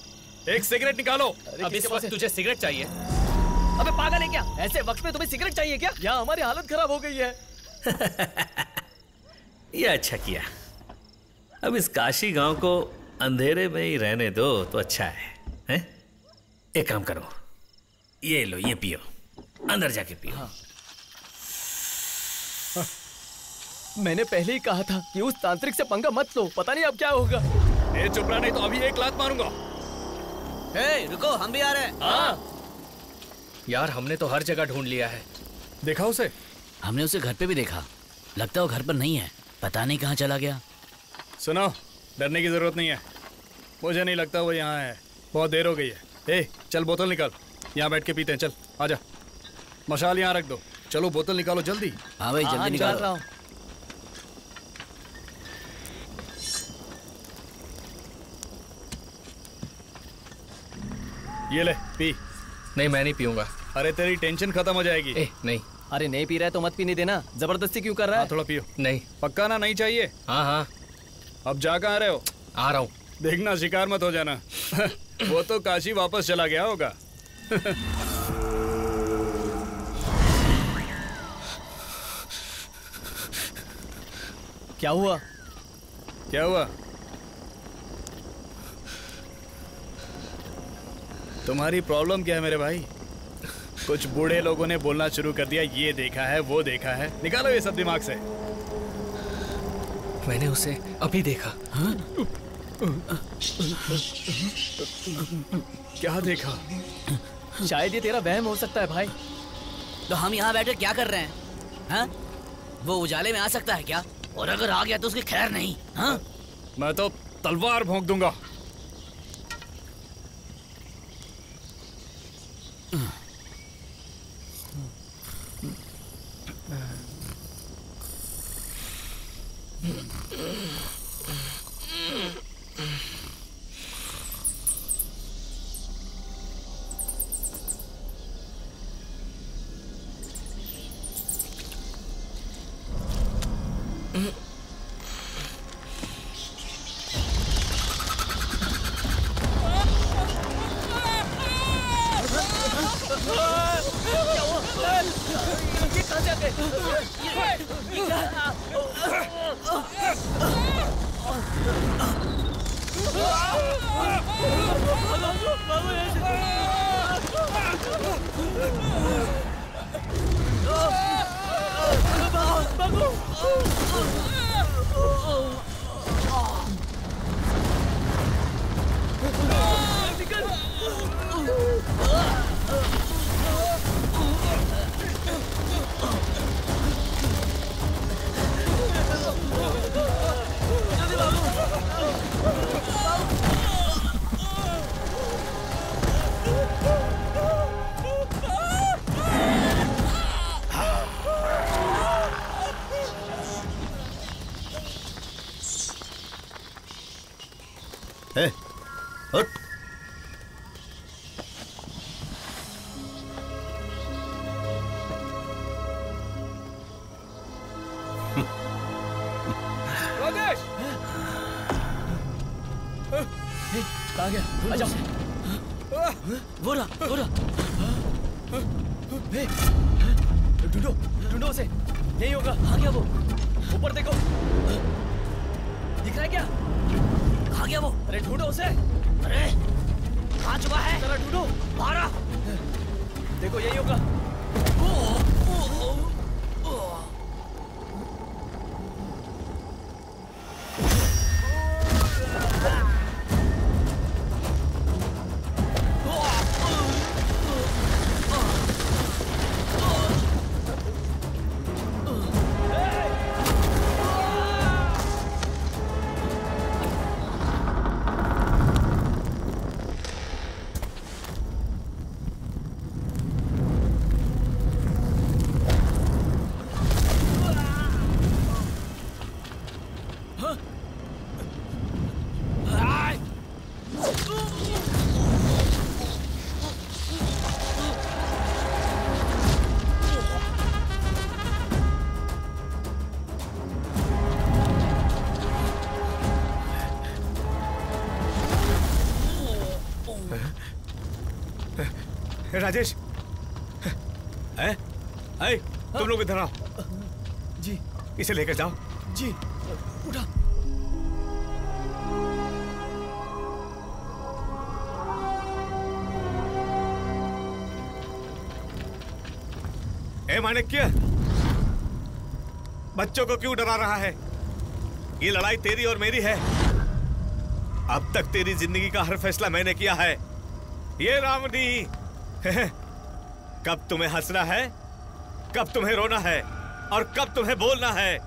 एक सिगरेट निकालो। अब इस वक्त तुझे सिगरेट चाहिए? अबे पागल है क्या? ऐसे वक्त में तुम्हें सिगरेट चाहिए क्या? यहाँ हमारी हालत खराब हो गई है। ये अच्छा किया। अब इस काशी गांव को अंधेरे में ही रहने दो तो अच्छा है। एक काम करो, ये लो, ये पियो, अंदर जाके पियो। हाँ। मैंने पहले ही कहा था कि उस तांत्रिक से पंगा मत लो, पता नहीं अब क्या होगा। ए चुपड़ा, नहीं तो अभी एक लात मारूंगा। ए रुको, हम भी आ रहे हैं। हाँ। यार हमने तो हर जगह ढूंढ लिया है। देखा उसे? हमने उसे घर पे भी देखा। लगता है वो घर पर नहीं है, पता नहीं कहाँ चला गया। सुनो, डरने की जरूरत नहीं है। मुझे नहीं लगता वो यहाँ है, बहुत देर हो गई है। ए चल बोतल निकाल, यहाँ बैठ के पीते हैं। चल आजा, मशाल यहाँ रख दो। चलो बोतल निकालो जल्दी। हाँ भाई जल्दी निकाल रहा हूँ। ये ले पी। नहीं मैं नहीं पीऊंगा। अरे तेरी टेंशन खत्म हो जाएगी। नहीं। अरे नहीं पी रहा है तो मत पीने देना, जबरदस्ती क्यों कर रहा है? थोड़ा पियो। नहीं। पक्का ना? नहीं चाहिए? हाँ हाँ। अब जा कहाँ रहे हो? आ रहा हूँ। देखना शिकार मत हो जाना। वो तो काशी वापस चला गया होगा। क्या हुआ? क्या हुआ? तुम्हारी प्रॉब्लम क्या है मेरे भाई? कुछ बूढ़े लोगों ने बोलना शुरू कर दिया, ये देखा है वो देखा है। निकालो ये सब दिमाग से। मैंने उसे अभी देखा। हाँ? क्या देखा? शायद ये तेरा वहम हो सकता है भाई। तो हम यहाँ बैठे क्या कर रहे हैं? हाँ? वो उजाले में आ सकता है क्या? और अगर आ गया तो उसकी खैर नहीं। हाँ? मैं तो तलवार भोंक दूंगा। ये कहाँ जा गए? Hey, up. कहाँ गया? आ जाओ। वो रहा। ढूंढो उसे। यही होगा। कहाँ गया वो? ऊपर देखो। दिख रहा है क्या? कहाँ गया वो? अरे ढूंढो उसे। अरे कहाँ छुपा है? जरा ढूंढो। मारा। देखो यही होगा। राजेश, है तुम लोग इधर आओ। जी, इसे लेकर जाओ। जी, उठा। ए माणक्य, बच्चों को क्यों डरा रहा है? ये लड़ाई तेरी और मेरी है। अब तक तेरी जिंदगी का हर फैसला मैंने किया है। ये रावणी, कब तुम्हें हंसना है, कब तुम्हें रोना है और कब तुम्हें बोलना है।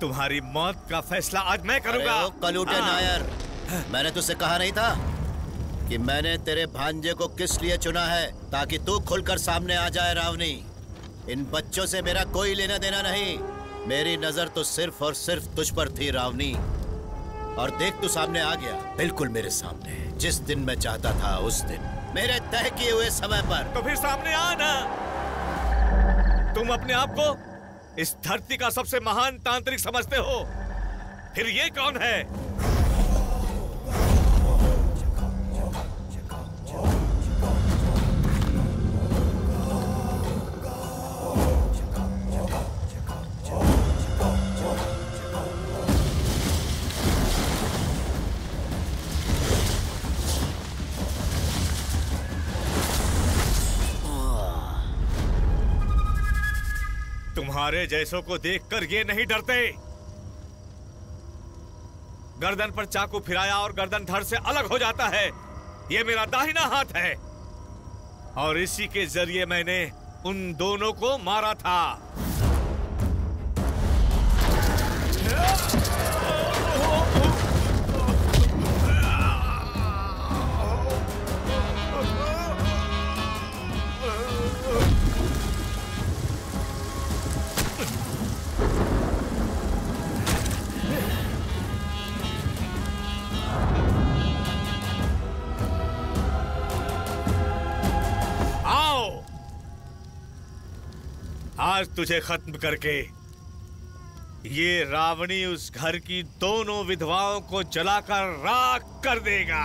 तुम्हारी मौत का फैसला आज मैं करूंगा। कलूटे नायर, मैंने तुझसे कहा नहीं था कि मैंने तेरे भांजे को किस लिए चुना है? ताकि तू खुलकर सामने आ जाए। रावणी, इन बच्चों से मेरा कोई लेना देना नहीं। मेरी नजर तो सिर्फ और सिर्फ तुझ पर थी रावणी, और देख तू सामने आ गया, बिल्कुल मेरे सामने, जिस दिन मैं चाहता था उस दिन, मेरे तय किए हुए समय पर। तो फिर सामने आना। तुम अपने आप को इस धरती का सबसे महान तांत्रिक समझते हो, फिर ये कौन है? तुम्हारे जैसों को देखकर ये नहीं डरते। गर्दन पर चाकू फिराया और गर्दन धड़ से अलग हो जाता है। ये मेरा दाहिना हाथ है और इसी के जरिए मैंने उन दोनों को मारा था। आज तुझे खत्म करके ये रावणी उस घर की दोनों विधवाओं को जलाकर राख कर देगा।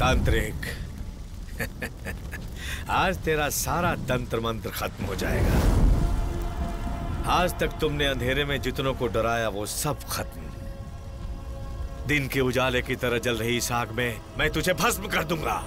तांत्रिक, आज तेरा सारा तंत्र मंत्र खत्म हो जाएगा। आज तक तुमने अंधेरे में जितनों को डराया वो सब खत्म। दिन के उजाले की तरह जल रही इस आग में मैं तुझे भस्म कर दूंगा।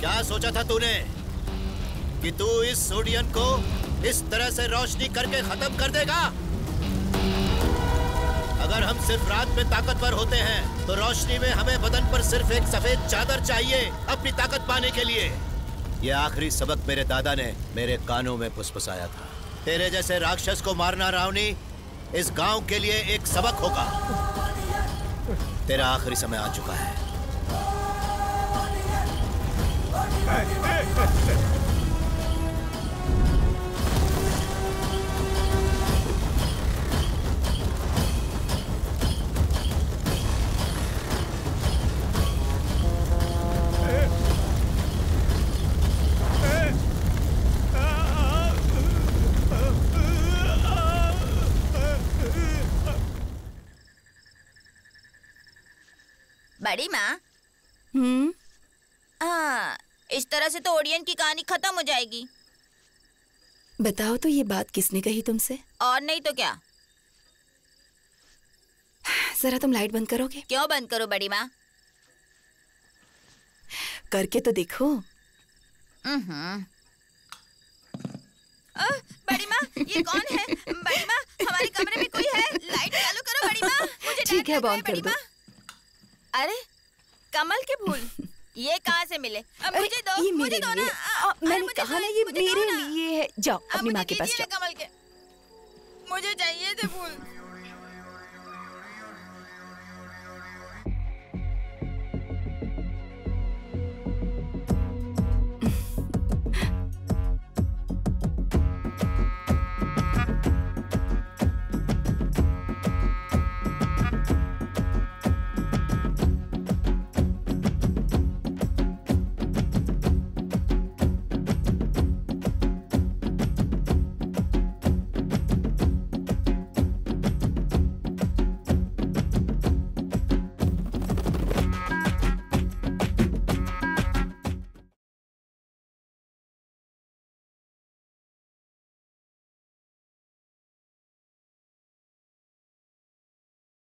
क्या सोचा था तूने कि तू इस सोडियन को इस तरह से रोशनी करके खत्म कर देगा? अगर हम सिर्फ रात में ताकतवर होते हैं तो रोशनी में हमें बदन पर सिर्फ एक सफेद चादर चाहिए अपनी ताकत पाने के लिए। ये आखिरी सबक मेरे दादा ने मेरे कानों में फुसफुसाया था। तेरे जैसे राक्षस को मारना रावणी इस गांव के लिए एक सबक होगा। तेरा आखिरी समय आ चुका है। ए, ए, ए, ए, ए। बड़ी माँ, हाँ, इस तरह से तो ओडियन की कहानी खत्म हो जाएगी। बताओ तो ये बात किसने कही तुमसे? और नहीं तो क्या। जरा तुम लाइट बंद करोगे? क्यों बंद करो बड़ी माँ? करके तो देखो। बड़ी माँ, ये कौन है? बड़ी माँ, हमारे कमरे में कोई है? लाइट चालू करो बड़ी माँ, मुझे ठीक है बंद कर दो। अरे कमल के फूल ये कहाँ से मिले? अब मुझे दो, ये मेरे लिए। मैंने कहा ना ये मेरे लिए है। जाओ अपनी माँ के पास जाओ। कमल के मुझे चाहिए थे फूल।